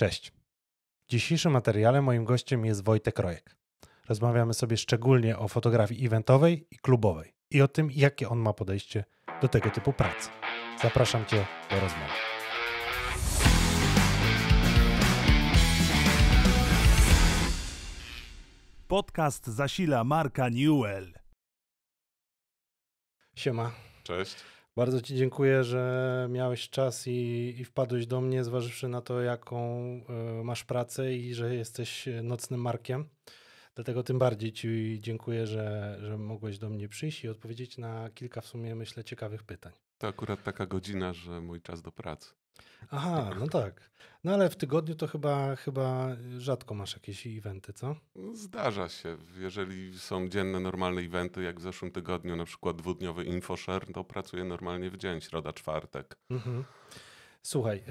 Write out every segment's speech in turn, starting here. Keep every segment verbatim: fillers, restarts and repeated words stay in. Cześć. W dzisiejszym materiale moim gościem jest Wojtek Rojek. Rozmawiamy sobie szczególnie o fotografii eventowej i klubowej i o tym, jakie on ma podejście do tego typu pracy. Zapraszam Cię do rozmowy. Podcast zasila Marka Newell. Siema. Cześć. Bardzo Ci dziękuję, że miałeś czas i, i wpadłeś do mnie, zważywszy na to, jaką y, masz pracę i że jesteś nocnym Markiem. Dlatego tym bardziej Ci dziękuję, że, że mogłeś do mnie przyjść i odpowiedzieć na kilka w sumie, myślę, ciekawych pytań. To akurat taka godzina, że mój czas do pracy. Aha, no tak. No ale w tygodniu to chyba, chyba rzadko masz jakieś eventy, co? Zdarza się. Jeżeli są dzienne, normalne eventy, jak w zeszłym tygodniu, na przykład dwudniowy infoshare, to pracuję normalnie w dzień, środa, czwartek. Mhm. Słuchaj,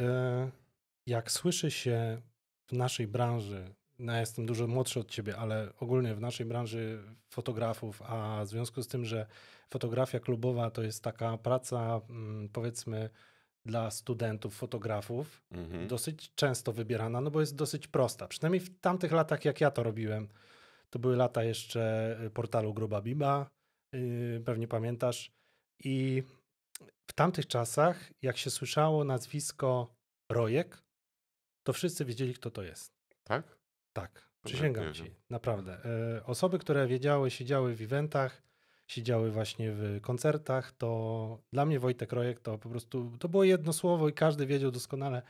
jak słyszy się w naszej branży, no ja jestem dużo młodszy od ciebie, ale ogólnie w naszej branży fotografów, a w związku z tym, że fotografia klubowa to jest taka praca, powiedzmy, dla studentów, fotografów, mhm. dosyć często wybierana, no bo jest dosyć prosta. Przynajmniej w tamtych latach, jak ja to robiłem, to były lata jeszcze portalu Gruba Biba, yy, pewnie pamiętasz. I w tamtych czasach, jak się słyszało nazwisko Rojek, to wszyscy wiedzieli, kto to jest. Tak? Tak, przysięgam ci, naprawdę. Yy, osoby, które wiedziały, siedziały w eventach, siedziały właśnie w koncertach, to dla mnie Wojtek Rojek to po prostu, to było jedno słowo i każdy wiedział doskonale,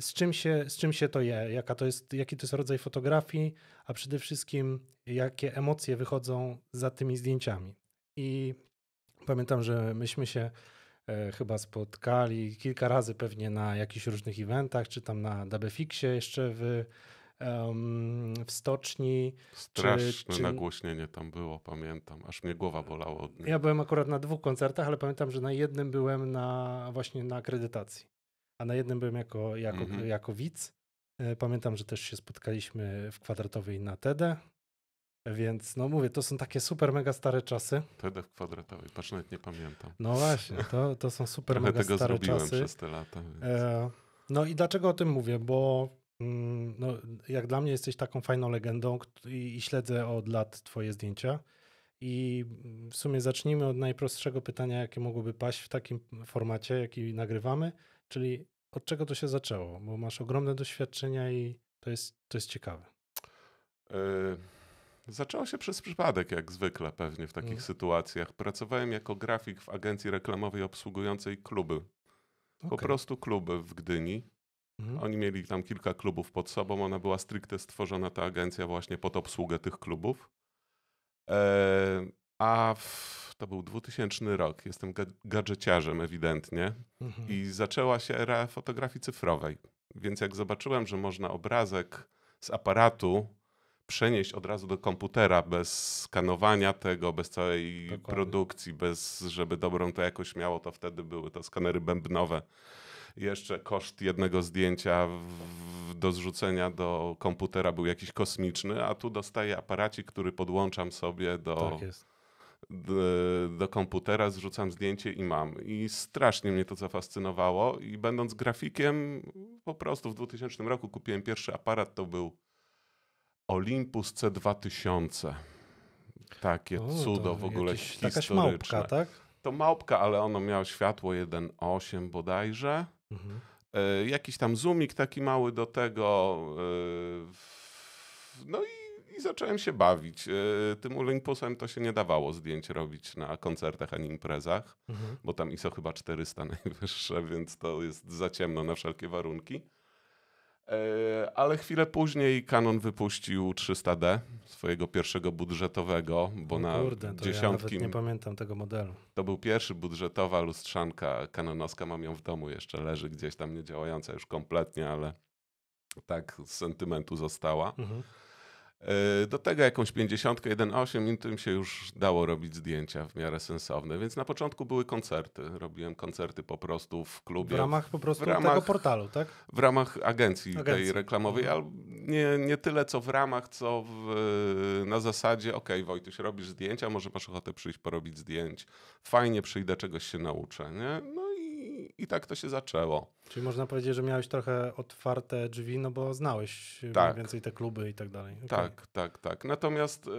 z czym się, z czym się to je, jaka to jest, jaki to jest rodzaj fotografii, a przede wszystkim jakie emocje wychodzą za tymi zdjęciami. I pamiętam, że myśmy się e, chyba spotkali kilka razy pewnie na jakichś różnych eventach, czy tam na Dabefixie jeszcze w Um, w stoczni. Straszne czy, czy... nagłośnienie tam było, pamiętam. Aż mnie głowa bolała od niej. Ja byłem akurat na dwóch koncertach, ale pamiętam, że na jednym byłem na, właśnie na akredytacji, a na jednym byłem jako, jako, mm-hmm. jako widz. Pamiętam, że też się spotkaliśmy w Kwadratowej na TED-ie, więc no mówię, to są takie super mega stare czasy. TED w Kwadratowej, patrz, nawet nie pamiętam. No właśnie, to, to są super mega tego stare zrobiłem czasy. Przez te lata. Więc... E, no i dlaczego o tym mówię, bo no, jak dla mnie jesteś taką fajną legendą i, i śledzę od lat twoje zdjęcia i w sumie zacznijmy od najprostszego pytania, jakie mogłoby paść w takim formacie, jaki nagrywamy, czyli od czego to się zaczęło, bo masz ogromne doświadczenia i to jest, to jest ciekawe. Yy, zaczęło się przez przypadek, jak zwykle pewnie w takich yy. sytuacjach. Pracowałem jako grafik w agencji reklamowej obsługującej kluby, po okay. prostu kluby w Gdyni. Mhm. Oni mieli tam kilka klubów pod sobą, ona była stricte stworzona, ta agencja, właśnie pod obsługę tych klubów. Eee, a w, to był dwutysięczny rok, jestem ga- gadżeciarzem ewidentnie mhm. i zaczęła się era fotografii cyfrowej. Więc jak zobaczyłem, że można obrazek z aparatu przenieść od razu do komputera bez skanowania tego, bez całej Dokładnie. produkcji, bez żeby dobrą to jakoś miało, to wtedy były to skanery bębnowe. Jeszcze koszt jednego zdjęcia w, w, do zrzucenia do komputera był jakiś kosmiczny, a tu dostaję aparacik, który podłączam sobie do, tak jest. do, do komputera, zrzucam zdjęcie i mam. I strasznie mnie to zafascynowało i będąc grafikiem po prostu w dwutysięcznym roku kupiłem pierwszy aparat, to był Olympus C dwa tysiące. Takie o, cudo w ogóle jakieś, historyczne. Jakaś małpka, tak? To małpka, ale ono miało światło jeden przecinek osiem bodajże. Mhm. Y, jakiś tam zoomik taki mały do tego. Y, no i, i zacząłem się bawić. Y, tym Olympusem to się nie dawało zdjęć robić na koncertach ani imprezach, mhm. bo tam I S O chyba czterysta najwyższe, więc to jest za ciemno na wszelkie warunki. Y, ale chwilę później Canon wypuścił trzysta D, swojego pierwszego budżetowego, bo no kurde, na dziesiątki... Ja nawet nie pamiętam tego modelu. To był pierwszy budżetowa lustrzanka kanonowska, mam ją w domu jeszcze, leży gdzieś tam niedziałająca już kompletnie, ale tak z sentymentu została. Mhm. Do tego jakąś pięćdziesiątkę jeden przecinek osiem i tym się już dało robić zdjęcia w miarę sensowne, więc na początku były koncerty. Robiłem koncerty po prostu w klubie. W ramach po prostu w ramach, tego portalu, tak? W ramach agencji, agencji. tej reklamowej, mhm. ale nie, nie tyle co w ramach, co w, na zasadzie okej, okay, Wojtuś, robisz zdjęcia, może masz ochotę przyjść porobić zdjęć, fajnie, przyjdę, czegoś się nauczę, nie? No i, i tak to się zaczęło. Czyli można powiedzieć, że miałeś trochę otwarte drzwi, no bo znałeś tak. mniej więcej te kluby i tak dalej. Okay. Tak, tak, tak. Natomiast yy,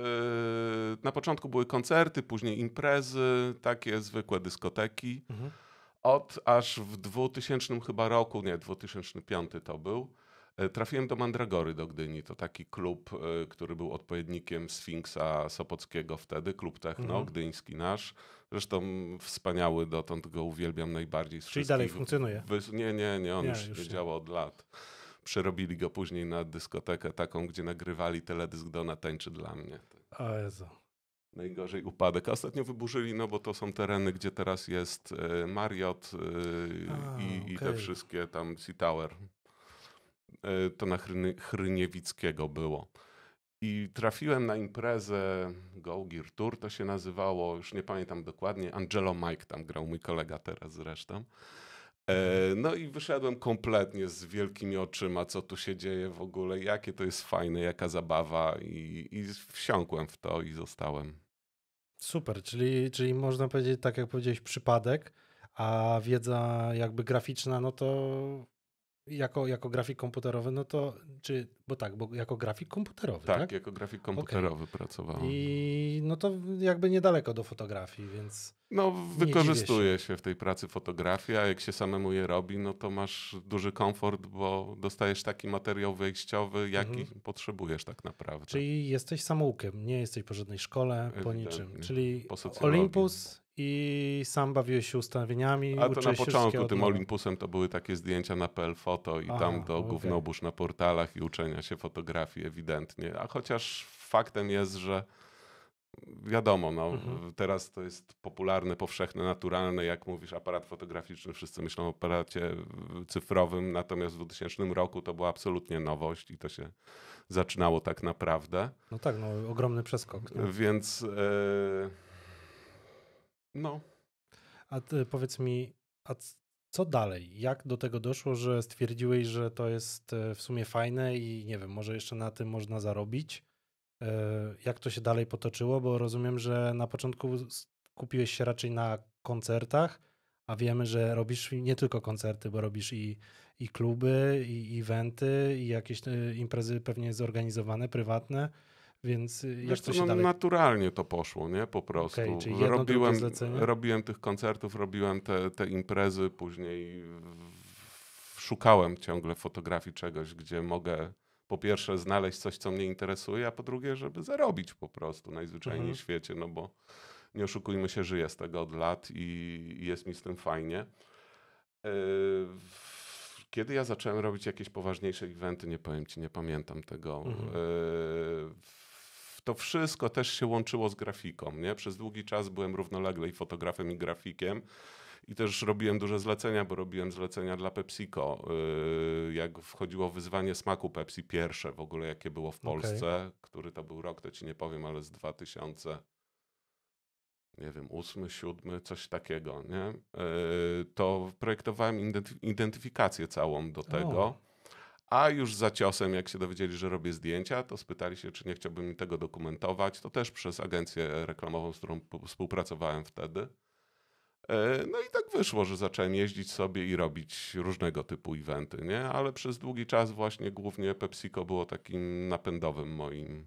na początku były koncerty, później imprezy, takie zwykłe dyskoteki. Mhm. Od aż w dwutysięcznym chyba roku, nie, dwa tysiące piąty to był, trafiłem do Mandragory do Gdyni. To taki klub, który był odpowiednikiem Sfinksa Sopockiego wtedy, klub techno, mhm. gdyński nasz. Zresztą wspaniały, dotąd go uwielbiam najbardziej z Czyli wszystkich. Dalej funkcjonuje? Nie, nie, nie, on nie, już, już nie działa od lat. Przerobili go później na dyskotekę taką, gdzie nagrywali teledysk do Natańczy dla mnie. O Jezu. Najgorzej upadek. A ostatnio wyburzyli, no bo to są tereny, gdzie teraz jest Marriott A, i, okay. i te wszystkie tam C-Tower. To na Chryniewickiego było. I trafiłem na imprezę Go Gear Tour, to się nazywało, już nie pamiętam dokładnie, Angelo Mike tam grał, mój kolega teraz zresztą. E, no i wyszedłem kompletnie z wielkimi oczyma, co tu się dzieje w ogóle, jakie to jest fajne, jaka zabawa i, i wsiąkłem w to i zostałem. Super, czyli, czyli można powiedzieć, tak jak powiedziałeś, przypadek, a wiedza jakby graficzna, no to... Jako, jako grafik komputerowy, no to, czy, bo tak, bo jako grafik komputerowy, tak? Tak, jako grafik komputerowy okay. pracowałem. I no to jakby niedaleko do fotografii, więc no wykorzystuje się. się w tej pracy fotografia, jak się samemu je robi, no to masz duży komfort, bo dostajesz taki materiał wejściowy, jaki mhm. potrzebujesz tak naprawdę. Czyli jesteś samoukiem, nie jesteś po żadnej szkole, Ewidentnie. po niczym, czyli po Olympus... I sam bawiłeś się ustawieniami. A to na początku tym Olympusem to były takie zdjęcia na P L Foto i Aha, tam do okay. gównoburz na portalach i uczenia się fotografii ewidentnie. A chociaż faktem jest, że wiadomo, no, mhm. teraz to jest popularne, powszechne, naturalne. Jak mówisz aparat fotograficzny, wszyscy myślą o aparacie cyfrowym. Natomiast w dwutysięcznym roku to była absolutnie nowość i to się zaczynało tak naprawdę. No tak, no ogromny przeskok. Nie? Więc... Yy... No. A ty powiedz mi, a co dalej? Jak do tego doszło, że stwierdziłeś, że to jest w sumie fajne i nie wiem, może jeszcze na tym można zarobić? Jak to się dalej potoczyło? Bo rozumiem, że na początku skupiłeś się raczej na koncertach, a wiemy, że robisz nie tylko koncerty, bo robisz i, i kluby, i eventy, i jakieś imprezy pewnie zorganizowane, prywatne. Więc jak to się no, dalej... naturalnie to poszło, nie? Po prostu. Okay, czyli jedno, robiłem, robiłem tych koncertów, robiłem te, te imprezy, później szukałem ciągle fotografii czegoś, gdzie mogę po pierwsze znaleźć coś, co mnie interesuje, a po drugie, żeby zarobić po prostu najzwyczajniej mhm. w świecie, no bo nie oszukujmy się, żyję z tego od lat i jest mi z tym fajnie. Yy... Kiedy ja zacząłem robić jakieś poważniejsze eventy, nie powiem ci, nie pamiętam tego. Mhm. To wszystko też się łączyło z grafiką. Nie? Przez długi czas byłem równolegle i fotografem, i grafikiem. I też robiłem duże zlecenia, bo robiłem zlecenia dla PepsiCo. Jak wchodziło Wyzwanie Smaku Pepsi, pierwsze w ogóle jakie było w Polsce, okay. który to był rok, to ci nie powiem, ale z dwa tysiące... nie wiem, ósmy, siódmy, coś takiego, nie? Yy, to projektowałem identyfikację całą do tego, o. a już za ciosem, jak się dowiedzieli, że robię zdjęcia, to spytali się, czy nie chciałbym tego dokumentować. To też przez agencję reklamową, z którą współpracowałem wtedy. Yy, no i tak wyszło, że zacząłem jeździć sobie i robić różnego typu eventy, nie? Ale przez długi czas właśnie głównie PepsiCo było takim napędowym moim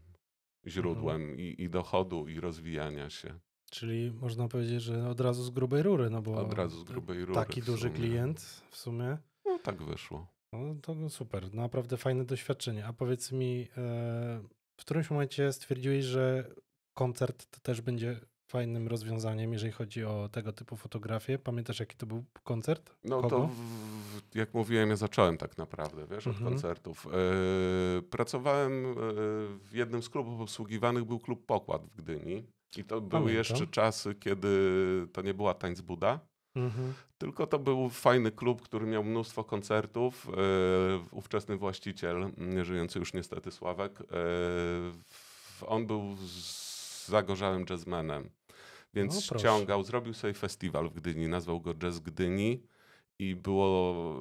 źródłem mhm. i, i dochodu, i rozwijania się. Czyli można powiedzieć, że od razu z grubej rury, no bo od razu z grubej rury, taki duży klient w sumie. No tak wyszło. No to super, naprawdę fajne doświadczenie. A powiedz mi, w którymś momencie stwierdziłeś, że koncert to też będzie fajnym rozwiązaniem, jeżeli chodzi o tego typu fotografię. Pamiętasz, jaki to był koncert? No Kogo? to, w, jak mówiłem, ja zacząłem tak naprawdę, wiesz, od mhm. koncertów. Yy, pracowałem yy, w jednym z klubów obsługiwanych, był klub Pokład w Gdyni. I to Pamiętam. były jeszcze czasy, kiedy to nie była Tańc Buda, mhm. tylko to był fajny klub, który miał mnóstwo koncertów. Yy, ówczesny właściciel, nieżyjący już niestety Sławek, yy, on był zagorzałym jazzmenem, więc no, ściągał, zrobił sobie festiwal w Gdyni, nazwał go Jazz Gdyni i było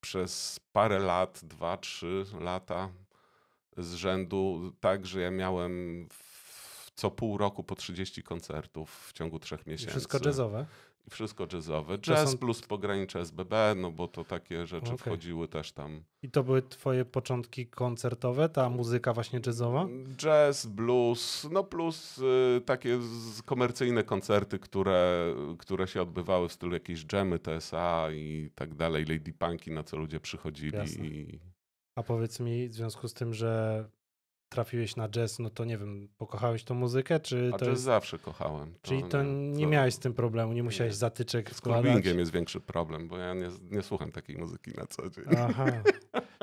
przez parę lat, dwa, trzy lata z rzędu tak, że ja miałem... co pół roku po trzydzieści koncertów w ciągu trzech miesięcy. I wszystko jazzowe? Wszystko jazzowe. Jazz są... plus pogranicze S B B, no bo to takie rzeczy okay. wchodziły też tam. I to były twoje początki koncertowe, ta muzyka właśnie jazzowa? Jazz, blues, no plus y, takie z, komercyjne koncerty, które, które się odbywały w stylu jakieś dżemy, T S A i tak dalej, lady punki, na co ludzie przychodzili. Jasne. I... A powiedz mi, w związku z tym, że trafiłeś na jazz, no to nie wiem, pokochałeś tą muzykę? Czy A to jazz jest... zawsze kochałem. To, Czyli to nie to... miałeś z tym problemu, nie musiałeś nie. zatyczek składać? Z clubbingiem jest większy problem, bo ja nie, nie słucham takiej muzyki na co dzień. Aha.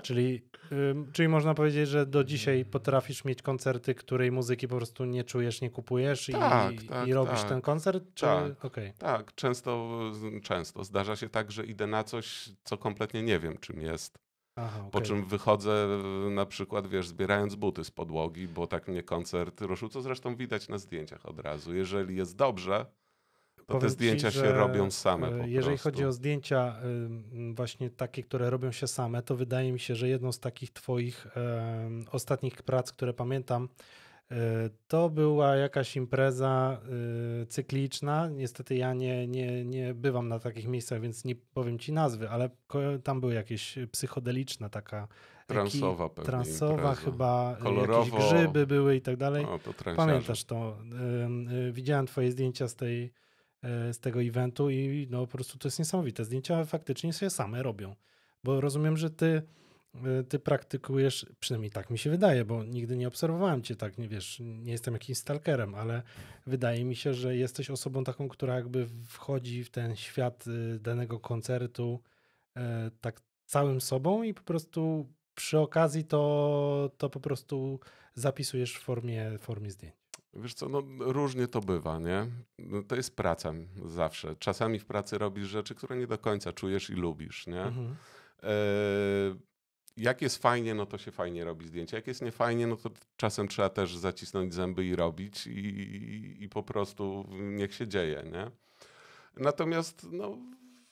Czyli, ym, czyli można powiedzieć, że do dzisiaj potrafisz mieć koncerty, której muzyki po prostu nie czujesz, nie kupujesz i, tak, tak, i robisz tak. ten koncert? Czy... Tak, okay. tak. Często, często zdarza się tak, że idę na coś, co kompletnie nie wiem, czym jest. Aha, okay. Po czym wychodzę na przykład, wiesz, zbierając buty z podłogi, bo tak mnie koncert ruszył, co zresztą widać na zdjęciach od razu. Jeżeli jest dobrze, to Powiem te zdjęcia ci, się robią same po Jeżeli prostu. Chodzi o zdjęcia właśnie takie, które robią się same, to wydaje mi się, że jedną z takich twoich ostatnich prac, które pamiętam, to była jakaś impreza cykliczna. Niestety ja nie, nie, nie bywam na takich miejscach, więc nie powiem ci nazwy, ale tam były jakieś psychodeliczna taka... Transowa pewnie Transowa impreza. Chyba, Kolorowo. Jakieś grzyby były i tak dalej. O, to Pamiętasz to. Widziałem twoje zdjęcia z, tej, z tego eventu i no po prostu to jest niesamowite. Zdjęcia faktycznie się same robią, bo rozumiem, że ty... Ty praktykujesz, przynajmniej tak mi się wydaje, bo nigdy nie obserwowałem cię tak, nie wiesz, nie jestem jakimś stalkerem, ale wydaje mi się, że jesteś osobą taką, która jakby wchodzi w ten świat danego koncertu tak całym sobą i po prostu przy okazji to, to po prostu zapisujesz w formie, formie zdjęć. Wiesz co, no różnie to bywa, nie? To jest praca zawsze. Czasami w pracy robisz rzeczy, które nie do końca czujesz i lubisz, nie? Mhm. Y- Jak jest fajnie, no to się fajnie robi zdjęcia. Jak jest niefajnie, no to czasem trzeba też zacisnąć zęby i robić i, i, i po prostu niech się dzieje, nie? Natomiast no,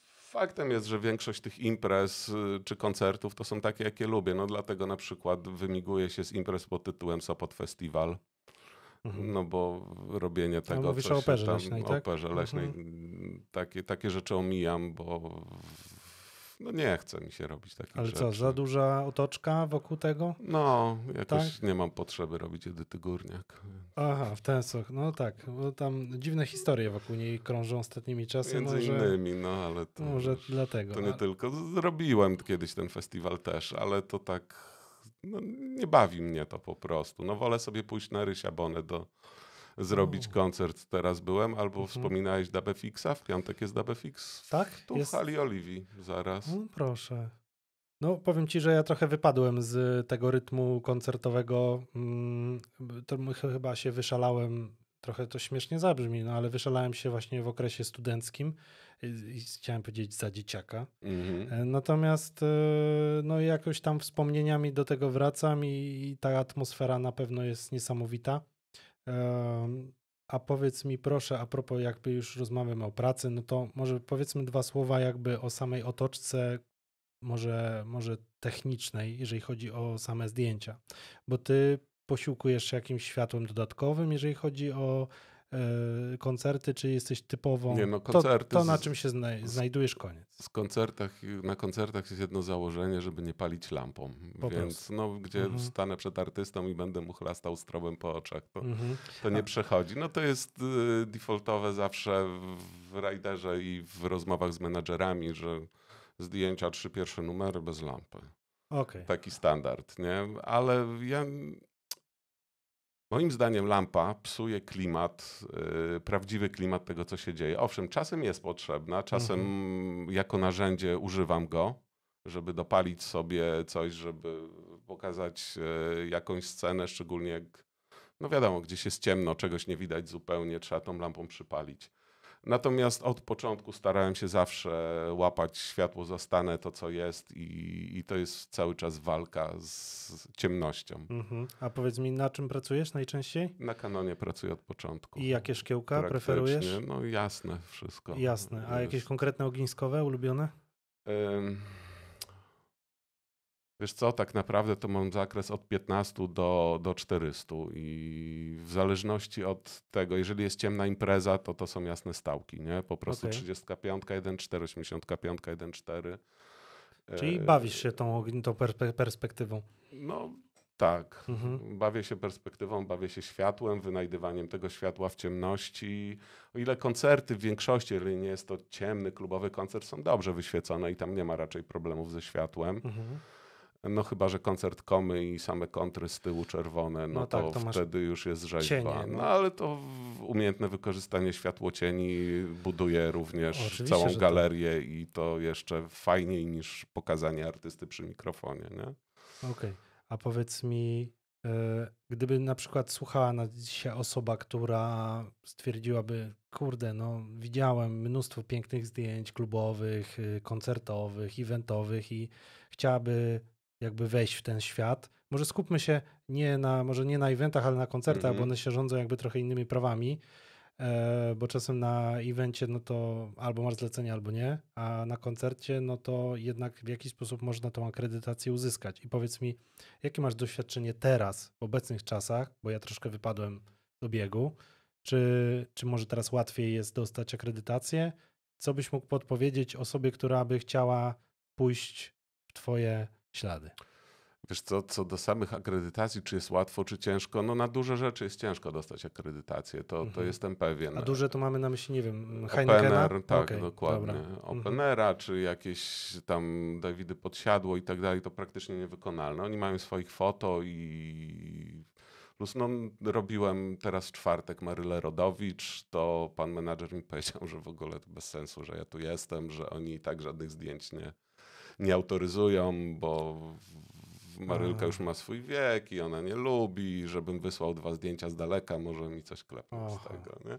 faktem jest, że większość tych imprez czy koncertów to są takie, jakie lubię. No dlatego na przykład wymiguję się z imprez pod tytułem Sopot Festival. Mhm. No bo robienie tego... No, mówisz o Operze tam, Leśnej, tak? Operze Leśnej. Mhm. Takie, takie rzeczy omijam, bo... No nie chce mi się robić takich Ale rzeczy. Ale co, za duża otoczka wokół tego? No, jakoś tak? nie mam potrzeby robić Edyty Górniak. Aha, w ten sposób. No tak, bo tam dziwne historie wokół niej krążą ostatnimi czasy. Między może, innymi, no ale to... Może już, dlatego. To nie ale... tylko. Zrobiłem kiedyś ten festiwal też, ale to tak... No, nie bawi mnie to po prostu. No wolę sobie pójść na Rysia Bonę do... Zrobić oh. koncert teraz byłem, albo mhm. wspominałeś Dabefixa, w piątek jest Dabefix. Tak? Tu jest... w hali Oliwii zaraz. No, proszę. No powiem ci, że ja trochę wypadłem z tego rytmu koncertowego. To chyba się wyszalałem, trochę to śmiesznie zabrzmi, no ale wyszalałem się właśnie w okresie studenckim. I chciałem powiedzieć za dzieciaka. Mhm. Natomiast no jakoś tam wspomnieniami do tego wracam i ta atmosfera na pewno jest niesamowita. A powiedz mi proszę, a propos jakby już rozmawiamy o pracy, no to może powiedzmy dwa słowa jakby o samej otoczce, może, może technicznej, jeżeli chodzi o same zdjęcia, bo ty posiłkujesz się jakimś światłem dodatkowym, jeżeli chodzi o y, koncerty, czy jesteś typową, Nie, no, koncerty to, to na czym się znaj- znajdujesz, koniec. Z koncertach, na koncertach jest jedno założenie, żeby nie palić lampą, po więc prostu. No, gdzie mhm. stanę przed artystą i będę mu chlastał strobem po oczach, to, mhm. to nie A. przechodzi. No to jest y, defaultowe zawsze w rajderze i w rozmowach z menadżerami, że zdjęcia trzy pierwsze numery bez lampy. Okay. Taki standard, nie? Ale ja... Moim zdaniem lampa psuje klimat, yy, prawdziwy klimat tego, co się dzieje. Owszem, czasem jest potrzebna, czasem mhm. jako narzędzie używam go, żeby dopalić sobie coś, żeby pokazać yy, jakąś scenę, szczególnie jak, no wiadomo, gdzieś jest ciemno, czegoś nie widać zupełnie, trzeba tą lampą przypalić. Natomiast od początku starałem się zawsze łapać światło zastane, to co jest i, i to jest cały czas walka z ciemnością. Mhm. A powiedz mi, na czym pracujesz najczęściej? Na Canonie pracuję od początku. I jakie szkiełka preferujesz? No jasne wszystko. Jasne. A jakieś konkretne ogniskowe, ulubione? Ym... Wiesz co, tak naprawdę to mam zakres od piętnastu do, do czterystu i w zależności od tego, jeżeli jest ciemna impreza, to to są jasne stałki, nie? Po prostu okay. trzydzieści pięć jeden cztery, osiemdziesiąt pięć jeden cztery. Czyli bawisz się tą, tą perspektywą. No tak, mhm. bawię się perspektywą, bawię się światłem, wynajdywaniem tego światła w ciemności. O ile koncerty w większości, jeżeli nie jest to ciemny klubowy koncert, są dobrze wyświecone i tam nie ma raczej problemów ze światłem. Mhm. No chyba, że koncert komy i same kontry z tyłu czerwone, no, no to, tak, to wtedy już jest rzeźba. No. no ale to umiejętne wykorzystanie światłocieni buduje również Oczywiście, całą galerię to... i to jeszcze fajniej niż pokazanie artysty przy mikrofonie. Okej, okay. A powiedz mi, yy, gdyby na przykład słuchała nas dzisiaj osoba, która stwierdziłaby, kurde, no widziałem mnóstwo pięknych zdjęć klubowych, koncertowych, eventowych i chciałaby jakby wejść w ten świat. Może skupmy się nie na, może nie na eventach, ale na koncertach, mm-hmm. bo one się rządzą jakby trochę innymi prawami, e, bo czasem na evencie no to albo masz zlecenie, albo nie, a na koncercie no to jednak w jakiś sposób można tą akredytację uzyskać. I powiedz mi, jakie masz doświadczenie teraz, w obecnych czasach, bo ja troszkę wypadłem do biegu, czy, czy może teraz łatwiej jest dostać akredytację? Co byś mógł podpowiedzieć osobie, która by chciała pójść w twoje ślady? Wiesz co, co do samych akredytacji, czy jest łatwo, czy ciężko, no na duże rzeczy jest ciężko dostać akredytację, to, mhm. to jestem pewien. A duże to mamy na myśli, nie wiem, Heinekena? Opener, tak, okay, dokładnie. Dobra. Openera, mhm. czy jakieś tam Dawidy Podsiadło i tak dalej, to praktycznie niewykonalne. Oni mają swoich foto i... Plus no, robiłem teraz w czwartek Marylę Rodowicz, to pan menadżer mi powiedział, że w ogóle to bez sensu, że ja tu jestem, że oni i tak żadnych zdjęć nie... nie autoryzują, bo Marylka już ma swój wiek i ona nie lubi, żebym wysłał dwa zdjęcia z daleka, może mi coś klepnął z tego. Nie?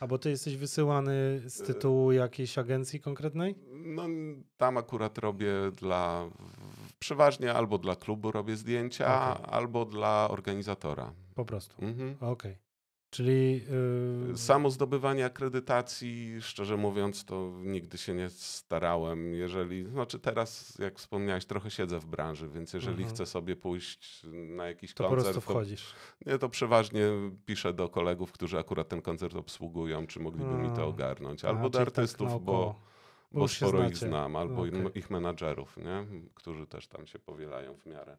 A bo ty jesteś wysyłany z tytułu jakiejś agencji konkretnej? No tam akurat robię dla, przeważnie albo dla klubu robię zdjęcia, okay. albo dla organizatora. Po prostu, mhm. okej. Okay. Czyli yy... samo zdobywanie akredytacji, szczerze mówiąc, to nigdy się nie starałem. Jeżeli, znaczy teraz, jak wspomniałeś, trochę siedzę w branży, więc jeżeli mhm. chcę sobie pójść na jakiś to koncert, po prostu wchodzisz. To, nie, to przeważnie piszę do kolegów, którzy akurat ten koncert obsługują, czy mogliby A. mi to ogarnąć. Albo A, do artystów, tak bo, bo, bo sporo ich znam, albo okay. ich menadżerów, nie? Którzy też tam się powielają w miarę.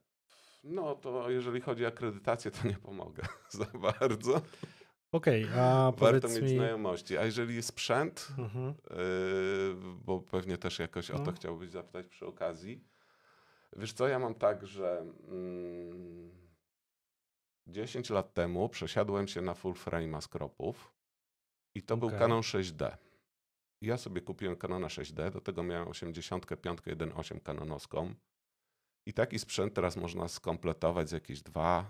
No to jeżeli chodzi o akredytację, to nie pomogę za bardzo. Okej, okay, a warto mieć mi... znajomości. A jeżeli jest sprzęt, mhm. yy, bo pewnie też jakoś no. o to chciałbyś zapytać przy okazji. Wiesz co, ja mam tak, że mm, dziesięć lat temu przesiadłem się na full frame'a z kropów i to okay. był Canon sześć D. Ja sobie kupiłem Canona sześć D, do tego miałem osiemdziesiąt pięć jeden osiem kanonowską. I taki sprzęt teraz można skompletować z jakieś dwa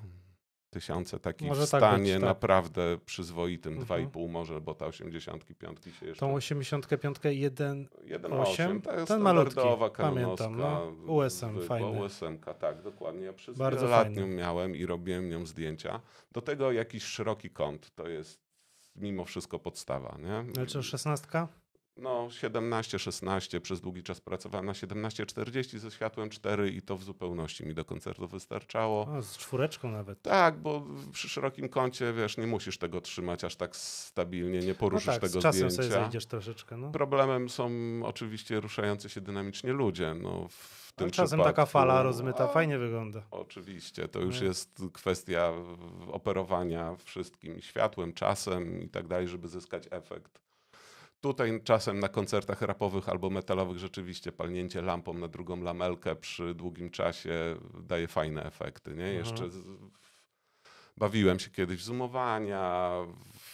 tysiące, taki może w stanie tak być, tak. naprawdę przyzwoitym, dwa i pół może, bo ta osiemdziesiątki piątki się jeszcze... Tą osiemdziesiątkę piątkę jeden osiem, ta standardowa kanonowska. Pamiętam, no. U S M fajny. U S M ka, tak, dokładnie. Ja przez wiele lat nią miałem i robiłem nią zdjęcia. Do tego jakiś szeroki kąt, to jest mimo wszystko podstawa, nie? Ale czy szesnastka? No siedemnaście szesnaście, przez długi czas pracowałem na siedemnaście czterdzieści ze światłem cztery i to w zupełności mi do koncertu wystarczało. O, z czwóreczką nawet. Tak, bo przy szerokim kącie, wiesz, nie musisz tego trzymać aż tak stabilnie, nie poruszysz no tak, tego zdjęcia. Z czasem sobie zejdziesz troszeczkę. No. Problemem są oczywiście ruszający się dynamicznie ludzie. No, w tym czasem taka fala rozmyta a, fajnie wygląda. Oczywiście, to już no. jest kwestia operowania wszystkim światłem, czasem i tak dalej, żeby zyskać efekt. Tutaj czasem na koncertach rapowych albo metalowych rzeczywiście palnięcie lampą na drugą lamelkę przy długim czasie daje fajne efekty. Nie? Jeszcze z... bawiłem się kiedyś w zoomowania,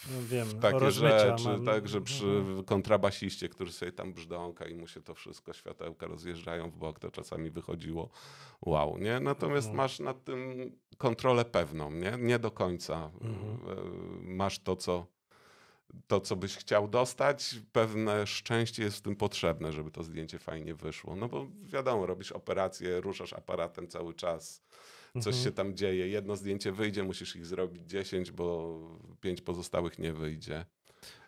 w no wiem, takie rzeczy, mam... także przy mhm. kontrabasiście, który sobie tam brzdąka i mu się to wszystko, światełka rozjeżdżają w bok, to czasami wychodziło wow. Nie? Natomiast mhm. masz nad tym kontrolę pewną, nie, nie do końca mhm. masz to, co... to, co byś chciał dostać, pewne szczęście jest w tym potrzebne, żeby to zdjęcie fajnie wyszło. No bo wiadomo, robisz operację, ruszasz aparatem cały czas, coś mhm. się tam dzieje, jedno zdjęcie wyjdzie, musisz ich zrobić dziesięć, bo pięć pozostałych nie wyjdzie.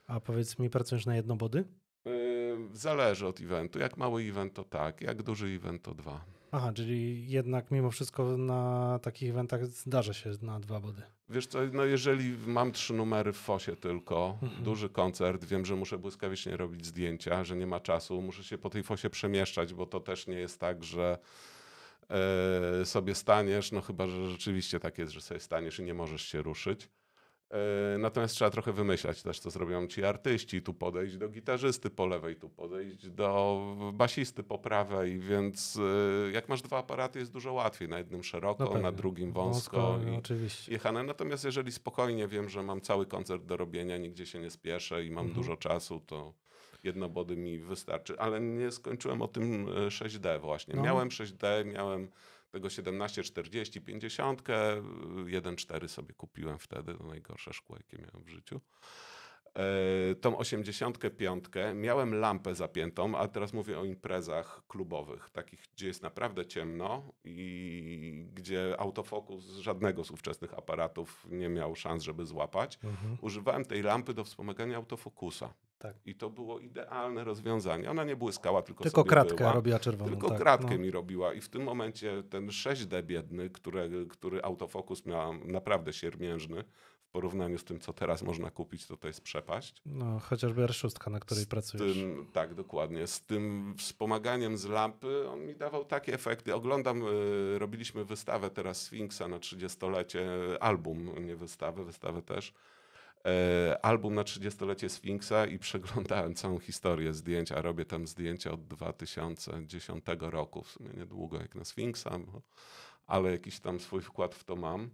A powiedz mi, pracujesz na jednobody? Yy, zależy od eventu. Jak mały event to tak, jak duży event to dwa. Aha, czyli jednak mimo wszystko na takich eventach zdarza się na dwa body. Wiesz co, no jeżeli mam trzy numery w fosie tylko, mhm. duży koncert, wiem, że muszę błyskawicznie robić zdjęcia, że nie ma czasu, muszę się po tej fosie przemieszczać, bo to też nie jest tak, że e, sobie staniesz, no chyba, że rzeczywiście tak jest, że sobie staniesz i nie możesz się ruszyć. Natomiast trzeba trochę wymyślać też, co zrobią ci artyści, tu podejść do gitarzysty po lewej, tu podejść do basisty po prawej, więc jak masz dwa aparaty, jest dużo łatwiej, na jednym szeroko, no na drugim wąsko, wąsko i oczywiście. jechane. Natomiast jeżeli spokojnie wiem, że mam cały koncert do robienia, nigdzie się nie spieszę i mam mhm. dużo czasu, to jedno body mi wystarczy. Ale nie skończyłem o tym sześć D właśnie. No. Miałem sześć D, miałem... tego siedemnaście czterdzieści pięćdziesiąt, jeden cztery sobie kupiłem wtedy, to najgorsze szkło, jakie miałem w życiu. Yy, tą osiemdziesiąt pięć miałem lampę zapiętą, a teraz mówię o imprezach klubowych, takich, gdzie jest naprawdę ciemno i gdzie autofokus żadnego z ówczesnych aparatów nie miał szans, żeby złapać. Mhm. Używałem tej lampy do wspomagania autofokusa. Tak. I to było idealne rozwiązanie. Ona nie błyskała, tylko Tylko sobie kratkę była. robiła czerwoną. Tylko tak, kratkę no. mi robiła. I w tym momencie ten sześć D biedny, który, który autofokus miałem naprawdę siermiężny, w porównaniu z tym, co teraz można kupić, to to jest przepaść. No, chociażby R sześć, na której z pracujesz. Tym, tak, dokładnie. Z tym wspomaganiem z lampy on mi dawał takie efekty. Oglądam, y, robiliśmy wystawę teraz Sfinksa na trzydziestolecie, album, nie wystawę, wystawę też. Album na trzydziestolecie Sfinksa i przeglądałem całą historię zdjęć, a robię tam zdjęcia od dwa tysiące dziesiątego roku, w sumie niedługo jak na Sfinksa, bo, ale jakiś tam swój wkład w to mam.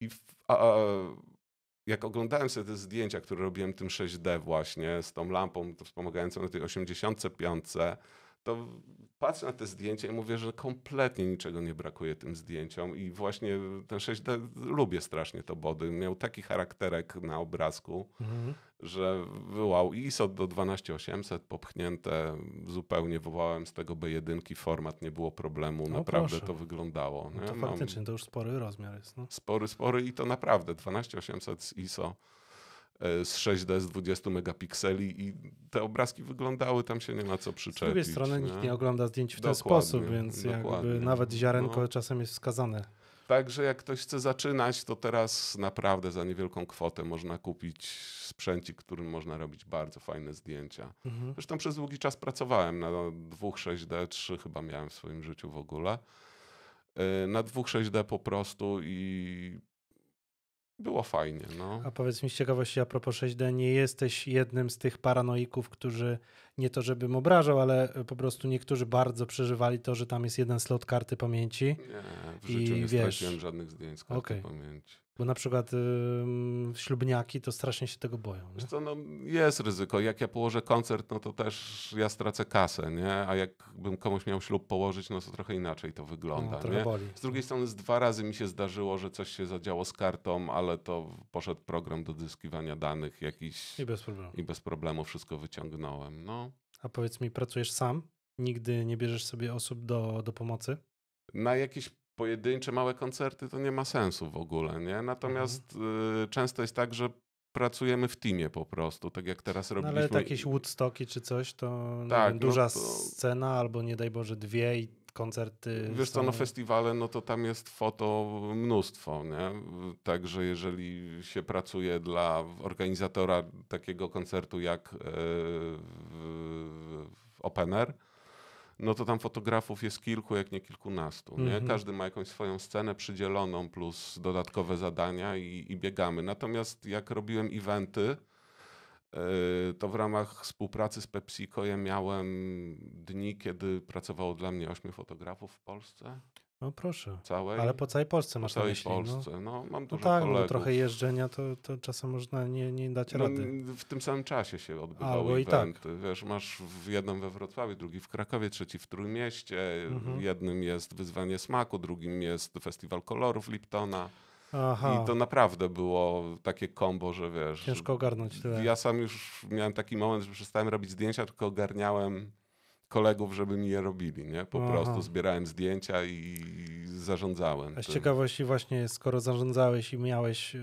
I w, a, a, jak oglądałem sobie te zdjęcia, które robiłem tym sześć D właśnie, z tą lampą to wspomagającą na tej osiemdziesiąt pięć, to patrzę na te zdjęcia i mówię, że kompletnie niczego nie brakuje tym zdjęciom i właśnie ten sześć D, lubię strasznie to body, miał taki charakterek na obrazku, mm-hmm. że wyłał I S O do dwanaście osiemset popchnięte, zupełnie wywołałem z tego B jeden, format, nie było problemu, no naprawdę proszę. to wyglądało. No to faktycznie, Mam to już spory rozmiar jest. No. Spory, spory i to naprawdę, dwanaście osiemset z I S O. Z sześć D z dwudziestu megapikseli i te obrazki wyglądały, tam się nie ma co przyczepić. Z drugiej strony nie? nikt nie ogląda zdjęć w ten dokładnie, sposób, więc jakby nawet ziarenko no. czasem jest wskazane. Także jak ktoś chce zaczynać, to teraz naprawdę za niewielką kwotę można kupić sprzęcik, którym można robić bardzo fajne zdjęcia. Mhm. Zresztą przez długi czas pracowałem na dwóch sześć D, trzy chyba miałem w swoim życiu w ogóle. Na dwóch sześć D po prostu i... było fajnie. No. A powiedz mi z ciekawości, a propos sześć D, nie jesteś jednym z tych paranoików, którzy nie to żebym obrażał, ale po prostu niektórzy bardzo przeżywali to, że tam jest jeden slot karty pamięci. Nie, w życiu i nie wiesz, straciłem żadnych zdjęć z karty okay. pamięci. Bo na przykład ym, ślubniaki to strasznie się tego boją. Wiesz co, no, jest ryzyko. Jak ja położę koncert, no to też ja stracę kasę, nie? A jakbym komuś miał ślub położyć, no to trochę inaczej to wygląda. No, nie? Boli. Z drugiej strony z dwa razy mi się zdarzyło, że coś się zadziało z kartą, ale to poszedł program do odzyskiwania danych jakiś i bez problemu, i bez problemu wszystko wyciągnąłem. No. A powiedz mi, pracujesz sam? Nigdy nie bierzesz sobie osób do, do pomocy? Na jakiś pojedyncze małe koncerty to nie ma sensu w ogóle, nie? Natomiast mhm. y, często jest tak, że pracujemy w teamie po prostu, tak jak teraz robiliśmy. No ale jakieś Woodstocki czy coś, to tak, wiem, duża no to... scena albo nie daj Boże dwie i koncerty. Wiesz są... co, no festiwale, no to tam jest foto mnóstwo, nie? Także jeżeli się pracuje dla organizatora takiego koncertu jak yy, Opener, no to tam fotografów jest kilku, jak nie kilkunastu. Nie? Mm-hmm. Każdy ma jakąś swoją scenę przydzieloną plus dodatkowe zadania i, i biegamy. Natomiast jak robiłem eventy, yy, to w ramach współpracy z PepsiCo ja miałem dni, kiedy pracowało dla mnie ośmiu fotografów w Polsce. No proszę, całej, ale po całej Polsce masz na myśli. Polsce. No. No, mam dużo no tak, kolegów. Bo trochę jeżdżenia to, to czasem można nie, nie dać rady. No, w tym samym czasie się odbywały eventy. Tak. Wiesz, masz w jednym we Wrocławiu, drugi w Krakowie, trzeci w Trójmieście. Mhm. Jednym jest Wyzwanie Smaku, drugim jest Festiwal Kolorów Liptona. Aha. I to naprawdę było takie kombo, że wiesz... Ciężko ogarnąć tyle. Ja sam już miałem taki moment, że przestałem robić zdjęcia, tylko ogarniałem kolegów, żeby mi je robili, nie? Po Aha. prostu zbierałem zdjęcia i zarządzałem. A z ciekawości właśnie, skoro zarządzałeś i miałeś,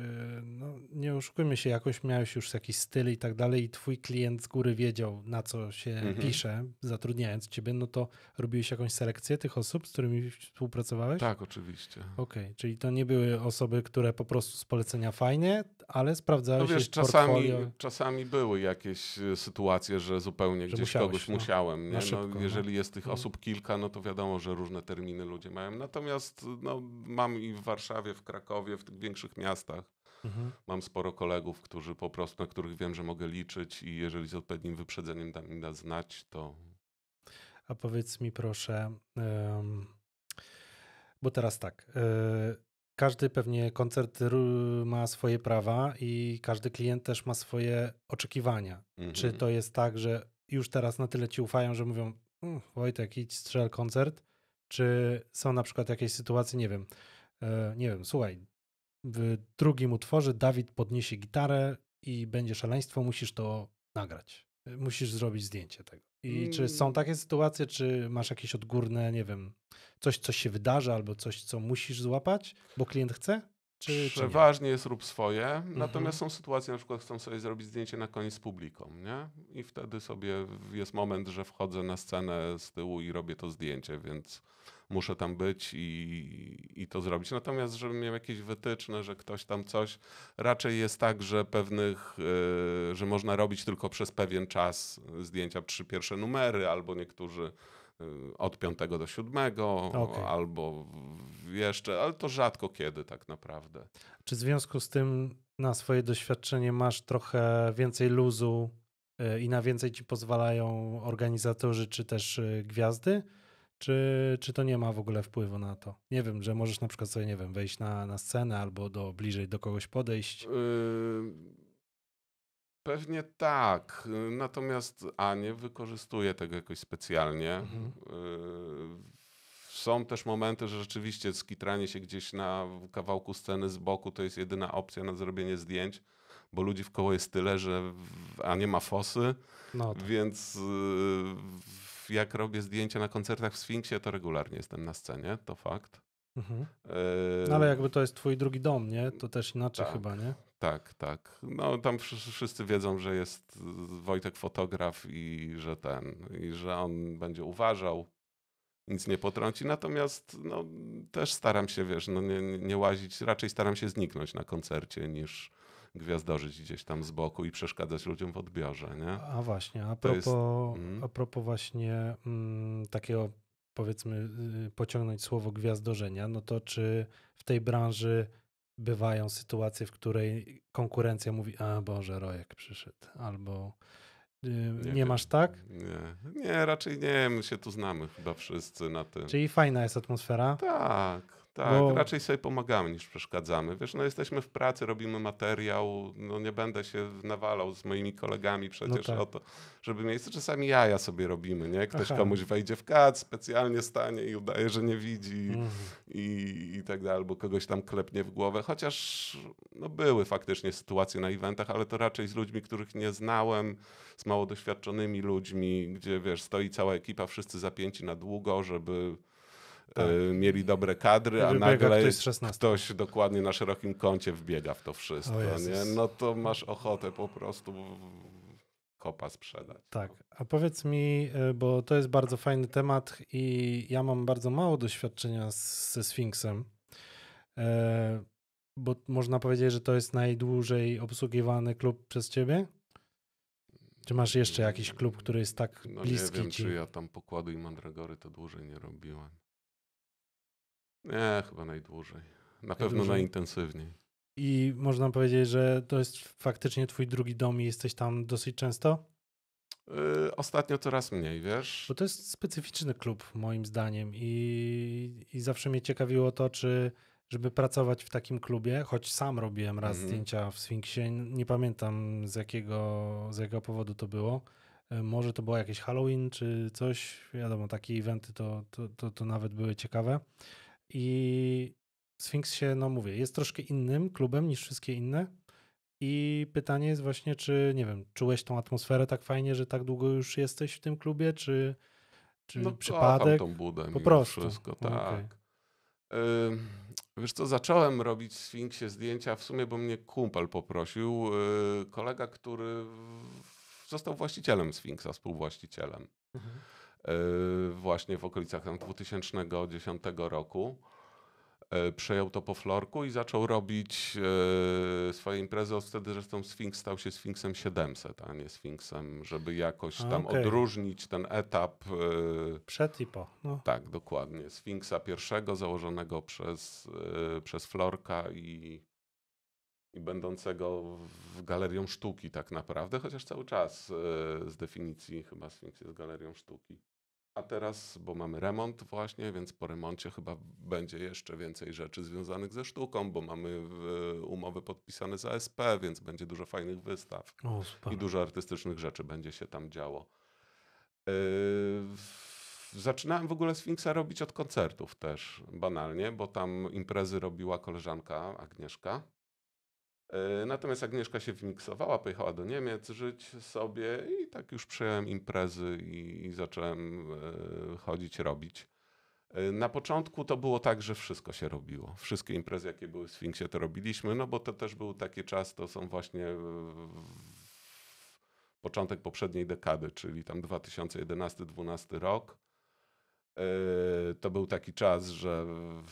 no nie oszukujmy się, jakoś miałeś już jakiś styl i tak dalej i twój klient z góry wiedział, na co się mhm. pisze, zatrudniając ciebie, no to robiłeś jakąś selekcję tych osób, z którymi współpracowałeś? Tak, oczywiście. Okej, okay, czyli to nie były osoby, które po prostu z polecenia fajnie, ale sprawdzałeś no wiesz, czasami, czasami były jakieś sytuacje, że zupełnie że gdzieś musiałeś, kogoś no. musiałem. Nie? Szybko, no, jeżeli no. jest tych osób kilka, no to wiadomo, że różne terminy ludzie mają. Natomiast no, mam i w Warszawie, w Krakowie, w tych większych miastach. Mhm. Mam sporo kolegów, którzy po prostu, na których wiem, że mogę liczyć i jeżeli z odpowiednim wyprzedzeniem da mi da znać, to... A powiedz mi proszę, um, bo teraz tak... Yy... Każdy pewnie koncert ma swoje prawa i każdy klient też ma swoje oczekiwania. Mm-hmm. Czy to jest tak, że już teraz na tyle ci ufają, że mówią Wojtek, idź strzel koncert, czy są na przykład jakieś sytuacje, nie wiem, e, nie wiem, słuchaj, w drugim utworze Dawid podniesie gitarę i będzie szaleństwo, musisz to nagrać, musisz zrobić zdjęcie tego. I czy są takie sytuacje, czy masz jakieś odgórne, nie wiem, coś, co się wydarzy albo coś, co musisz złapać, bo klient chce? Czy, Przeważnie czy jest rób swoje, mhm. natomiast są sytuacje, na przykład chcą sobie zrobić zdjęcie na koniec z publiką, nie? I wtedy sobie jest moment, że wchodzę na scenę z tyłu i robię to zdjęcie, więc muszę tam być i, i to zrobić. Natomiast, żebym miał jakieś wytyczne, że ktoś tam coś, raczej jest tak, że pewnych, yy, że można robić tylko przez pewien czas zdjęcia, trzy pierwsze numery, albo niektórzy yy, od piątego do siódmego, okay. albo jeszcze, ale to rzadko kiedy tak naprawdę. Czy w związku z tym na swoje doświadczenie masz trochę więcej luzu yy, i na więcej ci pozwalają organizatorzy czy też yy, gwiazdy? Czy, czy to nie ma w ogóle wpływu na to? Nie wiem, że możesz na przykład sobie, nie wiem, wejść na, na scenę albo do, bliżej do kogoś podejść. Yy, pewnie tak, natomiast a nie wykorzystuje tego jakoś specjalnie. Mhm. Yy, Są też momenty, że rzeczywiście skitranie się gdzieś na kawałku sceny z boku to jest jedyna opcja na zrobienie zdjęć, bo ludzi w koło jest tyle, że w, a nie ma fosy, no tak. więc... Yy, Jak robię zdjęcia na koncertach w Sfinksie, to regularnie jestem na scenie, to fakt. Mhm. No ale jakby to jest twój drugi dom, nie? To też inaczej tak, chyba, nie? Tak, tak. No tam wszyscy wiedzą, że jest Wojtek fotograf i że ten, i że on będzie uważał, nic nie potrąci. Natomiast no, też staram się, wiesz, no, nie, nie łazić, raczej staram się zniknąć na koncercie niż... gwiazdożyć gdzieś tam z boku i przeszkadzać ludziom w odbiorze, nie? A właśnie, a propos, jest... mm. a propos właśnie mm, takiego, powiedzmy, pociągnąć słowo gwiazdożenia, no to czy w tej branży bywają sytuacje, w której konkurencja mówi, a Boże, Rojek przyszedł, albo y, nie, nie masz tak? Nie, nie, raczej nie, my się tu znamy chyba wszyscy na tym. Czyli fajna jest atmosfera? Tak. Tak, bo... raczej sobie pomagamy niż przeszkadzamy. Wiesz, no jesteśmy w pracy, robimy materiał, no nie będę się nawalał z moimi kolegami przecież no tak. o to, żeby miejsce, czasami jaja sobie robimy, nie? Ktoś Aha. komuś wejdzie w kadr, specjalnie stanie i udaje, że nie widzi mm. i, i tak dalej, albo kogoś tam klepnie w głowę, chociaż no były faktycznie sytuacje na eventach, ale to raczej z ludźmi, których nie znałem, z mało doświadczonymi ludźmi, gdzie wiesz, stoi cała ekipa, wszyscy zapięci na długo, żeby... Tak. mieli dobre kadry, a nagle ktoś, ktoś dokładnie na szerokim kącie wbiega w to wszystko. Nie? No to masz ochotę po prostu kopa sprzedać. Tak, a powiedz mi, bo to jest bardzo fajny temat i ja mam bardzo mało doświadczenia ze Sfinksem, bo można powiedzieć, że to jest najdłużej obsługiwany klub przez ciebie? Czy masz jeszcze jakiś klub, który jest tak no bliski? Nie wiem, ci? Czy ja tam Pokładu i Mandragory to dłużej nie robiłem. Nie, chyba najdłużej. Na najdłużej. Pewno najintensywniej. I można powiedzieć, że to jest faktycznie twój drugi dom i jesteś tam dosyć często? Yy, ostatnio coraz mniej, wiesz? Bo to jest specyficzny klub moim zdaniem i, i zawsze mnie ciekawiło to, czy żeby pracować w takim klubie, choć sam robiłem raz mm-hmm. zdjęcia w Sfinksie, nie pamiętam z jakiego, z jakiego powodu to było. Może to było jakieś Halloween czy coś, wiadomo, takie eventy to, to, to, to nawet były ciekawe. I Sfinks się, no mówię, jest troszkę innym klubem niż wszystkie inne i pytanie jest właśnie, czy, nie wiem, czułeś tą atmosferę tak fajnie, że tak długo już jesteś w tym klubie, czy, Czy no, przypadek? Tą budę po prostu. Wszystko, tak. Okay. Yy, wiesz co, zacząłem robić w Sfinksie zdjęcia w sumie, bo mnie kumpel poprosił. Yy, kolega, który został właścicielem Sfinksa, współwłaścicielem. Mhm. Yy, właśnie w okolicach tam dwa tysiące dziesiątego roku. Yy, przejął to po Florku i zaczął robić yy, swoje imprezy. Od wtedy zresztą Sfinks stał się Sfinksem siedemset, a nie Sfinksem, żeby jakoś tam okay. odróżnić ten etap. Yy, Przed i po. No. Tak, dokładnie. Sfinksa pierwszego założonego przez, yy, przez Florka i, i będącego w galerią sztuki tak naprawdę, chociaż cały czas yy, z definicji chyba Sfinks jest galerią sztuki. A teraz, bo mamy remont właśnie, więc po remoncie chyba będzie jeszcze więcej rzeczy związanych ze sztuką, bo mamy umowy podpisane z A S P, więc będzie dużo fajnych wystaw o, i dużo artystycznych rzeczy będzie się tam działo. Yy, zaczynałem w ogóle Sfinksa robić od koncertów też, banalnie, bo tam imprezy robiła koleżanka Agnieszka. Natomiast Agnieszka się wymiksowała, pojechała do Niemiec żyć sobie i tak już przejąłem imprezy i, i zacząłem y, chodzić, robić. Y, na początku to było tak, że wszystko się robiło. Wszystkie imprezy, jakie były w Sfinksie, to robiliśmy, no bo to też był taki czas, to są właśnie y, początek poprzedniej dekady, czyli tam dwa tysiące jedenasty dwunasty rok. Y, to był taki czas, że w,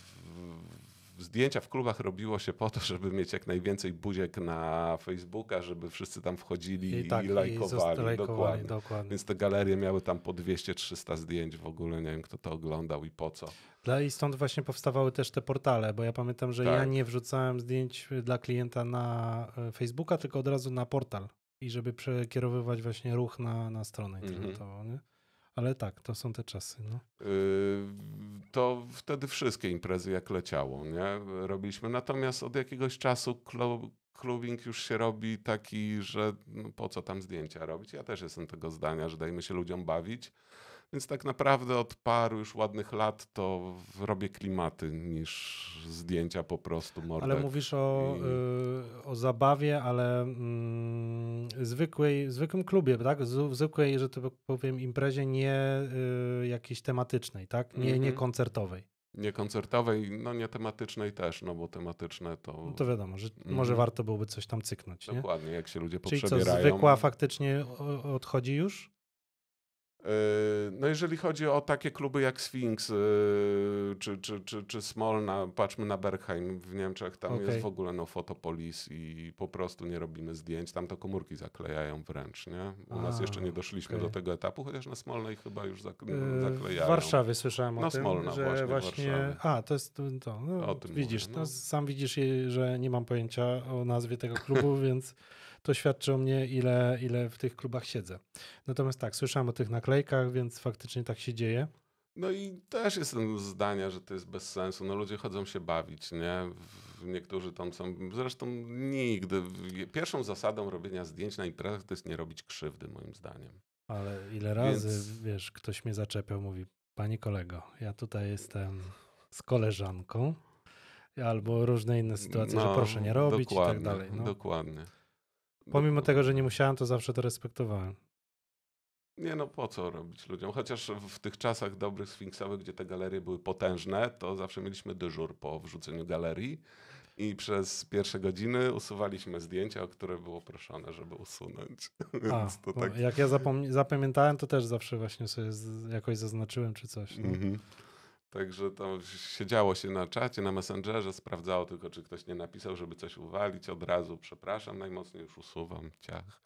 zdjęcia w klubach robiło się po to, żeby mieć jak najwięcej buziek na Facebooka, żeby wszyscy tam wchodzili i, tak, i lajkowali. I lajkowali dokładnie. dokładnie. Więc te galerie miały tam po dwieście trzysta zdjęć w ogóle. Nie wiem, kto to oglądał i po co. Dla, I stąd właśnie powstawały też te portale, bo ja pamiętam, że tak. ja nie wrzucałem zdjęć dla klienta na Facebooka, tylko od razu na portal i żeby przekierowywać właśnie ruch na, na stronę internetową. Mhm. Ale tak, to są te czasy. No. Yy, to wtedy wszystkie imprezy jak leciało, nie? Robiliśmy. Natomiast od jakiegoś czasu klu, klubing już się robi taki, że no, po co tam zdjęcia robić? Ja też jestem tego zdania, że dajmy się ludziom bawić. Więc tak naprawdę od paru już ładnych lat to robię klimaty niż zdjęcia po prostu. Mordek. Ale mówisz o, i... yy, o zabawie, ale mm, zwykłej, zwykłym klubie, tak? Z, zwykłej, że to powiem, imprezie nie yy, jakiejś tematycznej, tak? Nie, mm-hmm. nie koncertowej. Nie koncertowej, no nie tematycznej też, no bo tematyczne to... No to wiadomo, że mm. może warto byłoby coś tam cyknąć. Dokładnie, nie? Jak się ludzie poprzebierają. Czyli co, zwykła faktycznie odchodzi już? No jeżeli chodzi o takie kluby jak Sfinks czy, czy, czy, czy Smolna, patrzmy na Bergheim w Niemczech, tam okay. jest w ogóle no fotopolis i po prostu nie robimy zdjęć, tam to komórki zaklejają wręcz, nie? U A, nas jeszcze nie doszliśmy okay. do tego etapu, chociaż na Smolnej chyba już zaklejają. W Warszawie słyszałem o no, tym, Smolna że właśnie, właśnie... A, to jest to, no, o tym widzisz, mówię, no. sam widzisz, że nie mam pojęcia o nazwie tego klubu, więc... To świadczy o mnie, ile, ile w tych klubach siedzę. Natomiast tak, słyszałem o tych naklejkach, więc faktycznie tak się dzieje. No i też jestem zdania, że to jest bez sensu. No ludzie chodzą się bawić, nie? Niektórzy tam są... Zresztą nigdy. Pierwszą zasadą robienia zdjęć na imprezach to jest nie robić krzywdy, moim zdaniem. Ale ile razy, więc... wiesz, ktoś mnie zaczepiał, mówi, panie kolego, ja tutaj jestem z koleżanką, albo różne inne sytuacje, no, że proszę nie robić i tak dalej. No. Dokładnie. Pomimo tego, że nie musiałem, to zawsze to respektowałem. Nie no, po co robić ludziom? Chociaż w tych czasach dobrych sfinksowych, gdzie te galerie były potężne, to zawsze mieliśmy dyżur po wrzuceniu galerii i przez pierwsze godziny usuwaliśmy zdjęcia, o które było proszone, żeby usunąć. A, to tak... no, jak ja zapamiętałem, to też zawsze właśnie sobie z, jakoś zaznaczyłem czy coś. No. Mm-hmm. Także tam siedziało się na czacie, na Messengerze, sprawdzało tylko, czy ktoś nie napisał, żeby coś uwalić. Od razu przepraszam, najmocniej już usuwam, ciach,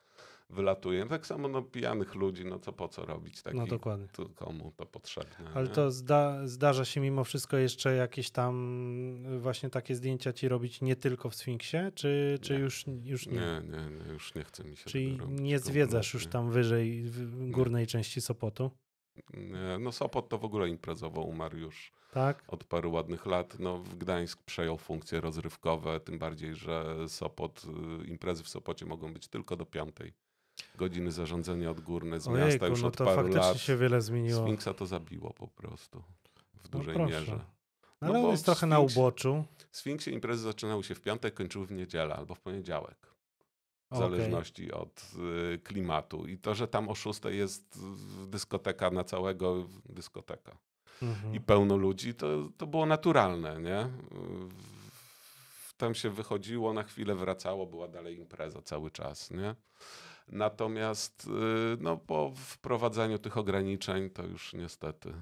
wylatuję. Tak samo no, pijanych ludzi, no co po co robić? Taki, no dokładnie. To, komu to potrzebne. Ale nie? to zda, zdarza się mimo wszystko jeszcze jakieś tam właśnie takie zdjęcia ci robić nie tylko w Sfinksie, czy, czy nie. Już, już nie? Nie, nie, nie, już nie chce mi się Czyli nie zwiedzasz już tam wyżej, w górnej nie. części Sopotu? No Sopot to w ogóle imprezowo umarł już tak? od paru ładnych lat. No, Gdańsk przejął funkcje rozrywkowe, tym bardziej, że Sopot, imprezy w Sopocie mogą być tylko do piątej. Godziny zarządzenia odgórne z Ojejku, miasta już no od to paru lat. Się wiele zmieniło. Sfinksa to zabiło po prostu w dużej no mierze. No, ale no, on jest trochę Sfinksie, na uboczu. W Sfinksie imprezy zaczynały się w piątek, kończyły w niedzielę albo w poniedziałek. w okay. zależności od y, klimatu. I to, że tam o szóstej jest dyskoteka na całego, dyskoteka mhm. i pełno ludzi, to, to było naturalne, nie? Tam się wychodziło, na chwilę wracało, była dalej impreza cały czas, nie? Natomiast y, no, po wprowadzeniu tych ograniczeń to już niestety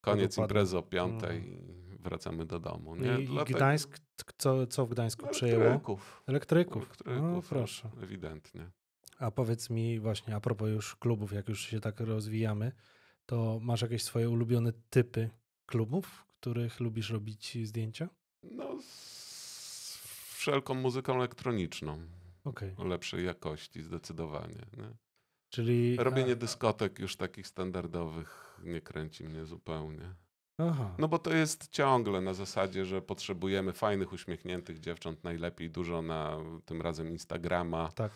koniec imprezy o piątej i wracamy do domu. Nie? I Dlatego... Gdańsk, co, co w Gdańsku przejęło? Elektryków. Elektryków, Elektryków no, proszę. Ewidentnie. A powiedz mi właśnie, a propos już klubów, jak już się tak rozwijamy, to masz jakieś swoje ulubione typy klubów, w których lubisz robić zdjęcia? No z wszelką muzyką elektroniczną. Okay. O lepszej jakości zdecydowanie. Nie? Czyli... Robienie a... dyskotek już takich standardowych nie kręci mnie zupełnie. Aha. No bo to jest ciągle na zasadzie, że potrzebujemy fajnych, uśmiechniętych dziewcząt, najlepiej dużo na tym razem Instagrama, tak.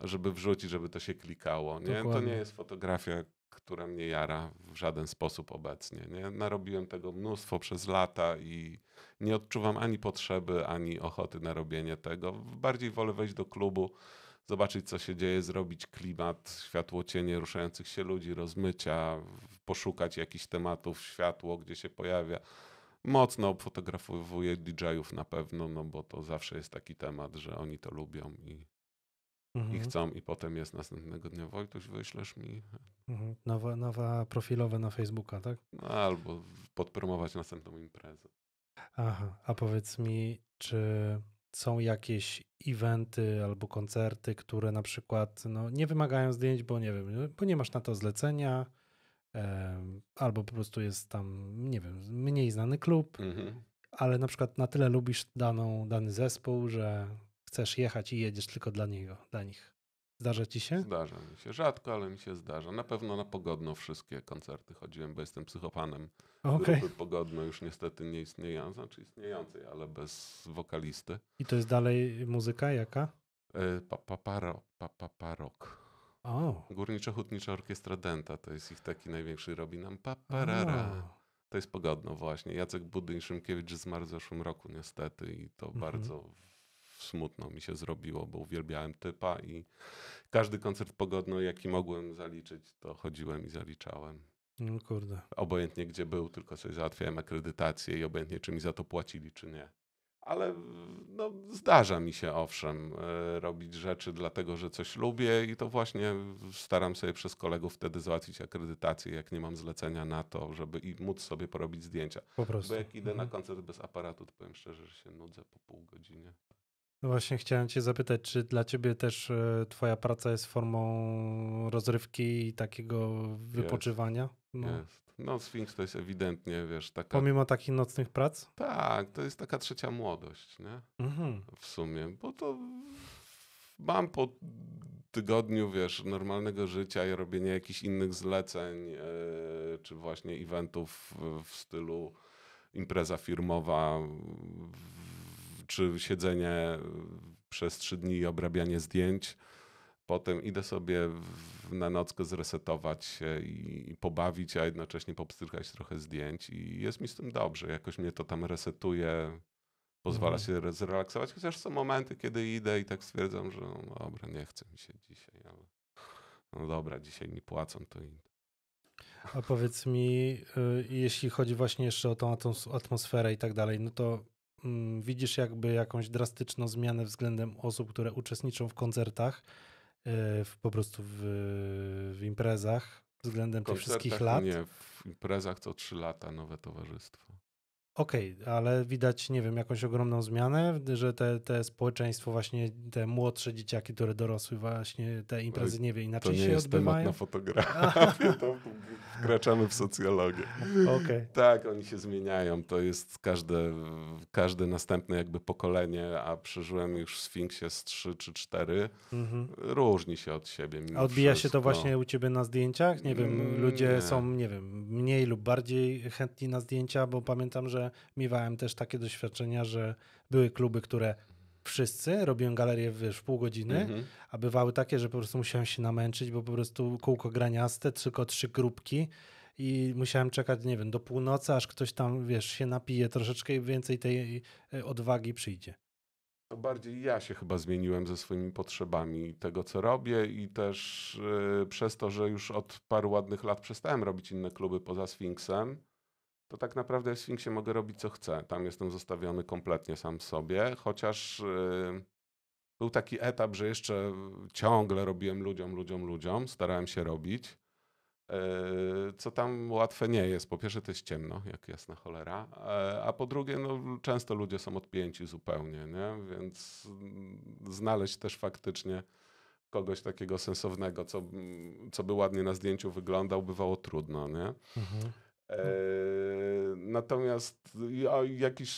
żeby wrzucić, żeby to się klikało. Nie? To nie jest fotografia, która mnie jara w żaden sposób obecnie. Nie? Narobiłem tego mnóstwo przez lata i nie odczuwam ani potrzeby, ani ochoty na robienie tego. Bardziej wolę wejść do klubu, zobaczyć co się dzieje, zrobić klimat, światło, cienie ruszających się ludzi, rozmycia, poszukać jakichś tematów, światło, gdzie się pojawia. Mocno obfotografowuję D J ów na pewno, no bo to zawsze jest taki temat, że oni to lubią i mhm. i chcą, i potem jest następnego dnia: Wojtuś, wyślesz mi. Mhm. Nowa, nowa profilowa na Facebooka, tak? No, albo podpromować następną imprezę. Aha, a powiedz mi, czy są jakieś eventy albo koncerty, które na przykład no, nie wymagają zdjęć, bo nie wiem, bo nie masz na to zlecenia, e, albo po prostu jest tam, nie wiem, mniej znany klub, mhm. ale na przykład na tyle lubisz daną, dany zespół, że chcesz jechać i jedziesz tylko dla niego, dla nich. Zdarza ci się? Zdarza mi się. Rzadko, ale mi się zdarza. Na pewno na Pogodno wszystkie koncerty chodziłem, bo jestem psychopanem. Okay. Grupy Pogodno już niestety nie istnieją, znaczy istniejącej, ale bez wokalisty. I to jest dalej muzyka jaka? Y, Paparok. Pa, pa, pa, oh. Górniczo-hutnicza orkiestra Dęta. To jest ich taki największy robi nam paparara. Oh. To jest Pogodno właśnie. Jacek Budyń Szymkiewicz zmarł w zeszłym roku niestety i to mm-hmm. bardzo... smutno mi się zrobiło, bo uwielbiałem typa i każdy koncert Pogodno, jaki mogłem zaliczyć, to chodziłem i zaliczałem. No kurde. Obojętnie gdzie był, tylko sobie załatwiałem akredytację i obojętnie czy mi za to płacili, czy nie. Ale no, zdarza mi się owszem robić rzeczy dlatego, że coś lubię i to właśnie staram sobie przez kolegów wtedy załatwić akredytację, jak nie mam zlecenia na to, żeby i móc sobie porobić zdjęcia. Po prostu. Bo jak idę mhm. na koncert bez aparatu, to powiem szczerze, że się nudzę po pół godzinie. Właśnie chciałem cię zapytać, czy dla ciebie też twoja praca jest formą rozrywki i takiego wypoczywania? No. Jest. No Sfinks to jest ewidentnie, wiesz, taka... Pomimo takich nocnych prac? Tak, to jest taka trzecia młodość, nie? Mhm. W sumie, bo to mam po tygodniu, wiesz, normalnego życia i robienia jakichś innych zleceń, yy, czy właśnie eventów w stylu impreza firmowa, czy siedzenie przez trzy dni i obrabianie zdjęć. Potem idę sobie na nockę zresetować się i pobawić, a jednocześnie popstrykać trochę zdjęć i jest mi z tym dobrze. Jakoś mnie to tam resetuje, pozwala mhm. się zrelaksować, chociaż są momenty, kiedy idę i tak stwierdzam, że no dobra, nie chce mi się dzisiaj, ale no dobra, dzisiaj mi płacą, to idę. A powiedz mi, jeśli chodzi właśnie jeszcze o tą atmosferę i tak dalej, no to widzisz jakby jakąś drastyczną zmianę względem osób, które uczestniczą w koncertach, w, po prostu w, w imprezach, względem tych wszystkich lat? Nie, w imprezach co trzy lata nowe towarzystwo. Okej, okay, ale widać, nie wiem, jakąś ogromną zmianę, że te, te społeczeństwo właśnie, te młodsze dzieciaki, które dorosły właśnie, te imprezy, nie wiem, inaczej się odbywają? To nie jest temat na fotografię, to wkraczamy w socjologię. Okay. Tak, oni się zmieniają, to jest każde, każde następne jakby pokolenie, a przeżyłem już w Sfinksie z trzy czy cztery, mhm. różni się od siebie. A odbija wszystko. Się to właśnie u ciebie na zdjęciach? Nie wiem, mm, ludzie nie. są, nie wiem, mniej lub bardziej chętni na zdjęcia, bo pamiętam, że miewałem też takie doświadczenia, że były kluby, które wszyscy robiłem galerię w pół godziny, mm -hmm. a bywały takie, że po prostu musiałem się namęczyć, bo po prostu kółko graniaste, tylko trzy grupki i musiałem czekać, nie wiem, do północy, aż ktoś tam, wiesz, się napije troszeczkę i więcej tej odwagi przyjdzie. To bardziej ja się chyba zmieniłem ze swoimi potrzebami tego, co robię i też yy, przez to, że już od paru ładnych lat przestałem robić inne kluby poza Sfinksem, to tak naprawdę w Sfinksie mogę robić, co chcę. Tam jestem zostawiony kompletnie sam sobie, chociaż yy, był taki etap, że jeszcze ciągle robiłem ludziom, ludziom, ludziom, starałem się robić, yy, co tam łatwe nie jest. Po pierwsze, to jest ciemno, jak jasna cholera, yy, a po drugie, no, często ludzie są odpięci zupełnie, nie? Więc znaleźć też faktycznie kogoś takiego sensownego, co, co by ładnie na zdjęciu wyglądał, bywało trudno, nie? Mhm. Yy, natomiast o, jakiś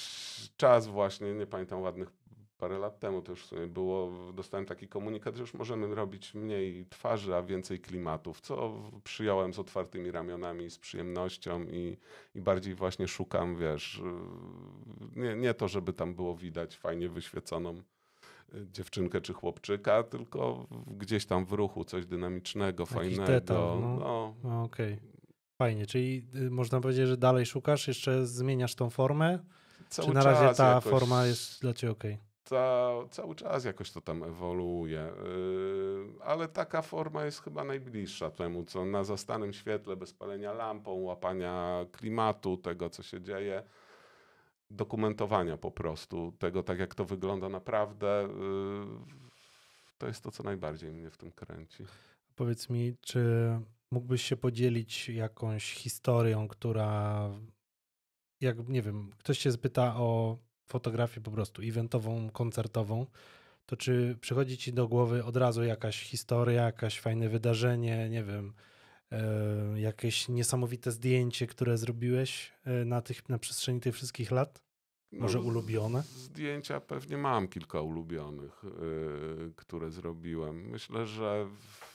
czas właśnie, nie pamiętam, ładnych parę lat temu to już w sumie było, dostałem taki komunikat, że już możemy robić mniej twarzy, a więcej klimatów, co przyjąłem z otwartymi ramionami, z przyjemnością i, i bardziej właśnie szukam, wiesz, nie, nie to, żeby tam było widać fajnie wyświeconą dziewczynkę czy chłopczyka, tylko gdzieś tam w ruchu coś dynamicznego, jakiś fajnego. Detal, no. No. Okej. Okay. Fajnie, czyli można powiedzieć, że dalej szukasz, jeszcze zmieniasz tą formę? Cały czy na razie ta jakoś, forma jest dla ciebie okej? Okay? Ca, cały czas jakoś to tam ewoluuje, yy, ale taka forma jest chyba najbliższa temu, co na zastanym świetle, bez palenia lampą, łapania klimatu, tego co się dzieje, dokumentowania po prostu, tego tak jak to wygląda naprawdę, yy, to jest to, co najbardziej mnie w tym kręci. Powiedz mi, czy... mógłbyś się podzielić jakąś historią, która, jak nie wiem, ktoś cię spyta o fotografię po prostu eventową, koncertową, to czy przychodzi ci do głowy od razu jakaś historia, jakaś fajne wydarzenie, nie wiem, y, jakieś niesamowite zdjęcie, które zrobiłeś na, tych, na przestrzeni tych wszystkich lat? Może no, ulubione? Zdjęcia pewnie mam kilka ulubionych, y, które zrobiłem. Myślę, że... W...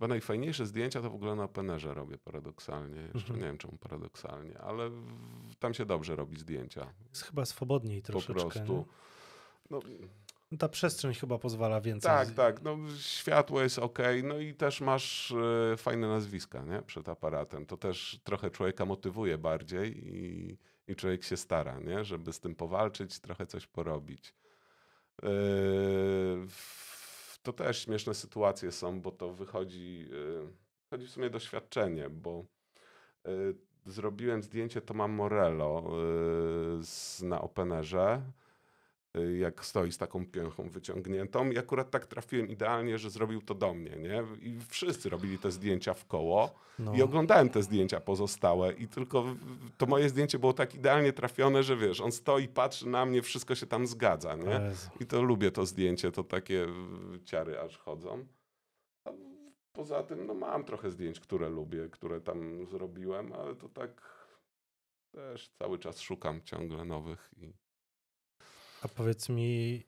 Bo najfajniejsze zdjęcia to w ogóle na Openerze robię paradoksalnie. Jeszcze mhm. nie wiem czemu paradoksalnie, ale tam się dobrze robi zdjęcia. Jest chyba swobodniej troszeczkę. Po prostu. No. No, ta przestrzeń chyba pozwala więcej. Tak, tak. No, światło jest okej. No i też masz y, fajne nazwiska, nie? Przed aparatem. To też trochę człowieka motywuje bardziej i, i człowiek się stara, nie? Żeby z tym powalczyć, trochę coś porobić. Yy, To też śmieszne sytuacje są, bo to wychodzi, yy, chodzi w sumie doświadczenie, bo yy, zrobiłem zdjęcie Toma Morello yy, z, na Openerze, yy, jak stoi z taką pięchą wyciągniętą i akurat tak trafiłem idealnie, że zrobił to do mnie, nie? I wszyscy robili te zdjęcia w koło no. I oglądałem te zdjęcia pozostałe i tylko to moje zdjęcie było tak idealnie trafione, że wiesz, on stoi, patrzy na mnie, wszystko się tam zgadza, nie? I to lubię to zdjęcie, to takie ciary aż chodzą. A poza tym, no mam trochę zdjęć, które lubię, które tam zrobiłem, ale to tak też cały czas szukam ciągle nowych i... A powiedz mi,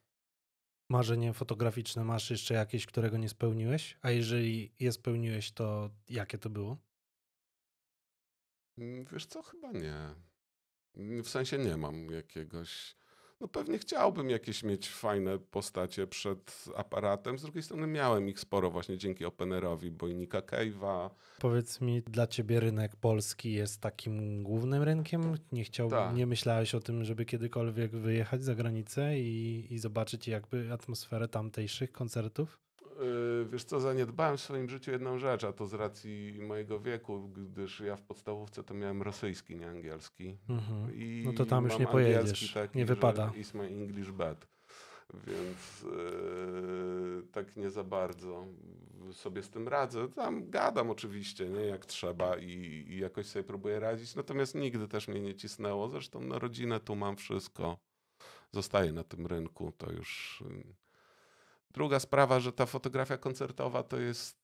marzenie fotograficzne masz jeszcze jakieś, którego nie spełniłeś? A jeżeli je spełniłeś, to jakie to było? Wiesz co, chyba nie. W sensie nie mam jakiegoś... No pewnie chciałbym jakieś mieć fajne postacie przed aparatem. Z drugiej strony miałem ich sporo właśnie dzięki Openerowi, Bojnika Cave'a. Powiedz mi, dla ciebie rynek polski jest takim głównym rynkiem? Nie chciałbym, tak. nie myślałeś o tym, żeby kiedykolwiek wyjechać za granicę i, i zobaczyć jakby atmosferę tamtejszych koncertów? Wiesz co, zaniedbałem w swoim życiu jedną rzecz, a to z racji mojego wieku, gdyż ja w podstawówce to miałem rosyjski, nie angielski. Mm-hmm. I no to tam już nie pojedziesz, taki, nie wypada. Is my English bad, więc yy, tak nie za bardzo sobie z tym radzę. Tam gadam oczywiście, nie, jak trzeba i, i jakoś sobie próbuję radzić, natomiast nigdy też mnie nie cisnęło. Zresztą na rodzinę tu mam wszystko, zostaję na tym rynku, to już... Druga sprawa, że ta fotografia koncertowa to jest,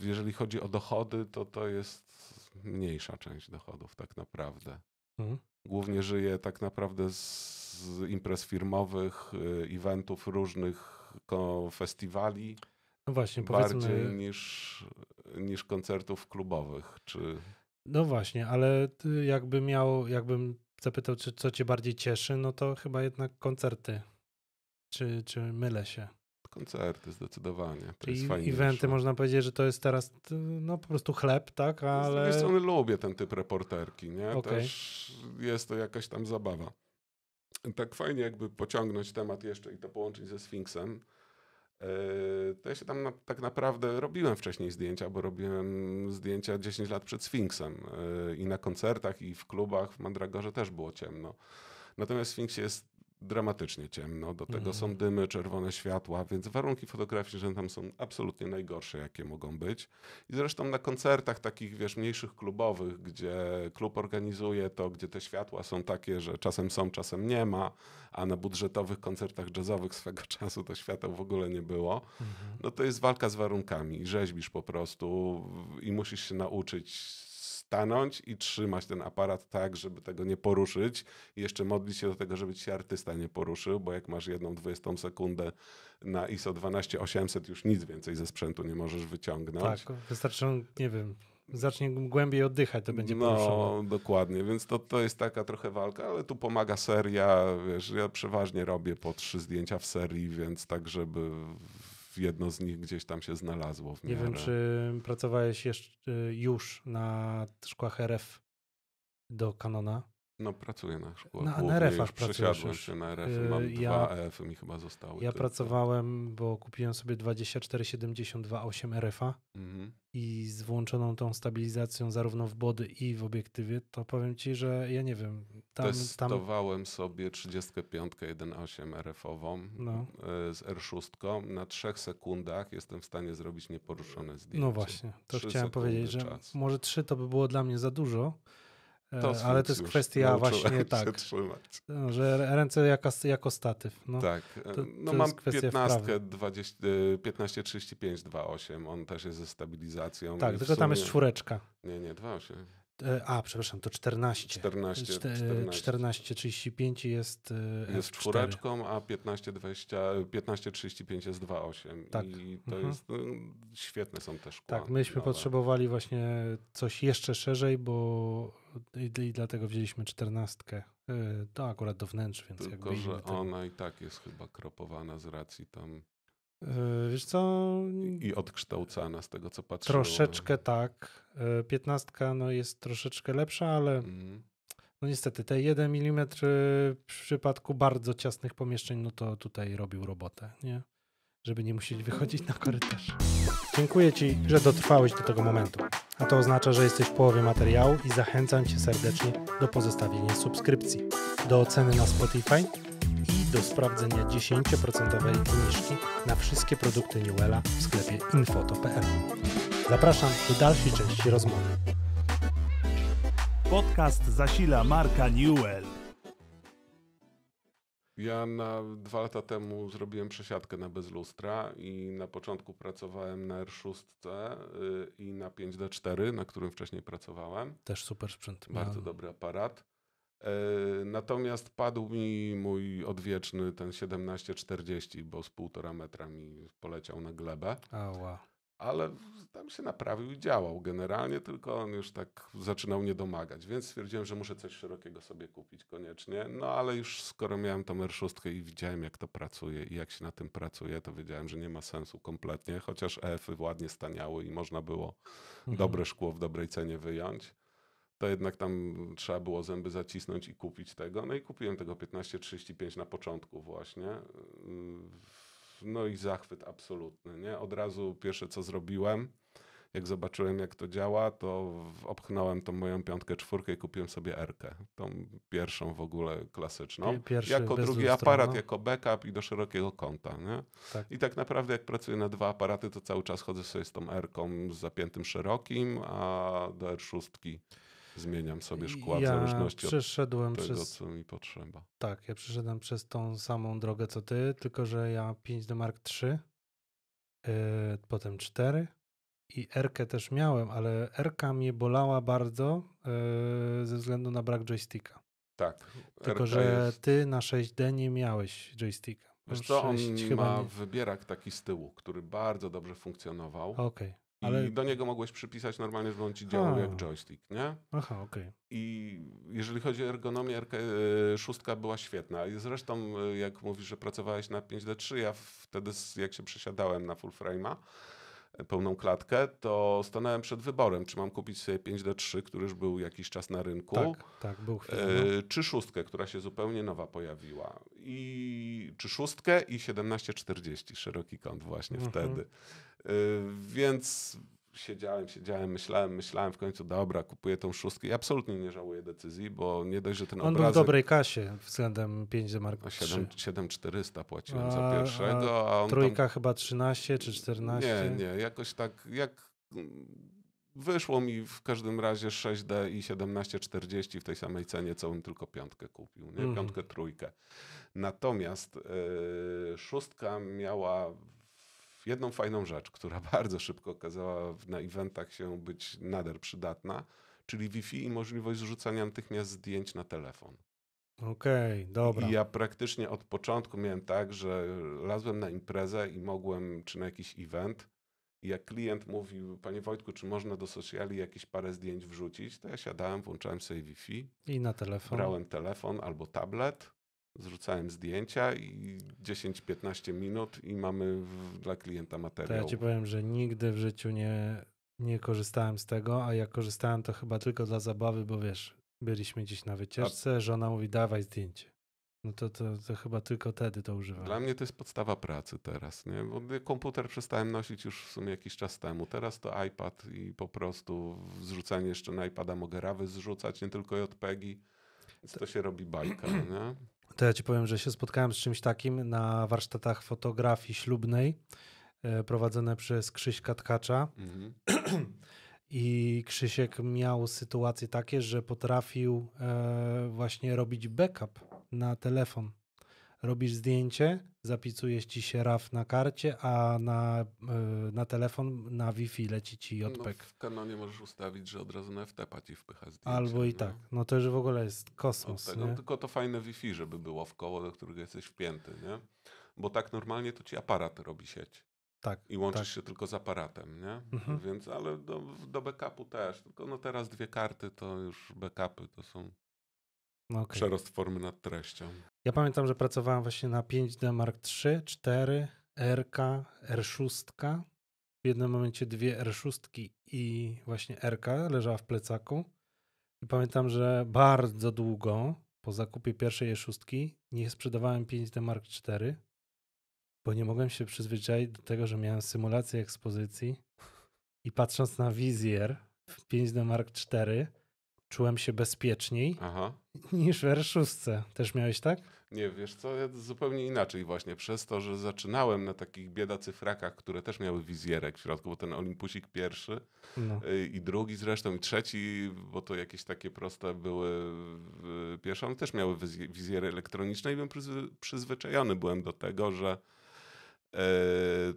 jeżeli chodzi o dochody, to to jest mniejsza część dochodów tak naprawdę. Mhm. Głównie żyję tak naprawdę z imprez firmowych, eventów różnych, festiwali. No właśnie, bardziej powiedzmy... niż, niż koncertów klubowych. Czy... No właśnie, ale jakby miał, jakbym zapytał, czy, co cię bardziej cieszy, no to chyba jednak koncerty. Czy, czy mylę się? Koncerty zdecydowanie. To czyli jest fajniejsze. Eventy można powiedzieć, że to jest teraz no, po prostu chleb, tak? Ale... Z drugiej strony lubię ten typ reporterki, nie? Okay. Też jest to jakaś tam zabawa. tak fajnie jakby pociągnąć temat jeszcze i to połączyć ze Sfinksem. To ja się tam na, tak naprawdę robiłem wcześniej zdjęcia, bo robiłem zdjęcia dziesięć lat przed Sfinksem i na koncertach, i w klubach w Mandragorze też było ciemno. Natomiast w Sfinksie jest dramatycznie ciemno, do tego mm. są dymy, czerwone światła, więc warunki fotograficzne tam są absolutnie najgorsze, jakie mogą być. I zresztą na koncertach takich, wiesz, mniejszych klubowych, gdzie klub organizuje to, gdzie te światła są takie, że czasem są, czasem nie ma, a na budżetowych koncertach jazzowych swego czasu to świateł w ogóle nie było, mm. no to jest walka z warunkami, rzeźbisz po prostu i musisz się nauczyć stanąć i trzymać ten aparat tak, żeby tego nie poruszyć i jeszcze modlić się do tego, żeby ci się artysta nie poruszył, bo jak masz jedną dwudziestą sekundę na I S O dwanaście tysięcy osiemset, już nic więcej ze sprzętu nie możesz wyciągnąć. Tak, wystarczy, nie wiem, zacznie głębiej oddychać, to będzie poruszone. No, dokładnie, więc to, to jest taka trochę walka, ale tu pomaga seria, wiesz, ja przeważnie robię po trzy zdjęcia w serii, więc tak, żeby jedno z nich gdzieś tam się znalazło w miarę. Nie wiem, czy pracowałeś jeszcze już na szkłach R F do Canona? No pracuję na szkłach. No, na R F aż pracujesz już. Się na R F-y. Mam ja, dwa R F-y mi chyba zostały. Ja tylko. pracowałem, bo kupiłem sobie dwadzieścia cztery siedemdziesiąt dwa osiem R F-a mhm. i z włączoną tą stabilizacją zarówno w body i w obiektywie, to powiem ci, że ja nie wiem. Tam, Testowałem tam... sobie trzydzieści pięć jeden osiem R F-ową no. z R sześć. Na trzech sekundach jestem w stanie zrobić nieporuszone zdjęcie. No właśnie, to chciałem powiedzieć, że czas. może trzy to by było dla mnie za dużo. To ale to jest kwestia właśnie tak, że ręce jako, jako statyw. No, tak, to, to no mam piętnaście trzydzieści pięć dwa osiem, on też jest ze stabilizacją. Tak, tylko sumie... tam jest czwóreczka. Nie, nie, dwa osiem. A, przepraszam, to czternaście trzydzieści pięć jest jest czwóreczką, a piętnaście trzydzieści pięć jest dwa osiem. Tak. I to mhm. jest, świetne są te szkła. Tak, myśmy nowe. potrzebowali właśnie coś jeszcze szerzej, bo i, i dlatego wzięliśmy czternastkę. To akurat do wnętrz, więc tylko, jakby że ten... ona i tak jest chyba kropowana z racji tam. Wiesz co? I odkształcana z tego, co patrzyłem. Troszeczkę tak. Piętnastka no, jest troszeczkę lepsza, ale mm. no niestety te jeden milimetr w przypadku bardzo ciasnych pomieszczeń, no to tutaj robił robotę, nie? Żeby nie musieć wychodzić na korytarz. Dziękuję ci, że dotrwałeś do tego momentu. A to oznacza, że jesteś w połowie materiału i zachęcam cię serdecznie do pozostawienia subskrypcji, do oceny na Spotify i do sprawdzenia dziesięć procent zniżki na wszystkie produkty Newella w sklepie infoto kropka p l. Zapraszam do dalszej części rozmowy. Podcast zasila Marka Newell. Ja na dwa lata temu zrobiłem przesiadkę na bez lustra i na początku pracowałem na R sześć i na pięć D cztery, na którym wcześniej pracowałem. Też super sprzęt. Bardzo Mam. dobry aparat. Natomiast padł mi mój odwieczny ten siedemnaście czterdzieści, bo z półtora metra mi poleciał na glebę. Ała. Ale tam się naprawił i działał generalnie, tylko on już tak zaczynał niedomagać, więc stwierdziłem, że muszę coś szerokiego sobie kupić koniecznie. No ale już skoro miałem tą R sześć i widziałem, jak to pracuje i jak się na tym pracuje, to wiedziałem, że nie ma sensu kompletnie, chociaż E F-y ładnie staniały i można było mhm. dobre szkło w dobrej cenie wyjąć. To jednak tam trzeba było zęby zacisnąć i kupić tego. No i kupiłem tego piętnaście trzydzieści pięć na początku właśnie. No i zachwyt absolutny, nie? Od razu pierwsze co zrobiłem, jak zobaczyłem jak to działa, to obchnąłem tą moją piątkę, czwórkę i kupiłem sobie R-kę. Tą pierwszą w ogóle klasyczną. Pierwszy jako drugi aparat, no. jako backup i do szerokiego kąta, nie? Tak. I tak naprawdę jak pracuję na dwa aparaty, to cały czas chodzę sobie z tą R-ką z zapiętym szerokim, a do R sześć zmieniam sobie szkła ja w zależności od tego, przez... co mi potrzeba. Tak, ja przeszedłem przez tą samą drogę co ty, tylko że ja pięć D Mark trzy, yy, potem cztery i R-kę też miałem, ale R-ka mnie bolała bardzo yy, ze względu na brak joysticka. Tak. Tylko, R-ka że jest... ty na sześć D nie miałeś joysticka. Wiesz co, on ma wybierak taki z tyłu, który bardzo dobrze funkcjonował. Okej. Okay. I ale... do niego mogłeś przypisać normalnie, że on ci działał jak joystick, nie? Aha, okej. Okay. I jeżeli chodzi o ergonomię, szóstka była świetna. I zresztą, jak mówisz, że pracowałeś na pięć D trzy, ja wtedy, jak się przesiadałem na full frame'a, pełną klatkę, to stanąłem przed wyborem, czy mam kupić sobie pięć D trzy, który już był jakiś czas na rynku, tak, tak, był chwilę, no. czy szóstkę, która się zupełnie nowa pojawiła, i czy szóstkę i siedemnaście czterdzieści, szeroki kąt właśnie mhm. wtedy. Więc siedziałem, siedziałem, myślałem, myślałem, w końcu dobra, kupuję tą szóstkę i absolutnie nie żałuję decyzji, bo nie dość, że ten On obrazek... On był w dobrej kasie względem pięć D Mark trzy. siedem tysięcy czterysta płaciłem a, za pierwszego. A on trójka tam... chyba trzynaście czy czternaście? Nie, nie, jakoś tak jak... Wyszło mi w każdym razie sześć D i siedemnaście czterdzieści w tej samej cenie, co bym tylko piątkę kupił, nie? Mm. Piątkę, trójkę. Natomiast yy, szóstka miała... jedną fajną rzecz, która bardzo szybko okazała na eventach się być nader przydatna, czyli Wi-Fi i możliwość zrzucania natychmiast zdjęć na telefon. Okej, okay, dobra. I ja praktycznie od początku miałem tak, że lazłem na imprezę i mogłem, czy na jakiś event, i jak klient mówił, panie Wojtku, czy można do sociali jakieś parę zdjęć wrzucić, to ja siadałem, włączałem sobie Wi-Fi. I na telefon. Brałem telefon albo tablet. Zrzucałem zdjęcia i dziesięć piętnaście minut i mamy w, dla klienta materiał. To ja ci powiem, że nigdy w życiu nie, nie korzystałem z tego, a jak korzystałem, to chyba tylko dla zabawy, bo wiesz, byliśmy gdzieś na wycieczce, a... żona mówi dawaj zdjęcie. No to, to, to chyba tylko wtedy to używam. Dla mnie to jest podstawa pracy teraz, nie? Bo komputer przestałem nosić już w sumie jakiś czas temu. Teraz to iPad i po prostu zrzucanie jeszcze na iPada, mogę rawy zrzucać, nie tylko JPEGi. Więc to... to się robi bajka, nie? To ja ci powiem, że się spotkałem z czymś takim na warsztatach fotografii ślubnej prowadzone przez Krzyśka Tkacza. Mhm. I Krzysiek miał sytuacje takie, że potrafił właśnie robić backup na telefon. Robisz zdjęcie, zapisujesz ci się R A W na karcie, a na, na telefon, na Wi-Fi leci ci JPEG. No w Canonie możesz ustawić, że od razu na F T P-a ci wpycha zdjęcie. Albo i no. tak. No to już w ogóle jest kosmos. Od tego, nie? Tylko to fajne Wi-Fi, żeby było w koło, do którego jesteś wpięty, nie? Bo tak normalnie to ci aparat robi sieć. Tak, i łączysz tak. się tylko z aparatem, nie? Mhm. Więc, ale do, do backupu też. Tylko no teraz dwie karty to już backupy to są... Okay. Przerost formy nad treścią. Ja pamiętam, że pracowałem właśnie na pięć D Mark trzy, cztery, R K, R sześć. W jednym momencie dwie R sześć i właśnie R K leżała w plecaku. I pamiętam, że bardzo długo po zakupie pierwszej R sześć nie sprzedawałem pięć D Mark cztery, bo nie mogłem się przyzwyczaić do tego, że miałem symulację ekspozycji i patrząc na wizjer w pięć D Mark cztery czułem się bezpieczniej Aha. niż w R sześć. Też miałeś tak? Nie, wiesz co, ja zupełnie inaczej właśnie. Przez to, że zaczynałem na takich biedacyfrakach, które też miały wizjerek w środku, bo ten Olympusik pierwszy no. i drugi zresztą, i trzeci, bo to jakieś takie proste były pierwsze, one też miały wizjery elektroniczne i byłem przyzwyczajony byłem do tego, że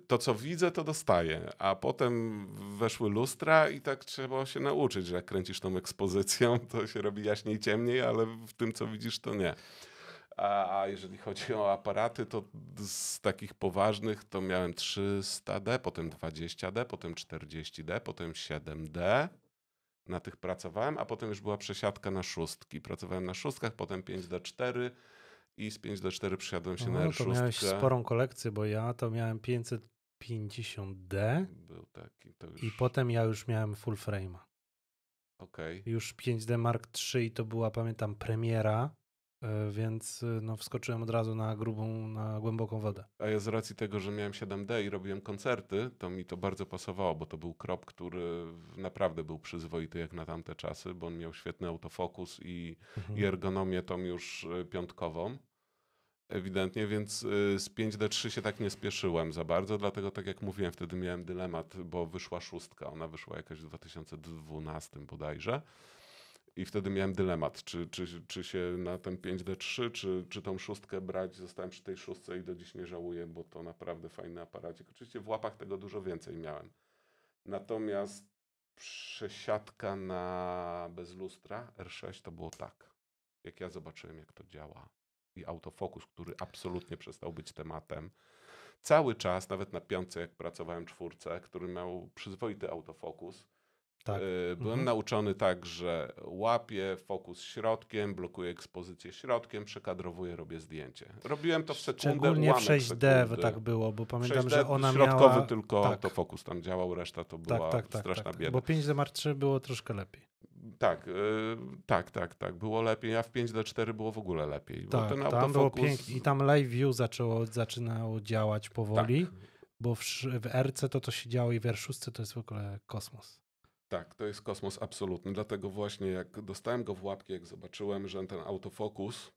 to, co widzę, to dostaję, a potem weszły lustra i tak trzeba się nauczyć, że jak kręcisz tą ekspozycją, to się robi jaśniej, ciemniej, ale w tym, co widzisz, to nie. A, a jeżeli chodzi o aparaty, to z takich poważnych to miałem trzysta D, potem dwadzieścia D, potem czterdzieści D, potem siedem D. Na tych pracowałem, a potem już była przesiadka na szóstki. Pracowałem na szóstkach, potem pięć D cztery, i z pięć D cztery przysiadłem się no, na R sześć. To miałeś sporą kolekcję, bo ja to miałem pięćset pięćdziesiąt D Był taki, to już... i potem ja już miałem full frame'a. Okay. Już pięć D Mark trzy i to była, pamiętam, premiera, więc no, wskoczyłem od razu na grubą, na głęboką wodę. A ja z racji tego, że miałem siedem D i robiłem koncerty, to mi to bardzo pasowało, bo to był krop, który naprawdę był przyzwoity jak na tamte czasy, bo on miał świetny autofokus i, mhm. i ergonomię tą już piątkową ewidentnie, więc z pięć D trzy się tak nie spieszyłem za bardzo, dlatego tak jak mówiłem, wtedy miałem dylemat, bo wyszła szóstka, ona wyszła jakoś w dwa tysiące dwunastym bodajże. I wtedy miałem dylemat, czy, czy, czy się na ten pięć D trzy, czy, czy tą szóstkę brać. Zostałem przy tej szóstce i do dziś nie żałuję, bo to naprawdę fajny aparacik. Oczywiście w łapach tego dużo więcej miałem. Natomiast przesiadka na bez lustra R sześć to było tak. Jak ja zobaczyłem, jak to działa i autofokus, który absolutnie przestał być tematem. Cały czas, nawet na piątce, jak pracowałem czwórce, który miał przyzwoity autofokus, Tak. Byłem mhm. nauczony tak, że łapię fokus środkiem, blokuję ekspozycję środkiem, przekadrowuję, robię zdjęcie. Robiłem to w sekundę, szczególnie w sześć D tak było, bo pamiętam, że ona środkowy miała... tylko tak. to fokus tam działał, reszta to była tak, tak, tak, straszna tak, tak. bieda. Bo pięć D Mark trzy było troszkę lepiej. Tak, yy, tak, tak, tak. Było lepiej, a w pięć D cztery było w ogóle lepiej. Tak, bo ten tam było pięknie i tam Live View zaczęło, zaczynało działać powoli, tak. bo w, w R C to to się działo i w R sześć to jest w ogóle kosmos. Tak, to jest kosmos absolutny, dlatego właśnie jak dostałem go w łapki, jak zobaczyłem, że ten autofokus,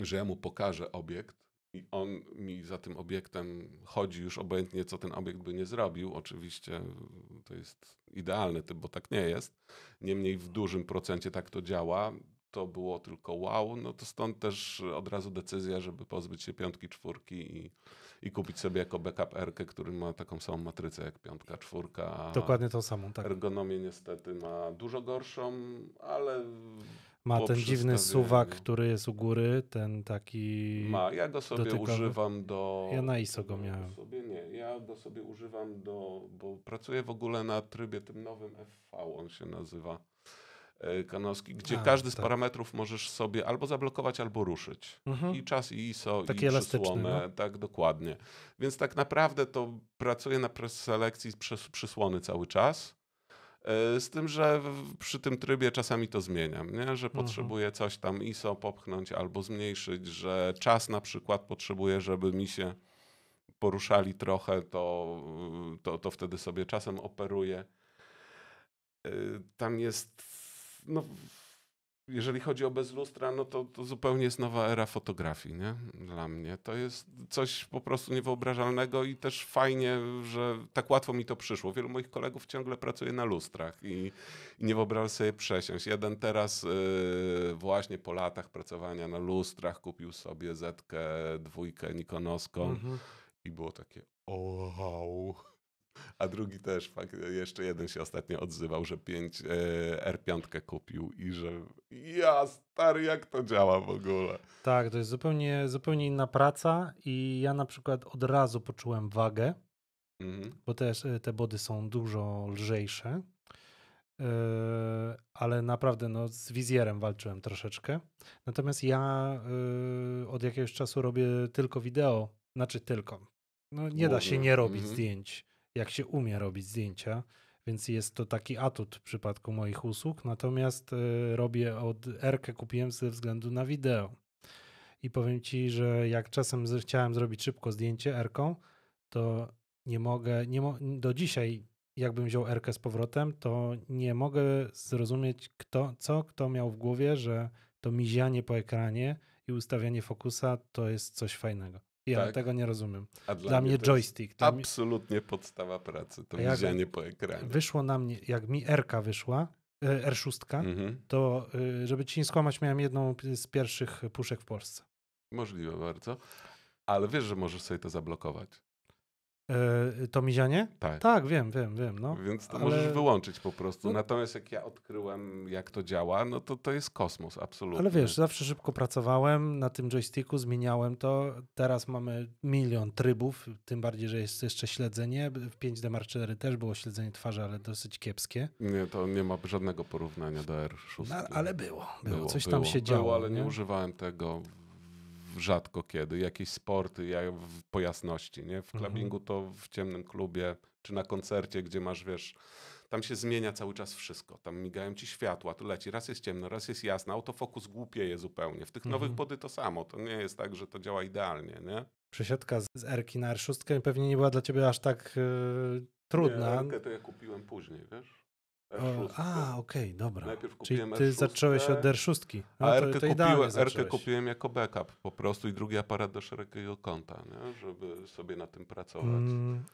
że ja mu pokażę obiekt i on mi za tym obiektem chodzi już obojętnie, co ten obiekt by nie zrobił. Oczywiście to jest idealny typ, bo tak nie jest. Niemniej w dużym procencie tak to działa. To było tylko wow, no to stąd też od razu decyzja, żeby pozbyć się piątki, czwórki i, i kupić sobie jako backup erkę, który ma taką samą matrycę jak piątka, czwórka. Dokładnie tą samą, tak. Ergonomię niestety ma dużo gorszą, ale... Ma ten dziwny suwak, który jest u góry, ten taki... Ma, ja go sobie dotykowy. używam do... Ja na I S O go miałem. Sobie nie, ja go sobie używam do... Bo pracuję w ogóle na trybie tym nowym F V, on się nazywa. Kanowski, gdzie A, każdy tak. z parametrów możesz sobie albo zablokować, albo ruszyć. Mhm. I czas, i I S O, Takie i przysłonę. No? Tak, dokładnie. Więc tak naprawdę to pracuję na preselekcji przez przysłony cały czas. Z tym, że przy tym trybie czasami to zmieniam, nie? Że potrzebuję coś tam I S O popchnąć albo zmniejszyć, że czas na przykład potrzebuję, żeby mi się poruszali trochę, to, to, to wtedy sobie czasem operuję. Tam jest... No, jeżeli chodzi o bez lustra, no to, to zupełnie jest nowa era fotografii, nie? Dla mnie. To jest coś po prostu niewyobrażalnego i też fajnie, że tak łatwo mi to przyszło. Wielu moich kolegów ciągle pracuje na lustrach i, i nie wyobrażam sobie przesiąść. Jeden teraz yy, właśnie po latach pracowania na lustrach kupił sobie zetkę, dwójkę nikonowską mhm. i było takie wow. A drugi też, fakt, jeszcze jeden się ostatnio odzywał, że pięć, e, R pięć kupił i że ja stary, jak to działa w ogóle. Tak, to jest zupełnie, zupełnie inna praca i ja na przykład od razu poczułem wagę, mhm. bo też te body są dużo lżejsze, yy, ale naprawdę no, z wizjerem walczyłem troszeczkę. Natomiast ja yy, od jakiegoś czasu robię tylko wideo, znaczy tylko, no, nie da się nie robić mhm. zdjęć. Jak się umie robić zdjęcia, więc jest to taki atut w przypadku moich usług, natomiast y, robię od R-kę kupiłem ze względu na wideo i powiem ci, że jak czasem chciałem zrobić szybko zdjęcie R-ką, to nie mogę, nie mo do dzisiaj jakbym wziął R-kę z powrotem, to nie mogę zrozumieć kto, co kto miał w głowie, że to mizianie po ekranie i ustawianie fokusa to jest coś fajnego. Ja tak. tego nie rozumiem. A dla, dla mnie joystick. To absolutnie mi... podstawa pracy, to widzenie po ekranie. Wyszło na mnie, jak mi R-ka wyszła, R sześć, mhm. to żeby ci nie skłamać, miałem jedną z pierwszych puszek w Polsce. Możliwe bardzo, ale wiesz, że możesz sobie to zablokować. Yy, to mizianie? Tak. Tak, wiem, wiem, wiem. No. Więc to ale... możesz wyłączyć po prostu. No. Natomiast jak ja odkryłem, jak to działa, no to to jest kosmos, absolutnie. Ale wiesz, zawsze szybko pracowałem na tym joysticku, zmieniałem to. Teraz mamy milion trybów, tym bardziej, że jest jeszcze śledzenie. W pięć D Mark cztery też było śledzenie twarzy, ale dosyć kiepskie. Nie, to nie ma żadnego porównania do R sześć. No, ale było, było, było coś było, tam się było, działo. Było, ale nie, nie używałem tego... rzadko kiedy, jakieś sporty ja w, po jasności, nie? W klubingu to w ciemnym klubie, czy na koncercie, gdzie masz, wiesz, tam się zmienia cały czas wszystko, tam migają ci światła, tu leci, raz jest ciemno, raz jest jasno, autofokus głupieje zupełnie, w tych mhm. nowych body to samo, to nie jest tak, że to działa idealnie, nie? Przesiadka z R-ki na R sześć pewnie nie była dla ciebie aż tak yy, trudna. Nie, to ja kupiłem później, wiesz? O, a, okej, okay, dobra. Najpierw kupiłem Czyli ty R sześć, zacząłeś od R sześć. No, a R-kę kupiłem, kupiłem jako backup po prostu i drugi aparat do szerokiego kąta, nie? Żeby sobie na tym pracować. Mm,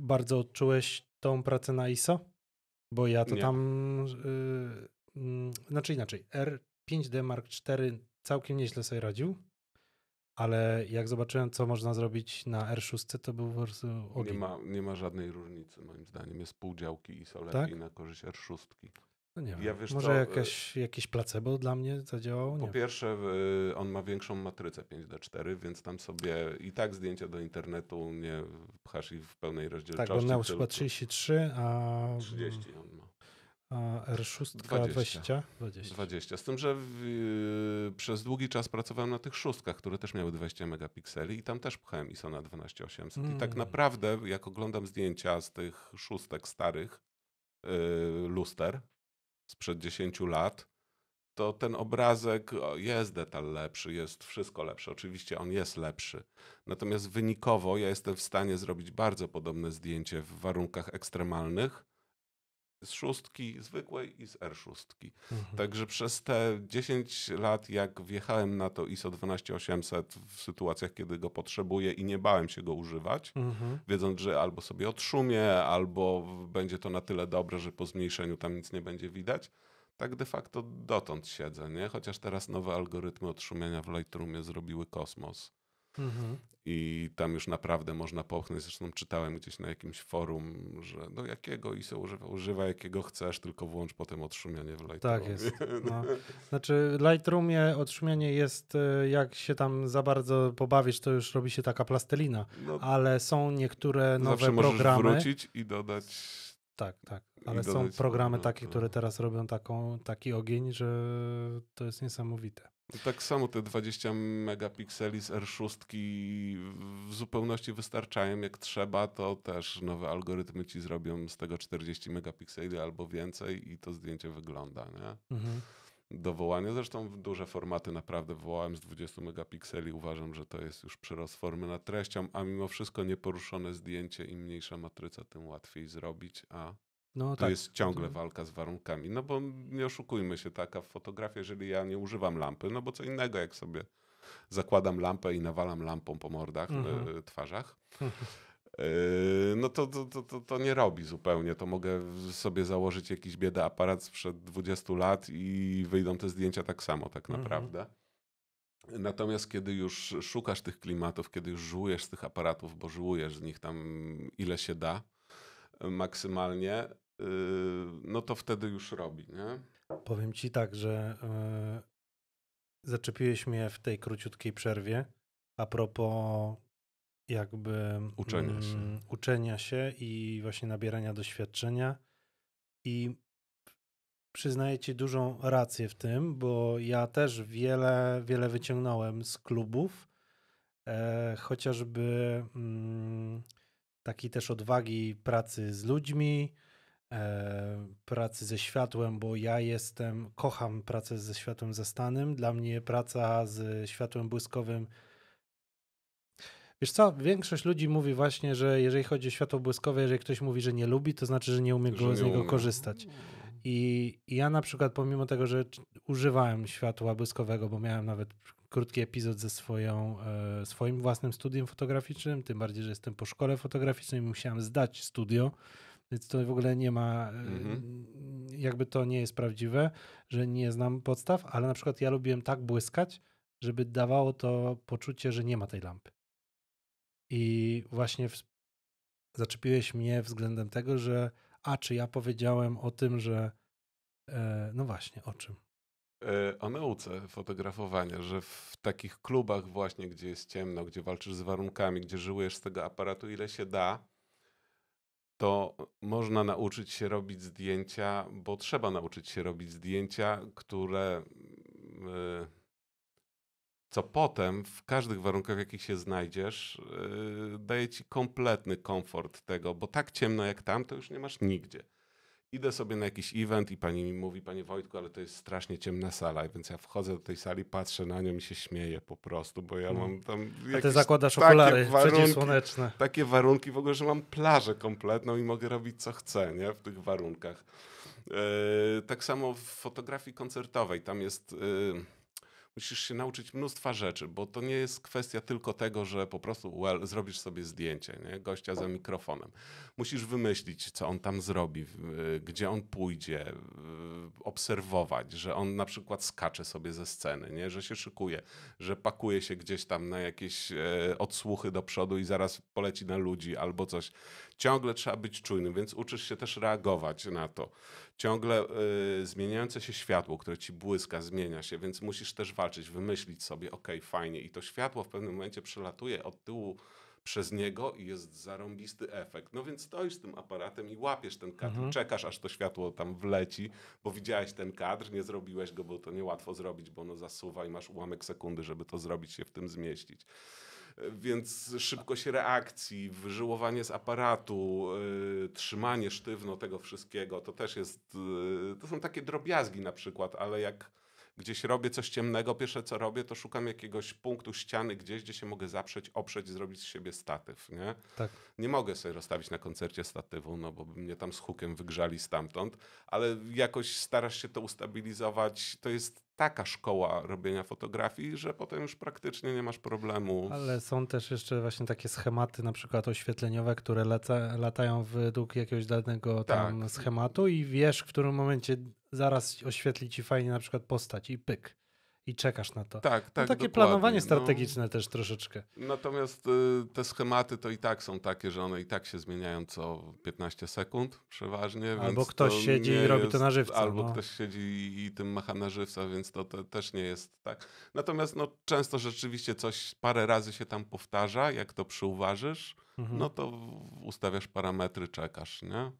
bardzo odczułeś tą pracę na I S O? Bo ja to nie. tam... Yy, yy, znaczy inaczej, R pięć D Mark cztery całkiem nieźle sobie radził, ale jak zobaczyłem, co można zrobić na R sześć, to był po prostu ogień. Nie ma, nie ma żadnej różnicy, moim zdaniem. Jest pół działki I S O lepiej tak? na korzyść R sześć. No nie ja wiem, może jakaś, jakieś placebo dla mnie zadziałało? Po nie pierwsze, wiem. On ma większą matrycę pięć D cztery, więc tam sobie i tak zdjęcia do internetu nie pchasz ich w pełnej rozdzielczości. Tak, on miał chyba trzydzieści trzy, a... trzydzieści on ma. A R sześć dwadzieścia. dwadzieścia. dwadzieścia. Z tym, że w, yy, przez długi czas pracowałem na tych szóstkach, które też miały dwadzieścia megapikseli i tam też pchałem I S O na dwanaście tysięcy osiemset. Mm. I tak naprawdę, jak oglądam zdjęcia z tych szóstek starych yy, luster sprzed dziesięciu lat, to ten obrazek o, jest detal lepszy, jest wszystko lepsze. Oczywiście on jest lepszy. Natomiast wynikowo ja jestem w stanie zrobić bardzo podobne zdjęcie w warunkach ekstremalnych z szóstki zwykłej i z R sześć. Mhm. Także przez te dziesięć lat, jak wjechałem na to I S O dwanaście tysięcy osiemset w sytuacjach, kiedy go potrzebuję i nie bałem się go używać, mhm. wiedząc, że albo sobie odszumię, albo będzie to na tyle dobre, że po zmniejszeniu tam nic nie będzie widać, tak de facto dotąd siedzę, nie? Chociaż teraz nowe algorytmy odszumienia w Lightroomie zrobiły kosmos. Mhm. I tam już naprawdę można popchnąć. Zresztą czytałem gdzieś na jakimś forum, że do jakiego I S O używa, używa jakiego chcesz, tylko włącz potem odszumianie w Lightroomie. Tak jest. No. Znaczy w Lightroomie odszumianie jest, jak się tam za bardzo pobawisz, to już robi się taka plastelina, no, ale są niektóre nowe zawsze programy. Możesz wrócić i dodać... Tak, tak, ale są dodać, programy no, takie, no. które teraz robią taką, taki ogień, że to jest niesamowite. Tak samo te dwadzieścia megapikseli z R sześć w zupełności wystarczają. Jak trzeba, to też nowe algorytmy ci zrobią z tego czterdzieści megapikseli albo więcej i to zdjęcie wygląda, nie? Mhm. Do wołania. Zresztą duże formaty naprawdę wołałem z dwudziestu megapikseli. Uważam, że to jest już przyrost formy nad treścią, a mimo wszystko nieporuszone zdjęcie i mniejsza matryca, tym łatwiej zrobić, a no, to tak. jest ciągle walka z warunkami. No bo nie oszukujmy się, taka fotografia, jeżeli ja nie używam lampy, no bo co innego, jak sobie zakładam lampę i nawalam lampą po mordach, mhm. twarzach, mhm. no to, to, to, to nie robi zupełnie. To mogę sobie założyć jakiś biedny aparat sprzed dwudziestu lat i wyjdą te zdjęcia tak samo tak naprawdę. Mhm. Natomiast kiedy już szukasz tych klimatów, kiedy już żujesz z tych aparatów, bo żujesz z nich tam ile się da maksymalnie, no to wtedy już robi, nie? Powiem ci tak, że yy, zaczepiłeś mnie w tej króciutkiej przerwie a propos jakby uczenia się. Mm, uczenia się i właśnie nabierania doświadczenia i przyznaję ci dużą rację w tym, bo ja też wiele, wiele wyciągnąłem z klubów, e, chociażby mm, takiej też odwagi pracy z ludźmi, e, pracy ze światłem, bo ja jestem, kocham pracę ze światłem zastanym. Dla mnie praca z światłem błyskowym. Wiesz co, większość ludzi mówi właśnie, że jeżeli chodzi o światło błyskowe, jeżeli ktoś mówi, że nie lubi, to znaczy, że nie umie go, z niego umie. korzystać. I, I ja na przykład pomimo tego, że używałem światła błyskowego, bo miałem nawet krótki epizod ze swoją, e, swoim własnym studiem fotograficznym, tym bardziej, że jestem po szkole fotograficznej i musiałem zdać studio, więc to w ogóle nie ma, mhm. e, jakby to nie jest prawdziwe, że nie znam podstaw, ale na przykład ja lubiłem tak błyskać, żeby dawało to poczucie, że nie ma tej lampy. I właśnie w, zaczepiłeś mnie względem tego, że a czy ja powiedziałem o tym, że e, no właśnie, o czym? O nauce fotografowania, że w takich klubach właśnie, gdzie jest ciemno, gdzie walczysz z warunkami, gdzie żyjesz z tego aparatu ile się da, to można nauczyć się robić zdjęcia, bo trzeba nauczyć się robić zdjęcia, które co potem w każdych warunkach, w jakich się znajdziesz, daje ci kompletny komfort tego, bo tak ciemno jak tam, to już nie masz nigdzie. Idę sobie na jakiś event i pani mi mówi, panie Wojtku, ale to jest strasznie ciemna sala, więc ja wchodzę do tej sali, patrzę na nią i się śmieję po prostu, bo ja mam tam... A ty zakładasz okulary przeciwsłoneczne. Takie warunki w ogóle, że mam plażę kompletną i mogę robić co chcę, nie? W tych warunkach. Yy, tak samo w fotografii koncertowej, tam jest... Yy, musisz się nauczyć mnóstwa rzeczy, bo to nie jest kwestia tylko tego, że po prostu well, zrobisz sobie zdjęcie, nie? Gościa za mikrofonem. Musisz wymyślić, co on tam zrobi, gdzie on pójdzie, obserwować, że on na przykład skacze sobie ze sceny, nie? Że się szykuje, że pakuje się gdzieś tam na jakieś odsłuchy do przodu i zaraz poleci na ludzi albo coś. Ciągle trzeba być czujnym, więc uczysz się też reagować na to. Ciągle y, zmieniające się światło, które ci błyska, zmienia się, więc musisz też walczyć, wymyślić sobie, okej, fajnie. I to światło w pewnym momencie przelatuje od tyłu przez niego i jest zarąbisty efekt. No więc stoisz z tym aparatem i łapiesz ten kadr, mhm. czekasz aż to światło tam wleci, bo widziałeś ten kadr, nie zrobiłeś go, bo to niełatwo zrobić, bo ono zasuwa i masz ułamek sekundy, żeby to zrobić, się w tym zmieścić. Więc szybkość reakcji, wyżyłowanie z aparatu, yy, trzymanie sztywno tego wszystkiego, to też jest, yy, to są takie drobiazgi na przykład, ale jak gdzieś robię coś ciemnego, pierwsze co robię, to szukam jakiegoś punktu ściany gdzieś, gdzie się mogę zaprzeć, oprzeć, zrobić z siebie statyw. Nie, tak. nie mogę sobie rozstawić na koncercie statywu, no bo by mnie tam z hukiem wygrzali stamtąd, ale jakoś starasz się to ustabilizować. To jest taka szkoła robienia fotografii, że potem już praktycznie nie masz problemu. Ale są też jeszcze właśnie takie schematy, na przykład oświetleniowe, które lata, latają według jakiegoś danego tam tak. schematu i wiesz, w którym momencie zaraz oświetli ci fajnie na przykład postać i pyk. I czekasz na to. Tak, tak, no takie planowanie strategiczne no, też troszeczkę. Natomiast y, te schematy to i tak są takie, że one i tak się zmieniają co piętnaście sekund przeważnie. Albo więc ktoś siedzi i robi jest, to na żywca. Albo no. ktoś siedzi i, i tym macha na żywca, więc to, to też nie jest tak. Natomiast no, często rzeczywiście coś parę razy się tam powtarza, jak to przyuważysz, mhm. no to ustawiasz parametry, czekasz, nie?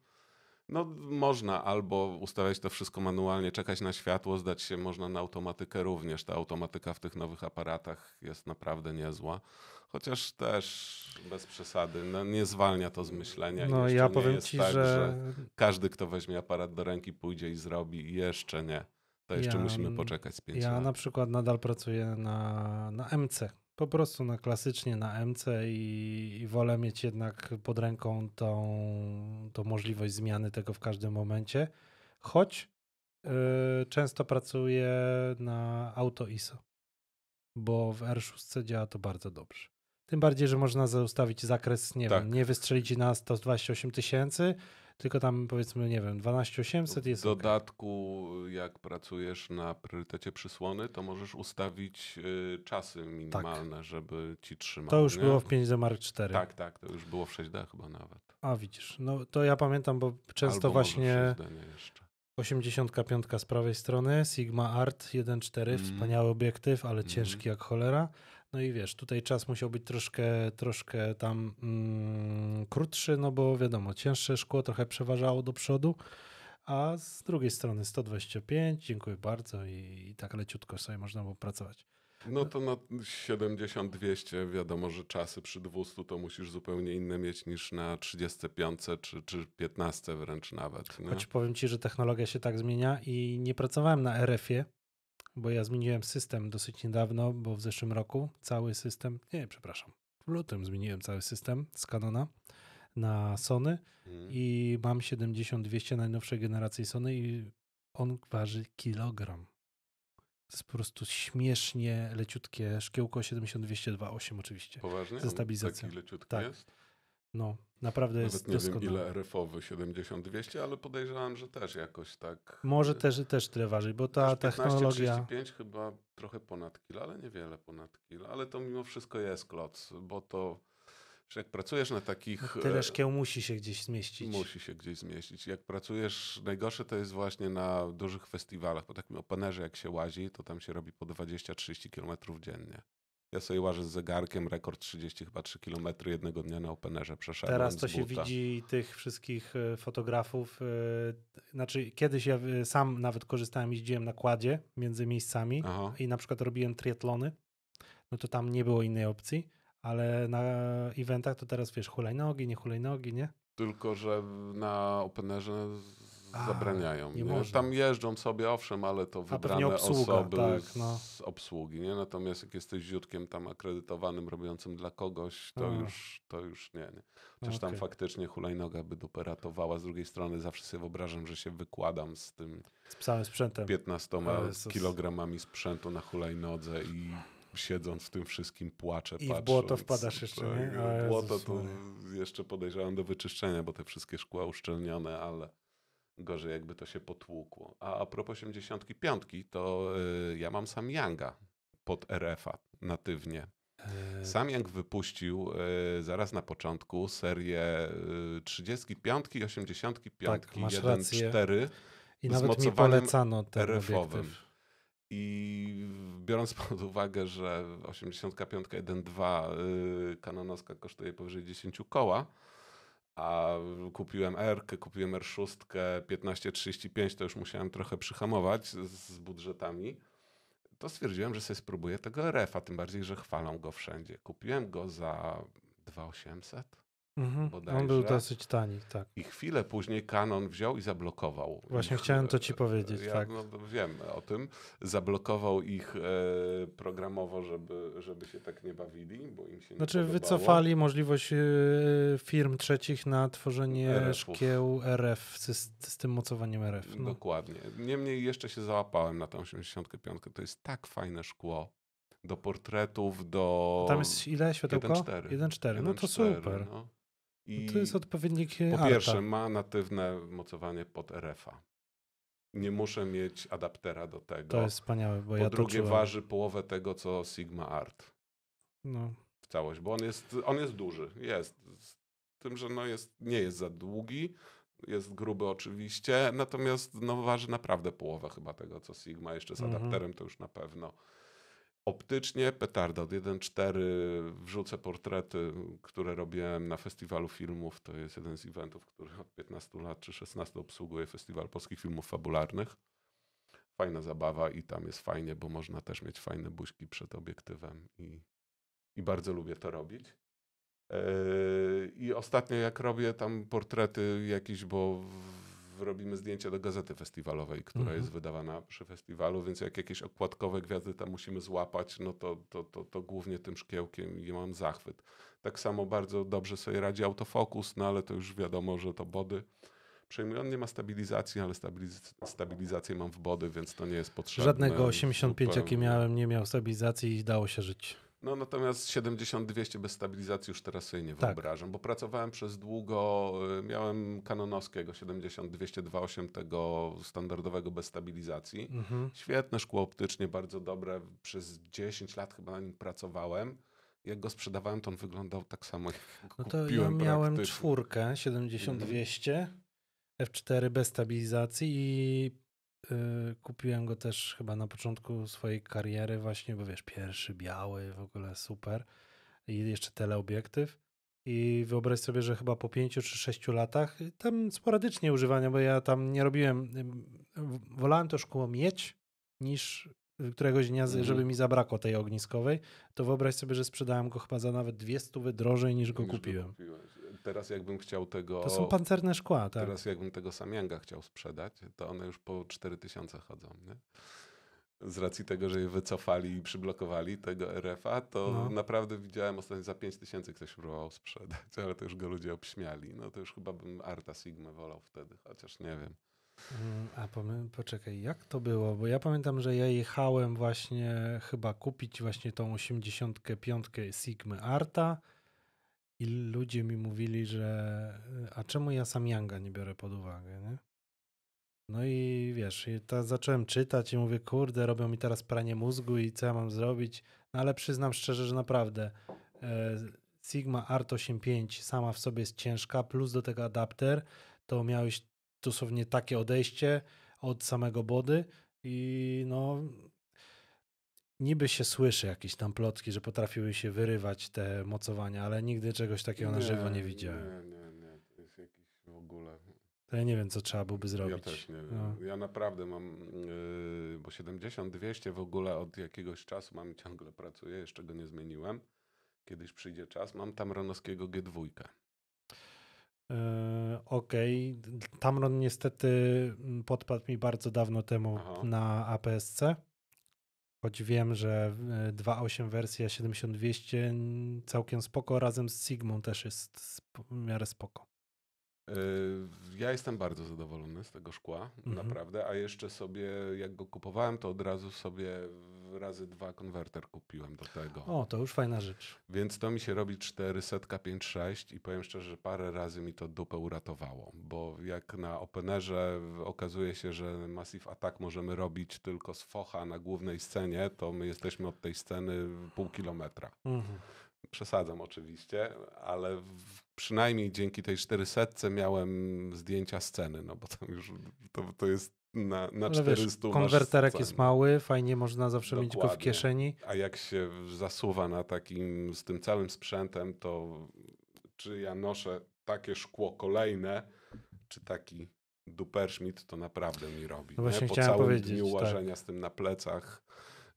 No można albo ustawiać to wszystko manualnie, czekać na światło, zdać się można na automatykę również. Ta automatyka w tych nowych aparatach jest naprawdę niezła. Chociaż też bez przesady, no, nie zwalnia to z myślenia. No ja powiem ci, tak, że... że każdy, kto weźmie aparat do ręki, pójdzie i zrobi. Jeszcze nie. To jeszcze ja, musimy poczekać z pięć ja lat. Ja na przykład nadal pracuję na, na M C. Po prostu na klasycznie na M C i, i wolę mieć jednak pod ręką tą, tą możliwość zmiany tego w każdym momencie, choć yy, często pracuję na auto I S O, bo w R sześć działa to bardzo dobrze. Tym bardziej, że można ustawić zakres, nie tak. wiem, nie wystrzelić na sto dwadzieścia osiem tysięcy, tylko tam powiedzmy, nie wiem, dwanaście osiemset jest. W dodatku, okay. jak pracujesz na priorytecie przysłony, to możesz ustawić y, czasy minimalne, tak. żeby ci trzymały. To już nie? było w pięć D Mark cztery. Tak, tak, to już było w sześć D chyba nawet. A widzisz, no to ja pamiętam, bo często albo właśnie osiemdziesiąt pięć z prawej strony, Sigma Art jeden cztery, mm. wspaniały obiektyw, ale ciężki mm. jak cholera. No i wiesz, tutaj czas musiał być troszkę, troszkę tam mm, krótszy, no bo wiadomo, cięższe szkło trochę przeważało do przodu, a z drugiej strony sto dwadzieścia pięć, dziękuję bardzo i, i tak leciutko sobie można było pracować. No to na siedemdziesiąt dwieście wiadomo, że czasy przy dwieście to musisz zupełnie inne mieć niż na trzydzieści pięć czy, czy piętnaście wręcz nawet. Nie? Choć powiem ci, że technologia się tak zmienia i nie pracowałem na R F ie, bo ja zmieniłem system dosyć niedawno, bo w zeszłym roku cały system, nie, przepraszam, w lutym zmieniłem cały system z Canona na Sony hmm. i mam siedemdziesiąt dwieście najnowszej generacji Sony i on waży kilogram. To jest po prostu śmiesznie leciutkie szkiełko siedemdziesiąt dwieście dwa osiem oczywiście. Poważnie? Ze stabilizacją. Taki leciutki tak. jest? No, naprawdę nawet jest doskonałe. Nie wiem ile R F owy, siedemdziesiąt dwieście, ale podejrzewam, że też jakoś tak. Może też, też tyle ważyć, bo ta technologia... trzydzieści pięć chyba trochę ponad kilo, ale niewiele ponad kilo, ale to mimo wszystko jest kloc, bo to jak pracujesz na takich... Tyle szkieł musi się gdzieś zmieścić. Musi się gdzieś zmieścić. Jak pracujesz, najgorsze to jest właśnie na dużych festiwalach, po takim Openerze jak się łazi, to tam się robi po dwadzieścia trzydzieści kilometrów dziennie. Ja sobie łażę z zegarkiem, rekord trzydzieści chyba trzy kilometry jednego dnia na Openerze przeszedłem. Teraz to się widzi tych wszystkich fotografów. Znaczy kiedyś ja sam nawet korzystałem, jeździłem na quadzie między miejscami Aha. i na przykład robiłem triatlony. No to tam nie było innej opcji, ale na eventach to teraz wiesz, hulajnogi, nie hulajnogi, nie? Tylko, że na Openerze... zabraniają. A, nie nie? Tam jeżdżą sobie, owszem, ale to wybrane obsługa, osoby tak, no. z obsługi. Nie? Natomiast jak jesteś ziutkiem tam akredytowanym, robiącym dla kogoś, to, A. już, to już nie. nie. Chociaż okay. tam faktycznie hulajnoga by dupę ratowała. Z drugiej strony zawsze sobie wyobrażam, że się wykładam z tym z psałym sprzętem. piętnastoma kilogramami sprzętu na hulajnodze i siedząc w tym wszystkim płaczę, patrząc. I w błoto wpadasz jeszcze, tak, nie? A, błoto Jezus, to nie. jeszcze podejrzewam do wyczyszczenia, bo te wszystkie szkła uszczelnione, ale gorzej jakby to się potłukło. A, a propos osiemdziesiątki piątki, to yy, ja mam Sam Yanga pod R F a natywnie. Yy. Sam Yang wypuścił yy, zaraz na początku serię yy, trzydzieści pięć i osiemdziesiąt pięć, tak, jeden cztery i nawet mi polecano ten R F owym. I biorąc pod uwagę, że osiemdziesiąt pięć jeden dwa kanonowska kosztuje powyżej dziesięć koła, a kupiłem R-kę, kupiłem R sześć, piętnaście trzydzieści pięć, to już musiałem trochę przyhamować z budżetami, to stwierdziłem, że sobie spróbuję tego R F-a, tym bardziej, że chwalą go wszędzie. Kupiłem go za dwa tysiące osiemset. Mhm. On był dosyć tani, tak. I chwilę później Canon wziął i zablokował. Właśnie ich, chciałem to ci powiedzieć, ja, tak. No, wiem o tym. Zablokował ich e, programowo, żeby, żeby się tak nie bawili, bo im się znaczy, nie podobało. Wycofali możliwość e, firm trzecich na tworzenie R F-ów. Szkieł R F z, z tym mocowaniem R F. No. Dokładnie. Niemniej jeszcze się załapałem na tą osiemdziesiąt pięć. To jest tak fajne szkło. Do portretów, do... Tam jest ile światełko? jeden cztery. No to super. No. I to jest odpowiednik arta. Po pierwsze ma natywne mocowanie pod R F-a. Nie muszę mieć adaptera do tego. To jest wspaniałe, bo po ja drugie to waży połowę tego, co Sigma Art. No. W całość, bo on jest, on jest duży. Jest. Z tym, że no jest, nie jest za długi, jest gruby oczywiście, natomiast no waży naprawdę połowę chyba tego, co Sigma. Jeszcze z mhm. adapterem to już na pewno. Optycznie petarda od jeden cztery, wrzucę portrety, które robiłem na festiwalu filmów. To jest jeden z eventów, który od piętnastu lat czy szesnastu obsługuje Festiwal Polskich Filmów Fabularnych. Fajna zabawa i tam jest fajnie, bo można też mieć fajne buźki przed obiektywem i, i bardzo lubię to robić. Yy, I ostatnio jak robię tam portrety jakieś, bo robimy zdjęcie do gazety festiwalowej, która mhm. jest wydawana przy festiwalu, więc jak jakieś okładkowe gwiazdy tam musimy złapać, no to, to, to, to głównie tym szkiełkiem i mam zachwyt. Tak samo bardzo dobrze sobie radzi autofokus, no ale to już wiadomo, że to body. Przynajmniej on nie ma stabilizacji, ale stabiliz stabilizację mam w body, więc to nie jest potrzebne. Żadnego osiemdziesiąt pięć, super... jaki miałem, nie miał stabilizacji i dało się żyć. No natomiast siedemdziesiąt dwieście bez stabilizacji już teraz sobie nie tak wyobrażam, bo pracowałem przez długo, miałem kanonowskiego siedemdziesiąt dwieście dwadzieścia osiem, tego standardowego bez stabilizacji. Mhm. Świetne szkło optycznie, bardzo dobre, przez dziesięć lat chyba na nim pracowałem. Jak go sprzedawałem, to on wyglądał tak samo jak no to kupiłem ja miałem praktycznie. Czwórkę siedemdziesiąt dwieście F cztery bez stabilizacji i... kupiłem go też chyba na początku swojej kariery właśnie, bo wiesz, pierwszy biały, w ogóle super i jeszcze teleobiektyw i wyobraź sobie, że chyba po pięciu czy sześciu latach tam sporadycznie używania, bo ja tam nie robiłem, wolałem to szkło mieć niż któregoś dnia, mhm. żeby mi zabrakło tej ogniskowej, to wyobraź sobie, że sprzedałem go chyba za nawet dwie stówy drożej niż go niż kupiłem. Teraz jakbym chciał tego... To są pancerne szkła, tak. Teraz jakbym tego Sam Yanga chciał sprzedać, to one już po cztery tysiące chodzą, nie? Z racji tego, że je wycofali i przyblokowali tego R F-a, to no. naprawdę widziałem ostatnio za pięć tysięcy ktoś próbował sprzedać, ale to już go ludzie obśmiali. No to już chyba bym Arta Sigma wolał wtedy, chociaż nie wiem. A poczekaj, jak to było? Bo ja pamiętam, że ja jechałem właśnie chyba kupić właśnie tą osiemdziesiąt pięć Sigmy Arta. I ludzie mi mówili, że a czemu ja Sam Yanga nie biorę pod uwagę, nie? No i wiesz, i ta, zacząłem czytać i mówię, kurde, robią mi teraz pranie mózgu i co ja mam zrobić? No ale przyznam szczerze, że naprawdę e, Sigma Art osiem pięć sama w sobie jest ciężka, plus do tego adapter, to miałeś dosłownie takie odejście od samego body i no... Niby się słyszy jakieś tam plotki, że potrafiły się wyrywać te mocowania, ale nigdy czegoś takiego nie, na żywo nie widziałem. Nie, nie, nie. To jest jakiś w ogóle... To ja nie wiem, co trzeba byłoby zrobić. Ja też nie wiem. No. Ja naprawdę mam, yy, bo siedemdziesiąt dwieście w ogóle od jakiegoś czasu mam i ciągle pracuję, jeszcze go nie zmieniłem. Kiedyś przyjdzie czas. Mam Tamronowskiego G dwa. Yy, Okej. Okay. Tamron niestety podpadł mi bardzo dawno temu Aha. na A P S C. Choć wiem, że dwa osiem wersja siedemdziesiąt dwieście całkiem spoko, razem z Sigmą też jest w miarę spoko. Ja jestem bardzo zadowolony z tego szkła, mhm. naprawdę, a jeszcze sobie, jak go kupowałem, to od razu sobie razy dwa konwerter kupiłem do tego. O, to już fajna rzecz. Więc to mi się robi czterysta pięćdziesiąt sześć i powiem szczerze, że parę razy mi to dupę uratowało, bo jak na Openerze okazuje się, że Massive Attack możemy robić tylko z focha na głównej scenie, to my jesteśmy od tej sceny pół kilometra. Mhm. Przesadzam oczywiście, ale przynajmniej dzięki tej czterysetce miałem zdjęcia sceny, no bo tam już to, to jest na, na czterysta. Konwerterek jest mały, fajnie można zawsze Dokładnie. mieć go w kieszeni. A jak się zasuwa na takim, z tym całym sprzętem, to czy ja noszę takie szkło kolejne, czy taki duperszmit, to naprawdę mi robi. No właśnie po całym dniu łażenia tak. z tym na plecach.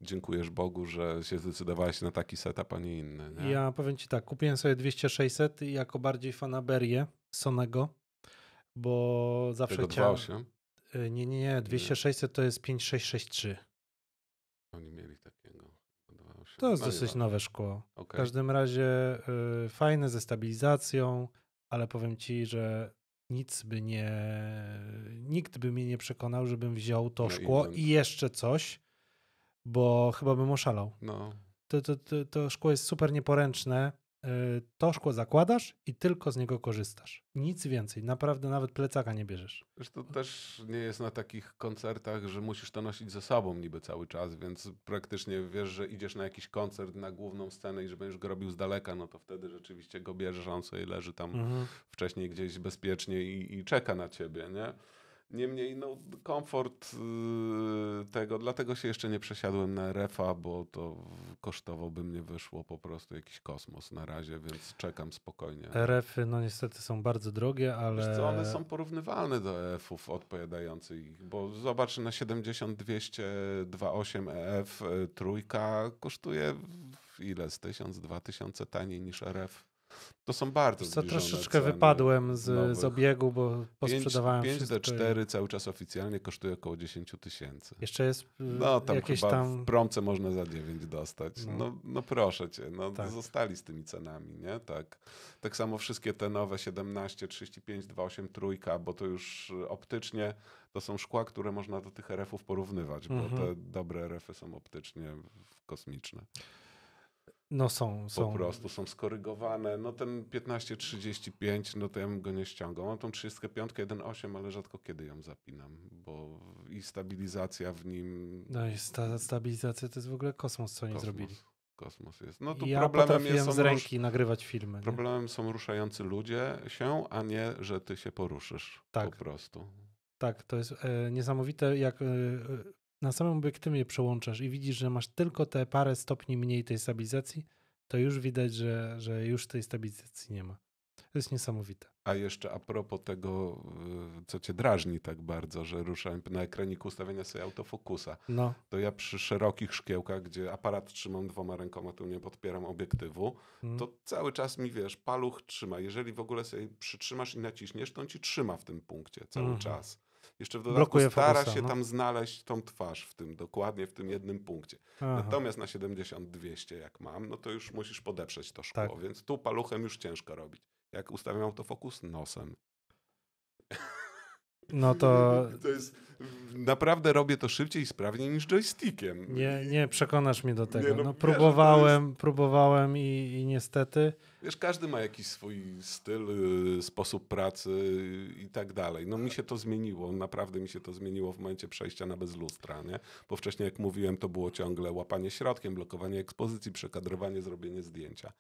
Dziękujesz Bogu, że się zdecydowałeś na taki setup, a nie inny. Nie? Ja powiem ci tak, kupiłem sobie dwieście sześćset i jako bardziej fanaberię Sonego, bo zawsze Tego chciałem... dwa osiem? Nie, nie, nie, dwieście sześćset to jest pięć sześć sześć trzy. Oni mieli takiego. dwa osiem. To jest no dosyć nowe tak. szkło. Okay. W każdym razie y, fajne, ze stabilizacją, ale powiem ci, że nic by nie... Nikt by mnie nie przekonał, żebym wziął to no szkło i, ten... i jeszcze coś, bo chyba bym oszalał. No. To, to, to, to szkło jest super nieporęczne. To szkło zakładasz i tylko z niego korzystasz. Nic więcej. Naprawdę nawet plecaka nie bierzesz. Zresztą też nie jest na takich koncertach, że musisz to nosić ze sobą niby cały czas, więc praktycznie wiesz, że idziesz na jakiś koncert, na główną scenę i że będziesz go robił z daleka, no to wtedy rzeczywiście go bierzesz, on sobie leży tam mhm. wcześniej gdzieś bezpiecznie i, i czeka na ciebie, nie? Niemniej no, komfort yy, tego, dlatego się jeszcze nie przesiadłem na R F a, bo to kosztowo by mnie wyszło po prostu jakiś kosmos na razie, więc czekam spokojnie. R F y no niestety są bardzo drogie, ale... Wiesz co, one są porównywalne do E F ów odpowiadających, bo zobacz na siedemdziesiąt dwieście dwa osiem E F trójka kosztuje ile? Z tysiąc, dwa tysiące taniej niż R F. To są bardzo co, troszeczkę wypadłem z, z obiegu, bo posprzedawałem pięć D cztery cały czas oficjalnie kosztuje około dziesięć tysięcy. Jeszcze jest no, tam jakieś chyba tam... w promce można za dziewięć dostać. No, no, no proszę cię, no tak. zostali z tymi cenami, nie? Tak. Tak samo wszystkie te nowe siedemnaście, trzydzieści pięć, dwa osiem trójka, bo to już optycznie to są szkła, które można do tych R F ów porównywać, mhm. bo te dobre R F y są optycznie kosmiczne. No są, są. Po prostu są skorygowane. No ten piętnaście trzydzieści pięć, no to ja bym go nie ściągał. Mam tą trzydzieści pięć jeden osiem, ale rzadko kiedy ją zapinam, bo i stabilizacja w nim... No i sta stabilizacja to jest w ogóle kosmos, co oni zrobili. Kosmos jest. No tu ja problemem jest z ręki rusz... nagrywać filmy. Problemem nie? są ruszający ludzie się, a nie, że ty się poruszysz. Tak. Po prostu. Tak, to jest e, niesamowite, jak... E, na samym obiektywie je przełączasz i widzisz, że masz tylko te parę stopni mniej tej stabilizacji, to już widać, że, że już tej stabilizacji nie ma. To jest niesamowite. A jeszcze a propos tego, co cię drażni tak bardzo, że ruszałem na ekraniku ustawienia sobie autofokusa, no. to ja przy szerokich szkiełkach, gdzie aparat trzymam dwoma rękoma, tu nie podpieram obiektywu, hmm. to cały czas mi, wiesz, paluch trzyma. Jeżeli w ogóle sobie przytrzymasz i naciśniesz, to on ci trzyma w tym punkcie cały hmm. czas. Jeszcze w dodatku blokuje stara fokusa, się no. tam znaleźć tą twarz w tym, dokładnie w tym jednym punkcie. Aha. Natomiast na siedemdziesiąt dwieście jak mam, no to już musisz podeprzeć to szkło, tak. więc tu paluchem już ciężko robić. Jak ustawiam autofokus nosem. No to... to jest, naprawdę robię to szybciej i sprawniej niż joystickiem. Nie, nie przekonasz mnie do tego. Nie, no, no, próbowałem, wiesz, jest... próbowałem i, i niestety... Wiesz, każdy ma jakiś swój styl, yy, sposób pracy yy, i tak dalej. No mi się to zmieniło, naprawdę mi się to zmieniło w momencie przejścia na bez lustra, nie? Bo wcześniej, jak mówiłem, to było ciągle łapanie środkiem, blokowanie ekspozycji, przekadrowanie, zrobienie zdjęcia.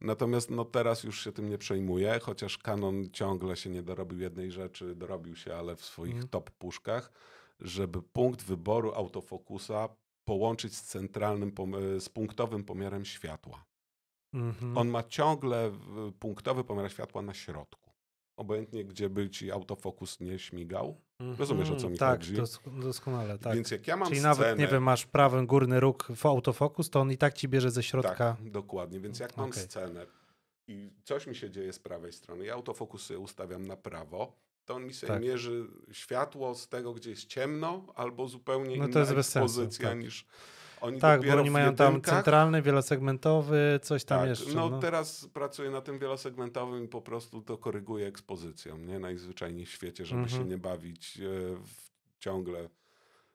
Natomiast no teraz już się tym nie przejmuję, chociaż Canon ciągle się nie dorobił jednej rzeczy, dorobił się, ale w swoich mm. top puszkach, żeby punkt wyboru autofokusa połączyć z centralnym, z punktowym pomiarem światła. Mm-hmm. On ma ciągle punktowy pomiar światła na środku. Obojętnie, gdzie by ci autofokus nie śmigał. Mm-hmm. Rozumiesz, o co mi tak, chodzi? Dos doskonale, tak. Więc jak ja mam Czyli scenę, nawet, nie wiem, masz prawy górny róg w autofokus, to on i tak ci bierze ze środka. Tak, dokładnie. Więc jak mam okay. scenę i coś mi się dzieje z prawej strony, ja autofokus sobie ustawiam na prawo, to on mi sobie tak. mierzy światło z tego, gdzie jest ciemno, albo zupełnie no inna ekspozycja tak. niż... Oni tak, bo oni mają tam centralny, wielosegmentowy, coś tam tak, jeszcze. No, no teraz pracuję na tym wielosegmentowym i po prostu to koryguję ekspozycją, nie? Najzwyczajniej w świecie, żeby mm-hmm. się nie bawić w ciągle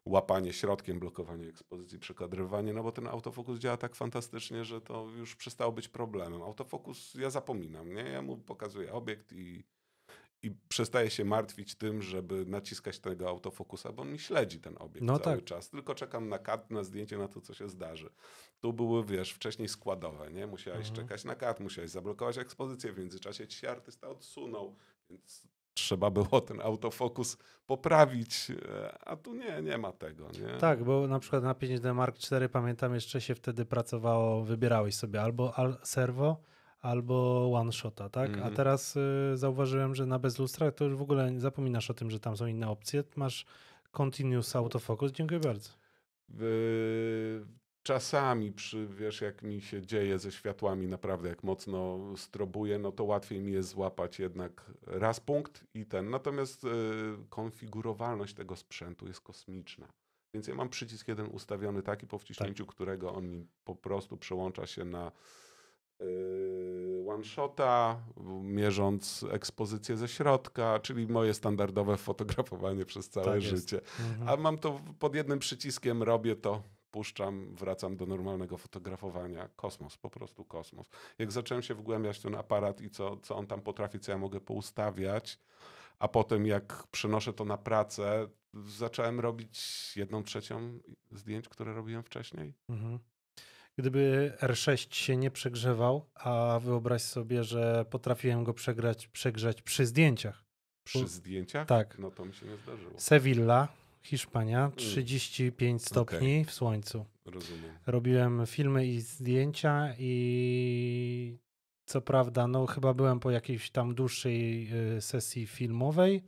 łapanie środkiem, blokowanie ekspozycji, przekadrowanie, no bo ten autofokus działa tak fantastycznie, że to już przestało być problemem. Autofokus ja zapominam, nie? Ja mu pokazuję obiekt i... I przestaje się martwić tym, żeby naciskać tego autofokusa, bo on mi śledzi ten obiekt no cały tak. czas. Tylko czekam na kat, na zdjęcie, na to, co się zdarzy. Tu były, wiesz, wcześniej składowe, nie? Musiałeś mhm. czekać na kat, musiałeś zablokować ekspozycję, w międzyczasie ci się artysta odsunął, więc trzeba było ten autofokus poprawić, a tu nie, nie ma tego. Nie? Tak, bo na przykład na pięć D Mark cztery pamiętam jeszcze się wtedy pracowało, wybierałeś sobie albo serwo, albo one-shota, tak? Mm-hmm. A teraz y, zauważyłem, że na bezlustrach to już w ogóle zapominasz o tym, że tam są inne opcje. Masz continuous autofocus. Dziękuję bardzo. Yy, czasami, przy, wiesz, jak mi się dzieje ze światłami, naprawdę jak mocno strobuję, no to łatwiej mi jest złapać jednak raz punkt i ten. Natomiast yy, konfigurowalność tego sprzętu jest kosmiczna. Więc ja mam przycisk jeden ustawiony taki, po wciśnięciu tak. którego on mi po prostu przełącza się na one-shota, mierząc ekspozycję ze środka, czyli moje standardowe fotografowanie przez całe tak życie. Mhm. A mam to pod jednym przyciskiem, robię to, puszczam, wracam do normalnego fotografowania. Kosmos, po prostu kosmos. Jak zacząłem się wgłębiać w ten aparat i co, co on tam potrafi, co ja mogę poustawiać, a potem jak przenoszę to na pracę, zacząłem robić jedną trzecią zdjęć, które robiłem wcześniej. Mhm. Gdyby R sześć się nie przegrzewał, a wyobraź sobie, że potrafiłem go przegrać, przegrzać przy zdjęciach. Przy zdjęciach? Tak. No to mi się nie zdarzyło. Sewilla, Hiszpania, trzydzieści pięć stopni okay. w słońcu. Rozumiem. Robiłem filmy i zdjęcia i co prawda, no chyba byłem po jakiejś tam dłuższej sesji filmowej,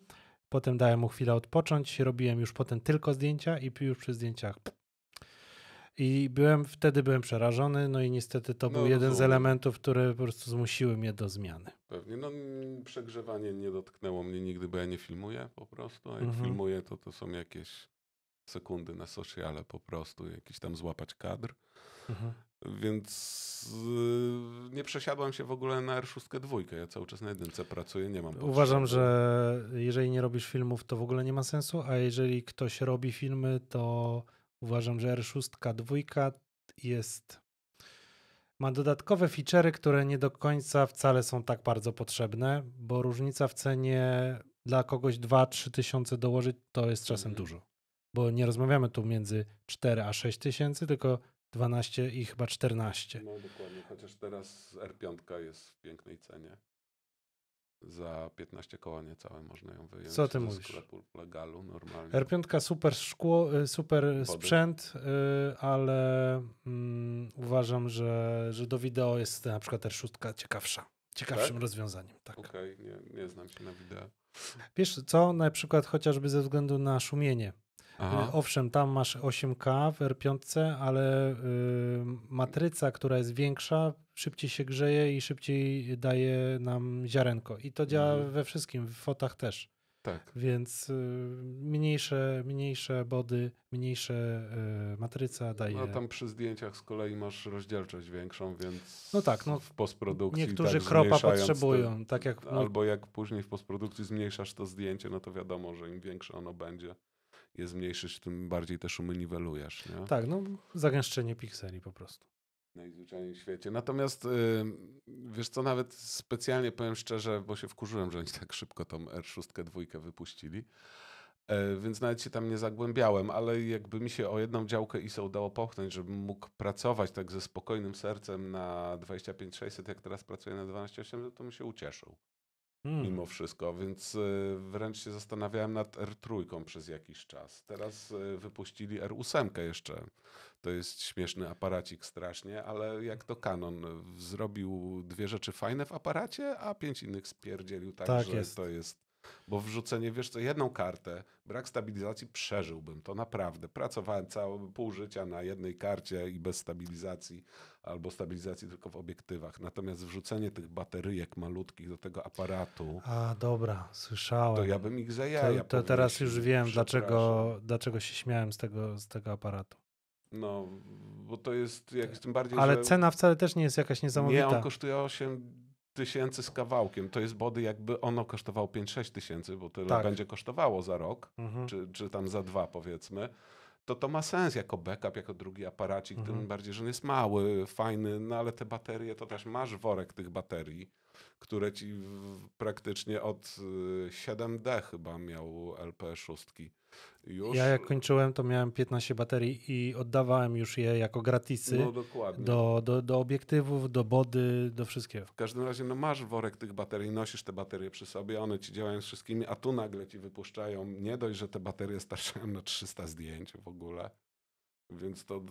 potem dałem mu chwilę odpocząć, robiłem już potem tylko zdjęcia i już przy zdjęciach. I byłem, wtedy byłem przerażony, no i niestety to no, był jeden to... z elementów, które po prostu zmusiły mnie do zmiany. Pewnie, no przegrzewanie nie dotknęło mnie nigdy, bo ja nie filmuję po prostu, a jak mhm. filmuję, to to są jakieś sekundy na sociale po prostu, jakiś tam złapać kadr, mhm. więc yy, nie przesiadłem się w ogóle na R sześć dwa, ja cały czas na jedynce pracuję, nie mam potrzeby. Uważam, że jeżeli nie robisz filmów, to w ogóle nie ma sensu, a jeżeli ktoś robi filmy, to... Uważam, że R sześć dwa jest, ma dodatkowe feature'y, które nie do końca wcale są tak bardzo potrzebne, bo różnica w cenie dla kogoś dwa trzy tysiące dołożyć to jest czasem mhm. dużo, bo nie rozmawiamy tu między cztery a sześć tysięcy, tylko dwanaście i chyba czternaście. No dokładnie, chociaż teraz R pięć jest w pięknej cenie. Za piętnaście koła niecałe można ją wyjąć. Co ty mówisz? Sklepu legalu, normalnie. R pięć super szkło, super Wody. sprzęt, yy, ale mm, uważam, że, że do wideo jest na przykład R sześć ciekawsza. Ciekawszym tak? rozwiązaniem. Tak. Okej, okay, nie, nie znam się na wideo. Wiesz co, na przykład chociażby ze względu na szumienie. Aha. Owszem, tam masz osiem K w R pięć, ale yy, matryca, która jest większa, szybciej się grzeje i szybciej daje nam ziarenko. I to działa mhm. we wszystkim, w fotach też. Tak. Więc yy, mniejsze, mniejsze body, mniejsze yy, matryca daje. No tam przy zdjęciach z kolei masz rozdzielczość większą, więc no tak, no, w postprodukcji niektórzy tak kropa potrzebują. To, tak jak, no, albo jak później w postprodukcji zmniejszasz to zdjęcie, no to wiadomo, że im większe ono będzie, je zmniejszysz, tym bardziej te szumy niwelujesz. Nie? Tak, no zagęszczenie pikseli po prostu. Najzwyczajniej w świecie. Natomiast yy, wiesz co, nawet specjalnie powiem szczerze, bo się wkurzyłem, że oni tak szybko tą R sześć dwa wypuścili, yy, więc nawet się tam nie zagłębiałem, ale jakby mi się o jedną działkę I S O udało popchnąć, żebym mógł pracować tak ze spokojnym sercem na dwadzieścia pięć sześćset, jak teraz pracuję na dwanaście osiemset, to mi się ucieszył. Hmm. Mimo wszystko, więc y, wręcz się zastanawiałem nad R trzy przez jakiś czas. Teraz y, wypuścili R osiem jeszcze. To jest śmieszny aparacik strasznie, ale jak to Canon zrobił dwie rzeczy fajne w aparacie, a pięć innych spierdzielił tak, tak że jest. to jest... Bo wrzucenie, wiesz co, jedną kartę, brak stabilizacji, przeżyłbym to naprawdę. Pracowałem całe pół życia na jednej karcie i bez stabilizacji, albo stabilizacji tylko w obiektywach. Natomiast wrzucenie tych bateryjek malutkich do tego aparatu... A dobra, słyszałem. To ja bym ich zajęł. To, to teraz już wiem, dlaczego, dlaczego się śmiałem z tego, z tego aparatu. No, bo to jest jak tym bardziej... Ale że... cena wcale też nie jest jakaś niesamowita. Nie, on kosztuje osiem tysięcy z kawałkiem, to jest body, jakby ono kosztowało pięć sześć tysięcy, bo tyle tak. będzie kosztowało za rok, mhm. czy, czy tam za dwa powiedzmy, to to ma sens jako backup, jako drugi aparacik, mhm. tym bardziej, że on jest mały, fajny, no ale te baterie, to też masz worek tych baterii, które ci w, praktycznie od siedem D chyba miał L P sześć już. Ja jak kończyłem, to miałem piętnaście baterii i oddawałem już je jako gratisy no, do, do, do obiektywów, do body, do wszystkiego. W każdym razie no masz worek tych baterii, nosisz te baterie przy sobie, one ci działają z wszystkimi, a tu nagle ci wypuszczają, nie dość, że te baterie starczają na trzysta zdjęć w ogóle. Więc to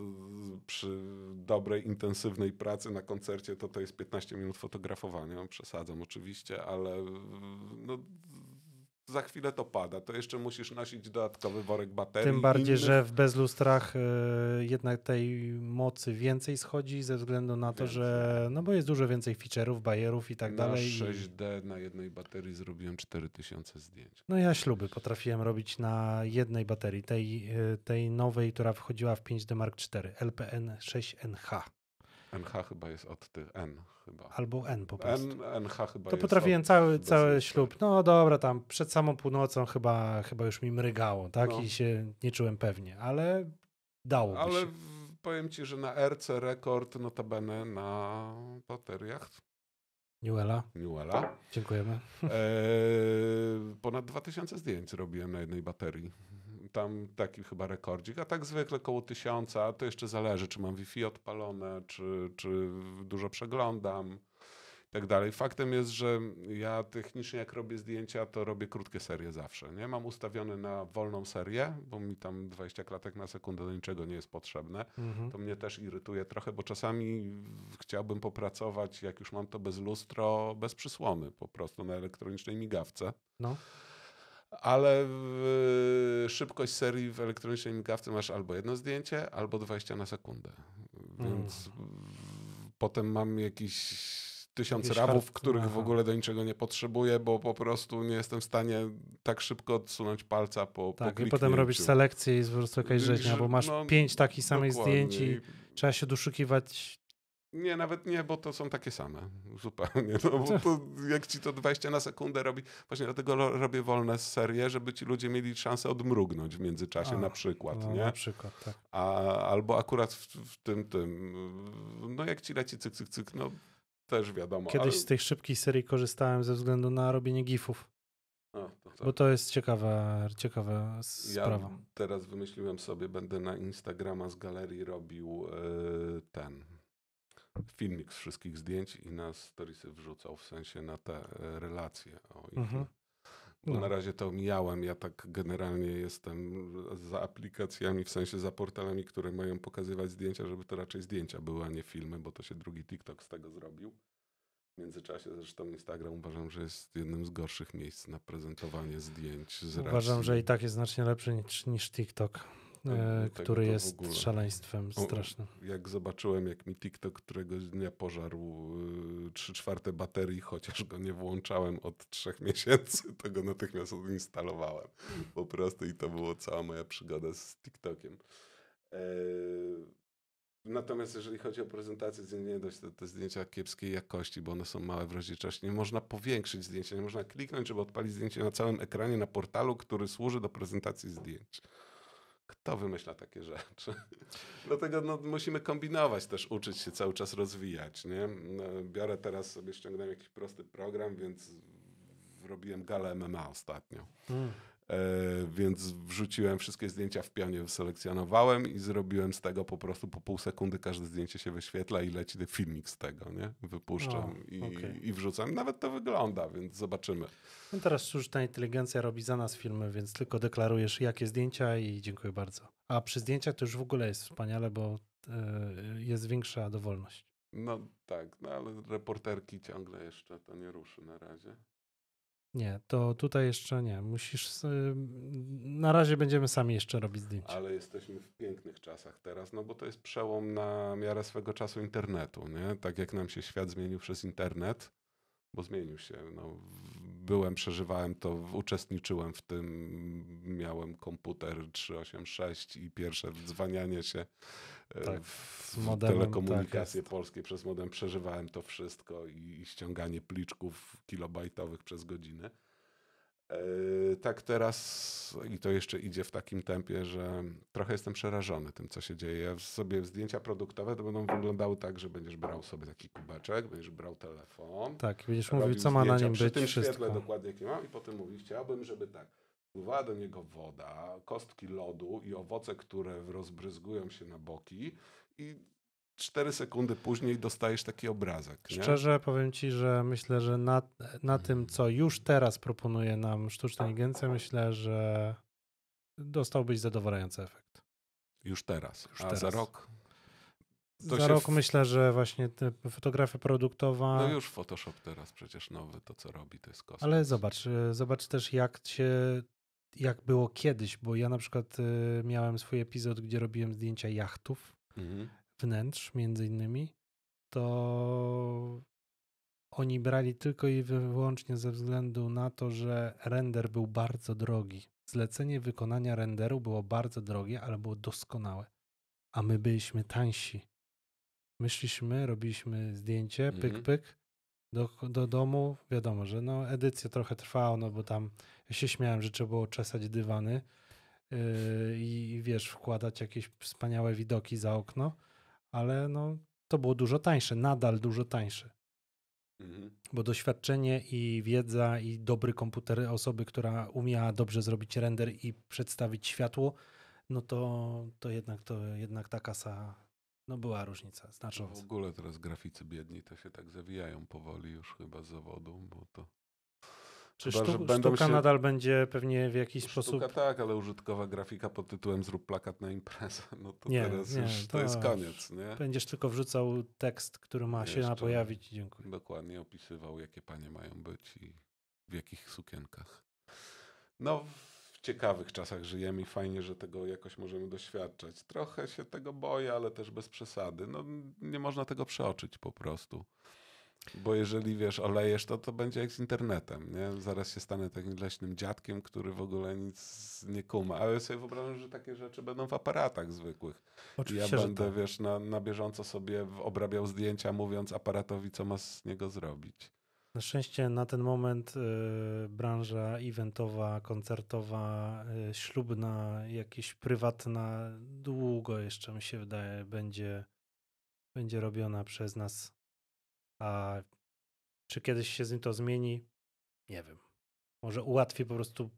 przy dobrej, intensywnej pracy na koncercie to to jest piętnaście minut fotografowania. Przesadzam oczywiście, ale no, za chwilę to pada. To jeszcze musisz nosić dodatkowy worek baterii. Tym bardziej, innych. że w bezlustrach y, jednak tej mocy więcej schodzi ze względu na to, więcej. że no bo jest dużo więcej feature'ów, bajerów i tak na dalej. Na sześć D na jednej baterii zrobiłem cztery tysiące zdjęć. No ja śluby potrafiłem robić na jednej baterii, tej, tej nowej, która wchodziła w pięć D Mark cztery, L P N sześć N H. N H chyba jest od tych N chyba. Albo N po prostu. N, N H chyba to jest potrafiłem od, cały, cały ślub. No dobra, tam przed samą północą chyba, chyba już mi mrygało, tak? No. I się nie czułem pewnie, ale dałoby ale się. Ale powiem ci, że na R C rekord notabene na bateriach. Newella. Newella. Dziękujemy. Eee, ponad dwa tysiące zdjęć robiłem na jednej baterii. Tam taki chyba rekordzik, a tak zwykle koło tysiąca, to jeszcze zależy, czy mam Wi-Fi odpalone, czy, czy dużo przeglądam i tak dalej. Faktem jest, że ja technicznie jak robię zdjęcia, to robię krótkie serie zawsze. Nie? Mam ustawiony na wolną serię, bo mi tam dwadzieścia klatek na sekundę do niczego nie jest potrzebne. Mhm. To mnie też irytuje trochę, bo czasami chciałbym popracować, jak już mam to bez lustro, bez przysłony, po prostu na elektronicznej migawce. No. Ale w szybkość serii w elektronicznej migawce masz albo jedno zdjęcie, albo dwadzieścia na sekundę. Więc mm. potem mam jakiś tysiąc Jakiś rabów, fart... których Aha. w ogóle do niczego nie potrzebuję, bo po prostu nie jestem w stanie tak szybko odsunąć palca po Tak, po kliknięciu. I potem robisz selekcję i jest po prostu jakaś rzeźnia, bo masz no, pięć takich samych zdjęć i trzeba się doszukiwać. Nie, nawet nie, bo to są takie same zupełnie, no, bo to, jak ci to dwadzieścia na sekundę robi, właśnie dlatego robię wolne serie, żeby ci ludzie mieli szansę odmrugnąć w międzyczasie A, na przykład, no, nie? Na przykład, tak. A, albo akurat w, w tym, tym, no jak ci leci cyk, cyk, cyk, no też wiadomo. Kiedyś ale... z tych szybkich serii korzystałem ze względu na robienie gifów. No, to tak. Bo to jest ciekawa, ciekawa sprawa. Ja teraz wymyśliłem sobie, będę na Instagrama z galerii robił yy, ten... filmik z wszystkich zdjęć i na storiesy wrzucał, w sensie na te relacje. O ich. Mhm. No. Na razie to mijałem. Ja tak generalnie jestem za aplikacjami, w sensie za portalami, które mają pokazywać zdjęcia, żeby to raczej zdjęcia były, a nie filmy, bo to się drugi TikTok z tego zrobił. W międzyczasie zresztą Instagram uważam, że jest jednym z gorszych miejsc na prezentowanie zdjęć. Z uważam, racji. że i tak jest znacznie lepszy niż, niż TikTok. E, który jest szaleństwem strasznym. Jak zobaczyłem, jak mi TikTok któregoś dnia pożarł trzy y, czwarte baterii, chociaż go nie włączałem od trzech miesięcy, to go natychmiast odinstalowałem. Po prostu i to była cała moja przygoda z TikTokiem. E, natomiast jeżeli chodzi o prezentację, nie dość te, te zdjęcia kiepskiej jakości, bo one są małe w rozdzielczości. Nie można powiększyć zdjęcia, nie można kliknąć, żeby odpalić zdjęcie na całym ekranie na portalu, który służy do prezentacji zdjęć. Kto wymyśla takie rzeczy? Dlatego no, musimy kombinować też, uczyć się cały czas rozwijać. Nie? Biorę teraz sobie, ściągnąłem jakiś prosty program, więc robiłem galę M M A ostatnio. Mm. E, więc wrzuciłem wszystkie zdjęcia w pionie, selekcjonowałem i zrobiłem z tego po prostu po pół sekundy każde zdjęcie się wyświetla i leci filmik z tego. Nie? Wypuszczam o, i, okay. i wrzucam. Nawet to wygląda, więc zobaczymy. No teraz sztuczna inteligencja robi za nas filmy, więc tylko deklarujesz jakie zdjęcia i dziękuję bardzo. A przy zdjęciach to już w ogóle jest wspaniale, bo y, jest większa dowolność. No tak, no ale reporterki ciągle jeszcze to nie ruszy na razie. Nie, to tutaj jeszcze nie. Musisz. Na razie będziemy sami jeszcze robić zdjęcia. Ale jesteśmy w pięknych czasach teraz, no bo to jest przełom na miarę swego czasu internetu, nie? Tak jak nam się świat zmienił przez internet, bo zmienił się. No, byłem, przeżywałem to, uczestniczyłem w tym, miałem komputer trzysta osiemdziesiąt sześć i pierwsze wdzwanianie się tak, w modemem, telekomunikację tak polskie przez modem, przeżywałem to wszystko i, i ściąganie pliczków kilobajtowych przez godzinę. Yy, tak teraz i to jeszcze idzie w takim tempie, że trochę jestem przerażony tym, co się dzieje. Ja sobie zdjęcia produktowe to będą wyglądały tak, że będziesz brał sobie taki kubeczek, będziesz brał telefon. Tak, będziesz mówił, co ma na nim być. Przy tym świetle dokładnie, jakie mam i potem mówił, chciałbym, żeby tak. Pływała do niego woda, kostki lodu i owoce, które rozbryzgują się na boki i cztery sekundy później dostajesz taki obrazek. Nie? Szczerze powiem ci, że myślę, że na, na tym, co już teraz proponuje nam sztuczna inteligencja, myślę, że dostałbyś zadowalający efekt. Już teraz. Już A teraz. Za rok? To za rok w... myślę, że właśnie fotografia produktowa... No już Photoshop teraz przecież nowy, to co robi, to jest kosmos. Ale zobacz, zobacz też jak się... jak było kiedyś, bo ja na przykład miałem swój epizod, gdzie robiłem zdjęcia jachtów, mhm. wnętrz między innymi, to oni brali tylko i wyłącznie ze względu na to, że render był bardzo drogi. Zlecenie wykonania renderu było bardzo drogie, ale było doskonałe. A my byliśmy tańsi. My szliśmy, robiliśmy zdjęcie, mhm. pyk, pyk. Do, do domu, wiadomo, że no edycja trochę trwała, no bo tam ja się śmiałem, że trzeba było czesać dywany yy, i wiesz, wkładać jakieś wspaniałe widoki za okno, ale no to było dużo tańsze, nadal dużo tańsze. Mhm. Bo doświadczenie i wiedza i dobry komputer osoby, która umiała dobrze zrobić render i przedstawić światło, no to, to, jednak, to jednak ta kasa... No była różnica znacząca. W ogóle teraz graficy biedni to się tak zawijają powoli już chyba z zawodu, bo to... Czy chyba, sztuk, że sztuka się... nadal będzie pewnie w jakiś sztuka sposób... Sztuka tak, ale użytkowa grafika pod tytułem zrób plakat na imprezę, no to nie, teraz nie, już to, to jest koniec, nie? Będziesz tylko wrzucał tekst, który ma Jeszcze się pojawić i dziękuję. Dokładnie opisywał, jakie panie mają być i w jakich sukienkach. No... W ciekawych czasach żyjemy i fajnie, że tego jakoś możemy doświadczać. Trochę się tego boję, ale też bez przesady. No, nie można tego przeoczyć po prostu. Bo jeżeli, wiesz, olejesz to, to będzie jak z internetem, nie? Zaraz się stanę takim leśnym dziadkiem, który w ogóle nic nie kuma. Ale sobie wyobrażam, że takie rzeczy będą w aparatach zwykłych. Oczywiście, ja będę, tak. wiesz, na, na bieżąco sobie obrabiał zdjęcia, mówiąc aparatowi, co ma z niego zrobić. Na szczęście na ten moment y, branża eventowa, koncertowa, y, ślubna, jakieś prywatna, długo jeszcze mi się wydaje, będzie, będzie robiona przez nas. A czy kiedyś się z nim to zmieni? Nie wiem. Może ułatwi po prostu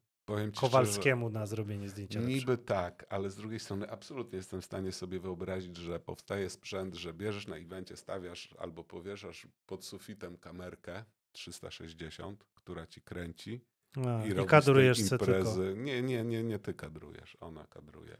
Kowalskiemu szczerze, na zrobienie zdjęcia. Niby lepszego. Tak, ale z drugiej strony absolutnie jestem w stanie sobie wyobrazić, że powstaje sprzęt, że bierzesz na evencie, stawiasz albo powieszasz pod sufitem kamerkę trzysta sześćdziesiąt, która ci kręci A, i, i kadrujesz imprezy. Nie, nie, nie, nie ty kadrujesz, ona kadruje.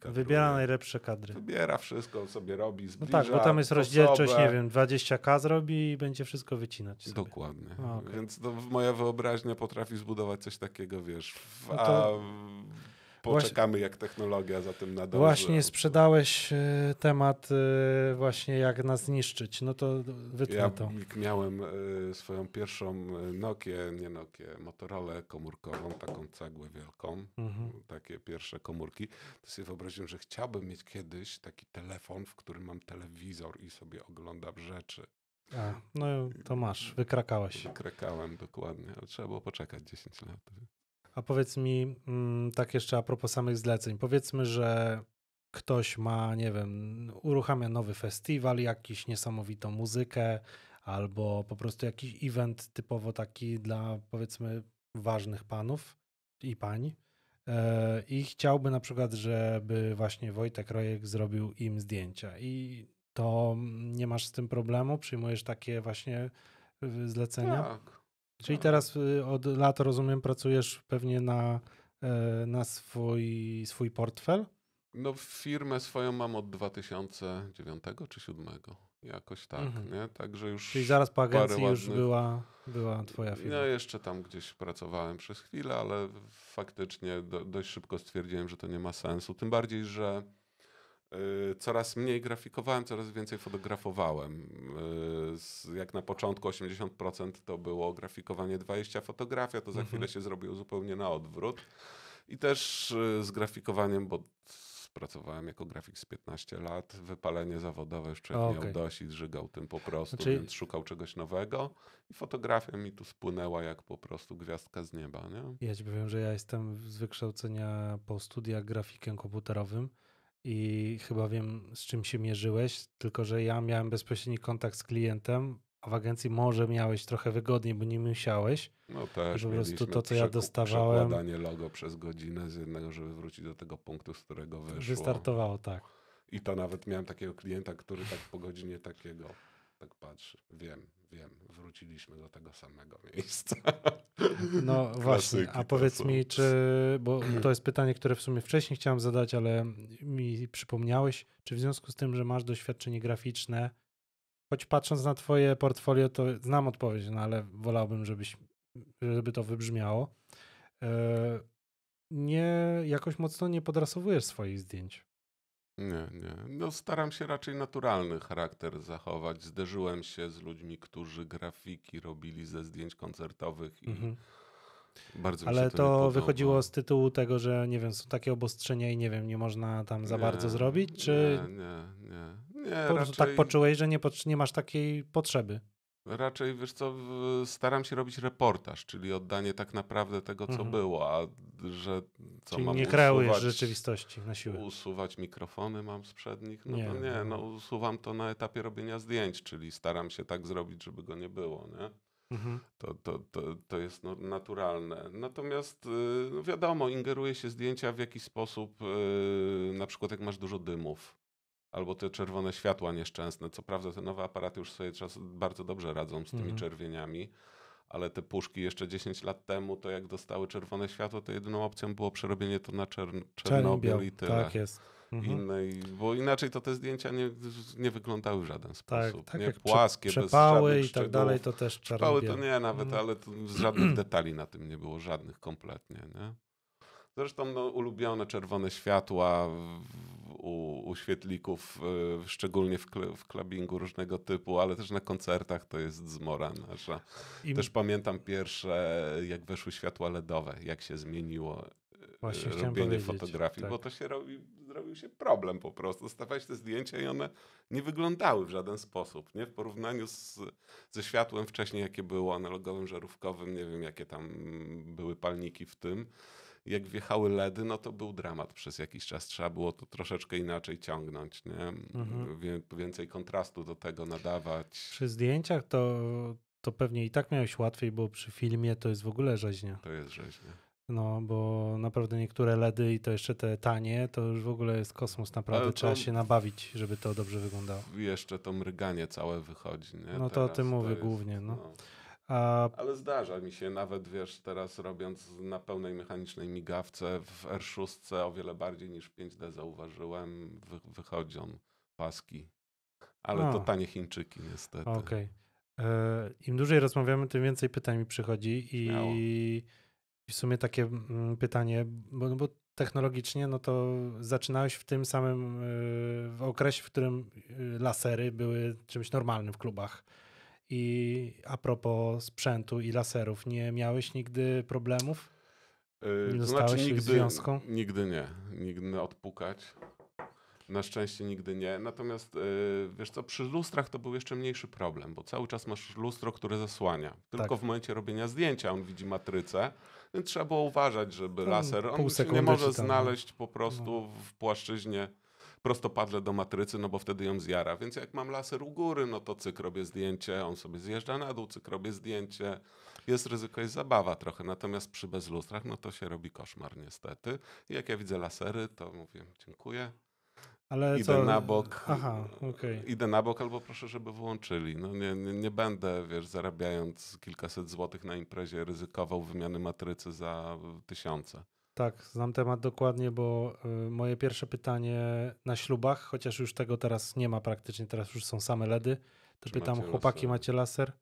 kadruje. Wybiera najlepsze kadry. Wybiera wszystko, sobie robi, zbliża. No tak, bo tam jest rozdzielczość, osobę. nie wiem, dwadzieścia ka zrobi i będzie wszystko wycinać sobie. Dokładnie. A, okay. Więc to moja wyobraźnia potrafi zbudować coś takiego, wiesz, w, no to... a... Poczekamy, właśnie, jak technologia za tym nadąży. Właśnie sprzedałeś y, temat y, właśnie jak nas niszczyć, no to wytnę ja to. Ja miałem y, swoją pierwszą Nokię, nie Nokię, Motorolę komórkową, taką cegłę wielką, mhm. takie pierwsze komórki. To sobie wyobraziłem, że chciałbym mieć kiedyś taki telefon, w którym mam telewizor i sobie oglądam rzeczy. A, no to masz, wykrakałeś. Wykrakałem, dokładnie, ale trzeba było poczekać dziesięć lat. A powiedz mi, tak jeszcze a propos samych zleceń, powiedzmy, że ktoś ma, nie wiem, uruchamia nowy festiwal, jakiś niesamowitą muzykę albo po prostu jakiś event typowo taki dla, powiedzmy, ważnych panów i pań i chciałby na przykład, żeby właśnie Wojtek Rojek zrobił im zdjęcia i to nie masz z tym problemu? Przyjmujesz takie właśnie zlecenia? Tak. Czyli teraz od lat, rozumiem, pracujesz pewnie na, na swój, swój portfel? No firmę swoją mam od dwa tysiące dziewiątego czy dwa tysiące siódmego. Jakoś tak, mhm. nie? Także już. Czyli zaraz po agencji już ładnych... była, była twoja firma. No jeszcze tam gdzieś pracowałem przez chwilę, ale faktycznie do, dość szybko stwierdziłem, że to nie ma sensu. Tym bardziej, że coraz mniej grafikowałem, coraz więcej fotografowałem. Jak na początku osiemdziesiąt procent to było grafikowanie, dwadzieścia procent fotografia, to za chwilę się zrobiło zupełnie na odwrót. I też z grafikowaniem, bo pracowałem jako grafik z piętnaście lat, wypalenie zawodowe, już człowiek okay. miał dość i drzygał tym po prostu, znaczy... więc szukał czegoś nowego i fotografia mi tu spłynęła jak po prostu gwiazdka z nieba. Nie? Ja ci powiem, że ja jestem z wykształcenia po studiach grafikiem komputerowym. I chyba wiem, z czym się mierzyłeś, tylko że ja miałem bezpośredni kontakt z klientem a w agencji może miałeś trochę wygodniej, bo nie musiałeś. No tak, że po prostu to, co ja dostawałem... Przekładanie logo przez godzinę z jednego, żeby wrócić do tego punktu, z którego wyszło. Wystartowało, tak. I to nawet miałem takiego klienta, który tak po godzinie takiego, tak patrzy, wiem, wiem, wróciliśmy do tego samego miejsca. No właśnie, a powiedz mi, czy, bo to jest pytanie, które w sumie wcześniej chciałem zadać, ale mi przypomniałeś, czy w związku z tym, że masz doświadczenie graficzne, choć patrząc na twoje portfolio, to znam odpowiedź, no ale wolałbym, żebyś, żeby to wybrzmiało, nie, jakoś mocno nie podrasowujesz swoich zdjęć. Nie, nie. No staram się raczej naturalny charakter zachować. Zderzyłem się z ludźmi, którzy grafiki robili ze zdjęć koncertowych i mhm. bardzo mi się to nie podoba. Ale to wychodziło z tytułu tego, że nie wiem, są takie obostrzenia i nie wiem, nie można tam za nie, bardzo zrobić? Czy nie, nie, nie. nie po prostu raczej... tak poczułeś, że nie, nie masz takiej potrzeby? Raczej, wiesz co, staram się robić reportaż, czyli oddanie tak naprawdę tego, co mhm. było, a że co czyli mam nie kreujesz usuwać, rzeczywistości na siłę. Usuwać mikrofony mam z przednich, no nie, to nie, no usuwam to na etapie robienia zdjęć, czyli staram się tak zrobić, żeby go nie było, nie? Mhm. To, to, to, to jest no naturalne. Natomiast no wiadomo, ingeruje się zdjęcia w jakiś sposób, na przykład jak masz dużo dymów. Albo te czerwone światła nieszczęsne. Co prawda te nowe aparaty już sobie czas bardzo dobrze radzą z tymi mhm. czerwieniami, ale te puszki jeszcze dziesięć lat temu, to jak dostały czerwone światło, to jedyną opcją było przerobienie to na czern Czernobyl i tyle. Tak jest. Mhm. Innej, bo inaczej to te zdjęcia nie, nie wyglądały w żaden sposób. Tak, tak, nie płaskie, prze, bez żadnych i tak dalej, to też Czernobyl. To nie nawet, mhm. ale to z żadnych detali na tym nie było, żadnych kompletnie. Nie? Zresztą no, ulubione czerwone światła w, u, u świetlików, y, szczególnie w, kle, w klubingu różnego typu, ale też na koncertach to jest zmora nasza. I też pamiętam pierwsze, jak weszły światła LEDowe, jak się zmieniło Właśnie robienie fotografii, tak. bo to się robi, zrobił się problem po prostu. Stawiałeś te zdjęcia i one nie wyglądały w żaden sposób, nie? W porównaniu z, ze światłem wcześniej, jakie było analogowym, żarówkowym, nie wiem jakie tam były palniki w tym. Jak wjechały LEDy, no to był dramat przez jakiś czas. Trzeba było to troszeczkę inaczej ciągnąć, nie? Mhm. Wie, więcej kontrastu do tego nadawać. Przy zdjęciach to, to pewnie i tak miałeś łatwiej, bo przy filmie to jest w ogóle rzeźnia. To jest rzeźnia. No, bo naprawdę niektóre LEDy i to jeszcze te tanie, to już w ogóle jest kosmos. Naprawdę trzeba się nabawić, żeby to dobrze wyglądało. Jeszcze to mryganie całe wychodzi, nie? No to o tym mówię głównie, no. no. Ale zdarza mi się nawet, wiesz, teraz robiąc na pełnej mechanicznej migawce w R sześć o wiele bardziej niż pięć D zauważyłem, wy, wychodzą paski, ale A. to tanie Chińczyki niestety. Okej. Okay. Im dłużej rozmawiamy, tym więcej pytań mi przychodzi i, i w sumie takie pytanie, bo, no bo technologicznie no to zaczynałeś w tym samym w okresie, w którym lasery były czymś normalnym w klubach. I a propos sprzętu i laserów, nie miałeś nigdy problemów? Yy, nie dostałeś to znaczy nigdy, związku? Nigdy nie. Nigdy odpukać. Na szczęście nigdy nie. Natomiast yy, wiesz co, przy lustrach to był jeszcze mniejszy problem, bo cały czas masz lustro, które zasłania. Tylko tak. w momencie robienia zdjęcia on widzi matrycę, więc trzeba było uważać, żeby no, laser, on się nie może znaleźć po prostu no. w płaszczyźnie prostopadle do matrycy, no bo wtedy ją zjara. Więc jak mam laser u góry, no to cyk, robię zdjęcie, on sobie zjeżdża na dół, cyk, robię zdjęcie. Jest ryzyko, jest zabawa trochę. Natomiast przy bezlustrach, no to się robi koszmar niestety. I jak ja widzę lasery, to mówię dziękuję. Ale idę co? na bok. Aha, okay. Idę na bok albo proszę, żeby wyłączyli. No nie, nie, nie będę, wiesz, zarabiając kilkaset złotych na imprezie ryzykował wymiany matrycy za tysiące. Tak, znam temat dokładnie, bo y, moje pierwsze pytanie na ślubach, chociaż już tego teraz nie ma praktycznie, teraz już są same LEDy, to Czy pytam, macie chłopaki laser? macie laser?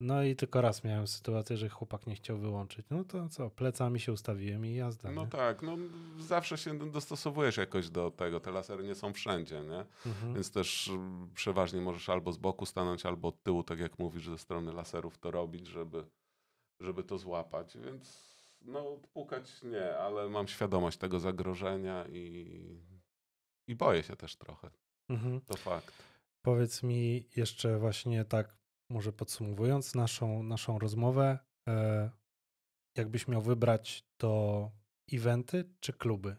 No i tylko raz miałem sytuację, że chłopak nie chciał wyłączyć. No to co, plecami się ustawiłem i jazda. No nie? tak, no zawsze się dostosowujesz jakoś do tego, te lasery nie są wszędzie, nie? Mhm. Więc też przeważnie możesz albo z boku stanąć, albo od tyłu, tak jak mówisz, ze strony laserów to robić, żeby, żeby to złapać, więc... No, pukać nie, ale mam świadomość tego zagrożenia i, i boję się też trochę. Mhm. To fakt. Powiedz mi jeszcze właśnie tak, może podsumowując naszą, naszą rozmowę, e, jakbyś miał wybrać to eventy czy kluby?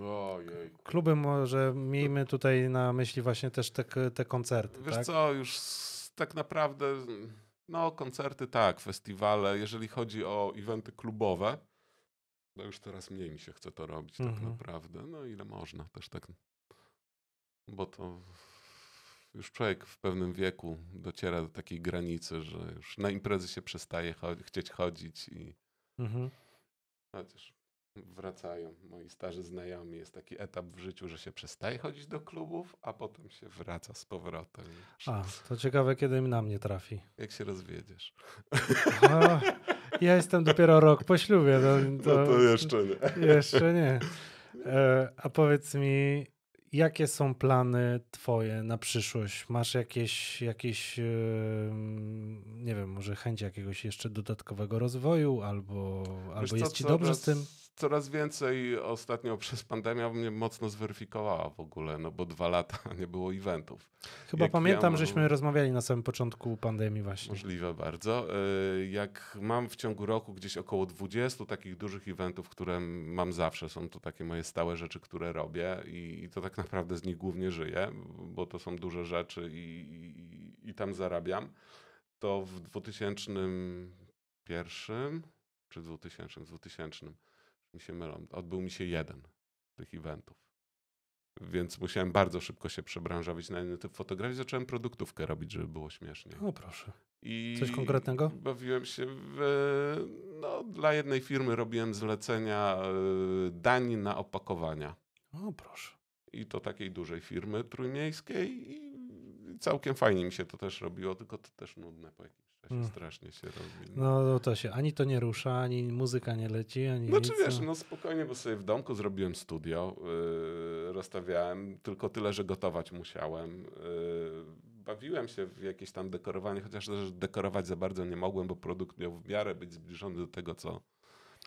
Ojej. Kluby może miejmy tutaj na myśli właśnie też te, te koncerty. Wiesz tak? co, już tak naprawdę no koncerty tak, festiwale, jeżeli chodzi o eventy klubowe, no już teraz mniej mi się chce to robić mhm. tak naprawdę, no ile można też tak, bo to już człowiek w pewnym wieku dociera do takiej granicy, że już na imprezy się przestaje cho- chcieć chodzić i mhm. chociaż wracają moi starzy znajomi. Jest taki etap w życiu, że się przestaje chodzić do klubów, a potem się wraca z powrotem. A, to ciekawe, kiedy na mnie trafi. Jak się rozwiedziesz. A, ja jestem dopiero rok po ślubie. To, to, no to jeszcze nie. Jeszcze nie. A powiedz mi, jakie są plany twoje na przyszłość? Masz jakieś, jakieś, nie wiem, może chęć jakiegoś jeszcze dodatkowego rozwoju albo, albo jest ci dobrze z tym? Coraz więcej ostatnio przez pandemię mnie mocno zweryfikowała w ogóle, no bo dwa lata nie było eventów. Chyba jak pamiętam, ja, żeśmy rozmawiali na samym początku pandemii właśnie. Możliwe bardzo. Jak mam w ciągu roku gdzieś około dwudziestu takich dużych eventów, które mam zawsze, są to takie moje stałe rzeczy, które robię i to tak naprawdę z nich głównie żyję, bo to są duże rzeczy i, i, i tam zarabiam, to w dwa tysiące pierwszym czy dwutysięcznym, dwutysięcznym mi się mylą, odbył mi się jeden z tych eventów. Więc musiałem bardzo szybko się przebranżować na inny typ fotografii. Zacząłem produktówkę robić, żeby było śmiesznie. No proszę. I coś konkretnego? Bawiłem się w, no, dla jednej firmy robiłem zlecenia dań na opakowania. No proszę. I to takiej dużej firmy trójmiejskiej i całkiem fajnie mi się to też robiło, tylko to też nudne po jakimś czasie hmm. strasznie się robi. No. no to się ani to nie rusza, ani muzyka nie leci, ani no nic. Czy wiesz, no spokojnie, bo sobie w domku zrobiłem studio, yy, rozstawiałem, tylko tyle, że gotować musiałem. Yy, bawiłem się w jakieś tam dekorowanie, chociaż też dekorować za bardzo nie mogłem, bo produkt miał w miarę być zbliżony do tego, co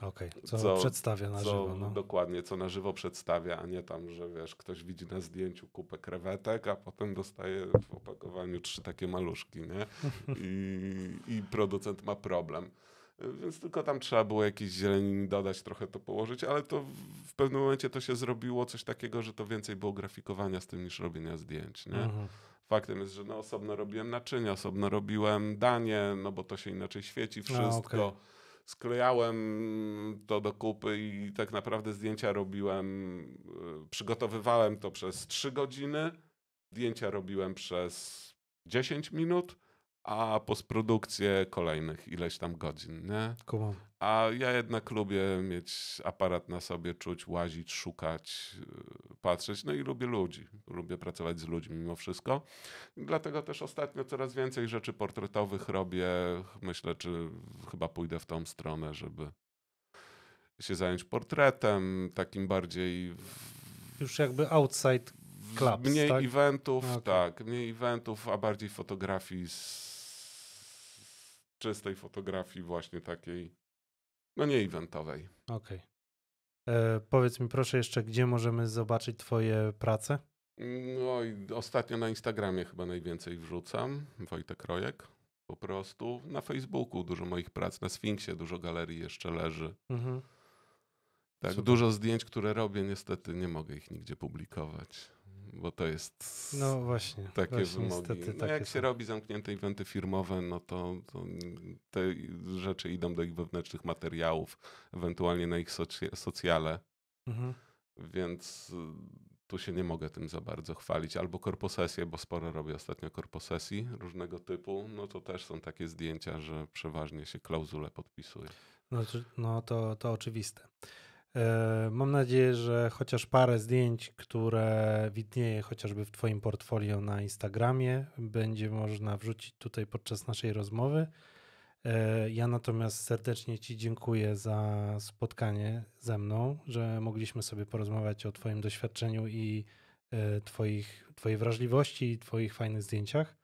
Okej, okay, co, co przedstawia na co, żywo. No. Dokładnie, co na żywo przedstawia, a nie tam, że wiesz, ktoś widzi na zdjęciu kupę krewetek, a potem dostaje w opakowaniu trzy takie maluszki, nie? I, i producent ma problem. Więc tylko tam trzeba było jakieś zieleni dodać, trochę to położyć, ale to w pewnym momencie to się zrobiło coś takiego, że to więcej było grafikowania z tym niż robienia zdjęć, nie? Mhm. Faktem jest, że no, osobno robiłem naczynia, osobno robiłem danie, no bo to się inaczej świeci wszystko. No, okay. Sklejałem to do kupy i tak naprawdę zdjęcia robiłem, przygotowywałem to przez trzy godziny, zdjęcia robiłem przez dziesięć minut, a postprodukcję kolejnych ileś tam godzin, nie? Cool. A ja jednak lubię mieć aparat na sobie, czuć, łazić, szukać, patrzeć. No i lubię ludzi. Lubię pracować z ludźmi mimo wszystko. Dlatego też ostatnio coraz więcej rzeczy portretowych robię. Myślę, czy chyba pójdę w tą stronę, żeby się zająć portretem, takim bardziej... Już jakby outside clubs, mniej tak? eventów, okay. tak. Mniej eventów, a bardziej fotografii z czystej fotografii właśnie takiej, no nie eventowej. Okej. Okay. Powiedz mi proszę jeszcze, gdzie możemy zobaczyć twoje prace? No i ostatnio na Instagramie chyba najwięcej wrzucam. Wojtek Rojek po prostu. Na Facebooku dużo moich prac, na Sfinksie dużo galerii jeszcze leży. Mhm. Tak, super. Dużo zdjęć, które robię, niestety nie mogę ich nigdzie publikować. Bo to jest no właśnie, takie właśnie, wymogi. Niestety, no takie jak są. Się robi zamknięte eventy firmowe, no to, to te rzeczy idą do ich wewnętrznych materiałów, ewentualnie na ich soci- socjale. Mhm. Więc tu się nie mogę tym za bardzo chwalić. Albo korposesje, bo sporo robię ostatnio korposesji różnego typu. No to też są takie zdjęcia, że przeważnie się klauzule podpisuje. No, no to, to oczywiste. Mam nadzieję, że chociaż parę zdjęć, które widnieje chociażby w twoim portfolio na Instagramie, będzie można wrzucić tutaj podczas naszej rozmowy. Ja natomiast serdecznie ci dziękuję za spotkanie ze mną, że mogliśmy sobie porozmawiać o twoim doświadczeniu i twoich, twojej wrażliwości i twoich fajnych zdjęciach.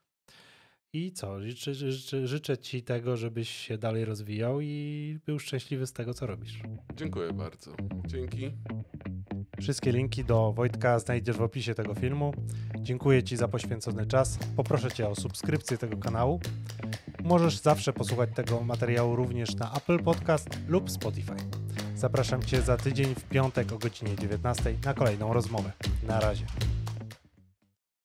I co? Życzę, życzę, życzę ci tego, żebyś się dalej rozwijał i był szczęśliwy z tego, co robisz. Dziękuję bardzo. Dzięki. Wszystkie linki do Wojtka znajdziesz w opisie tego filmu. Dziękuję ci za poświęcony czas. Poproszę cię o subskrypcję tego kanału. Możesz zawsze posłuchać tego materiału również na Apple Podcast lub Spotify. Zapraszam Cię za tydzień w piątek o godzinie dziewiętnastej na kolejną rozmowę. Na razie.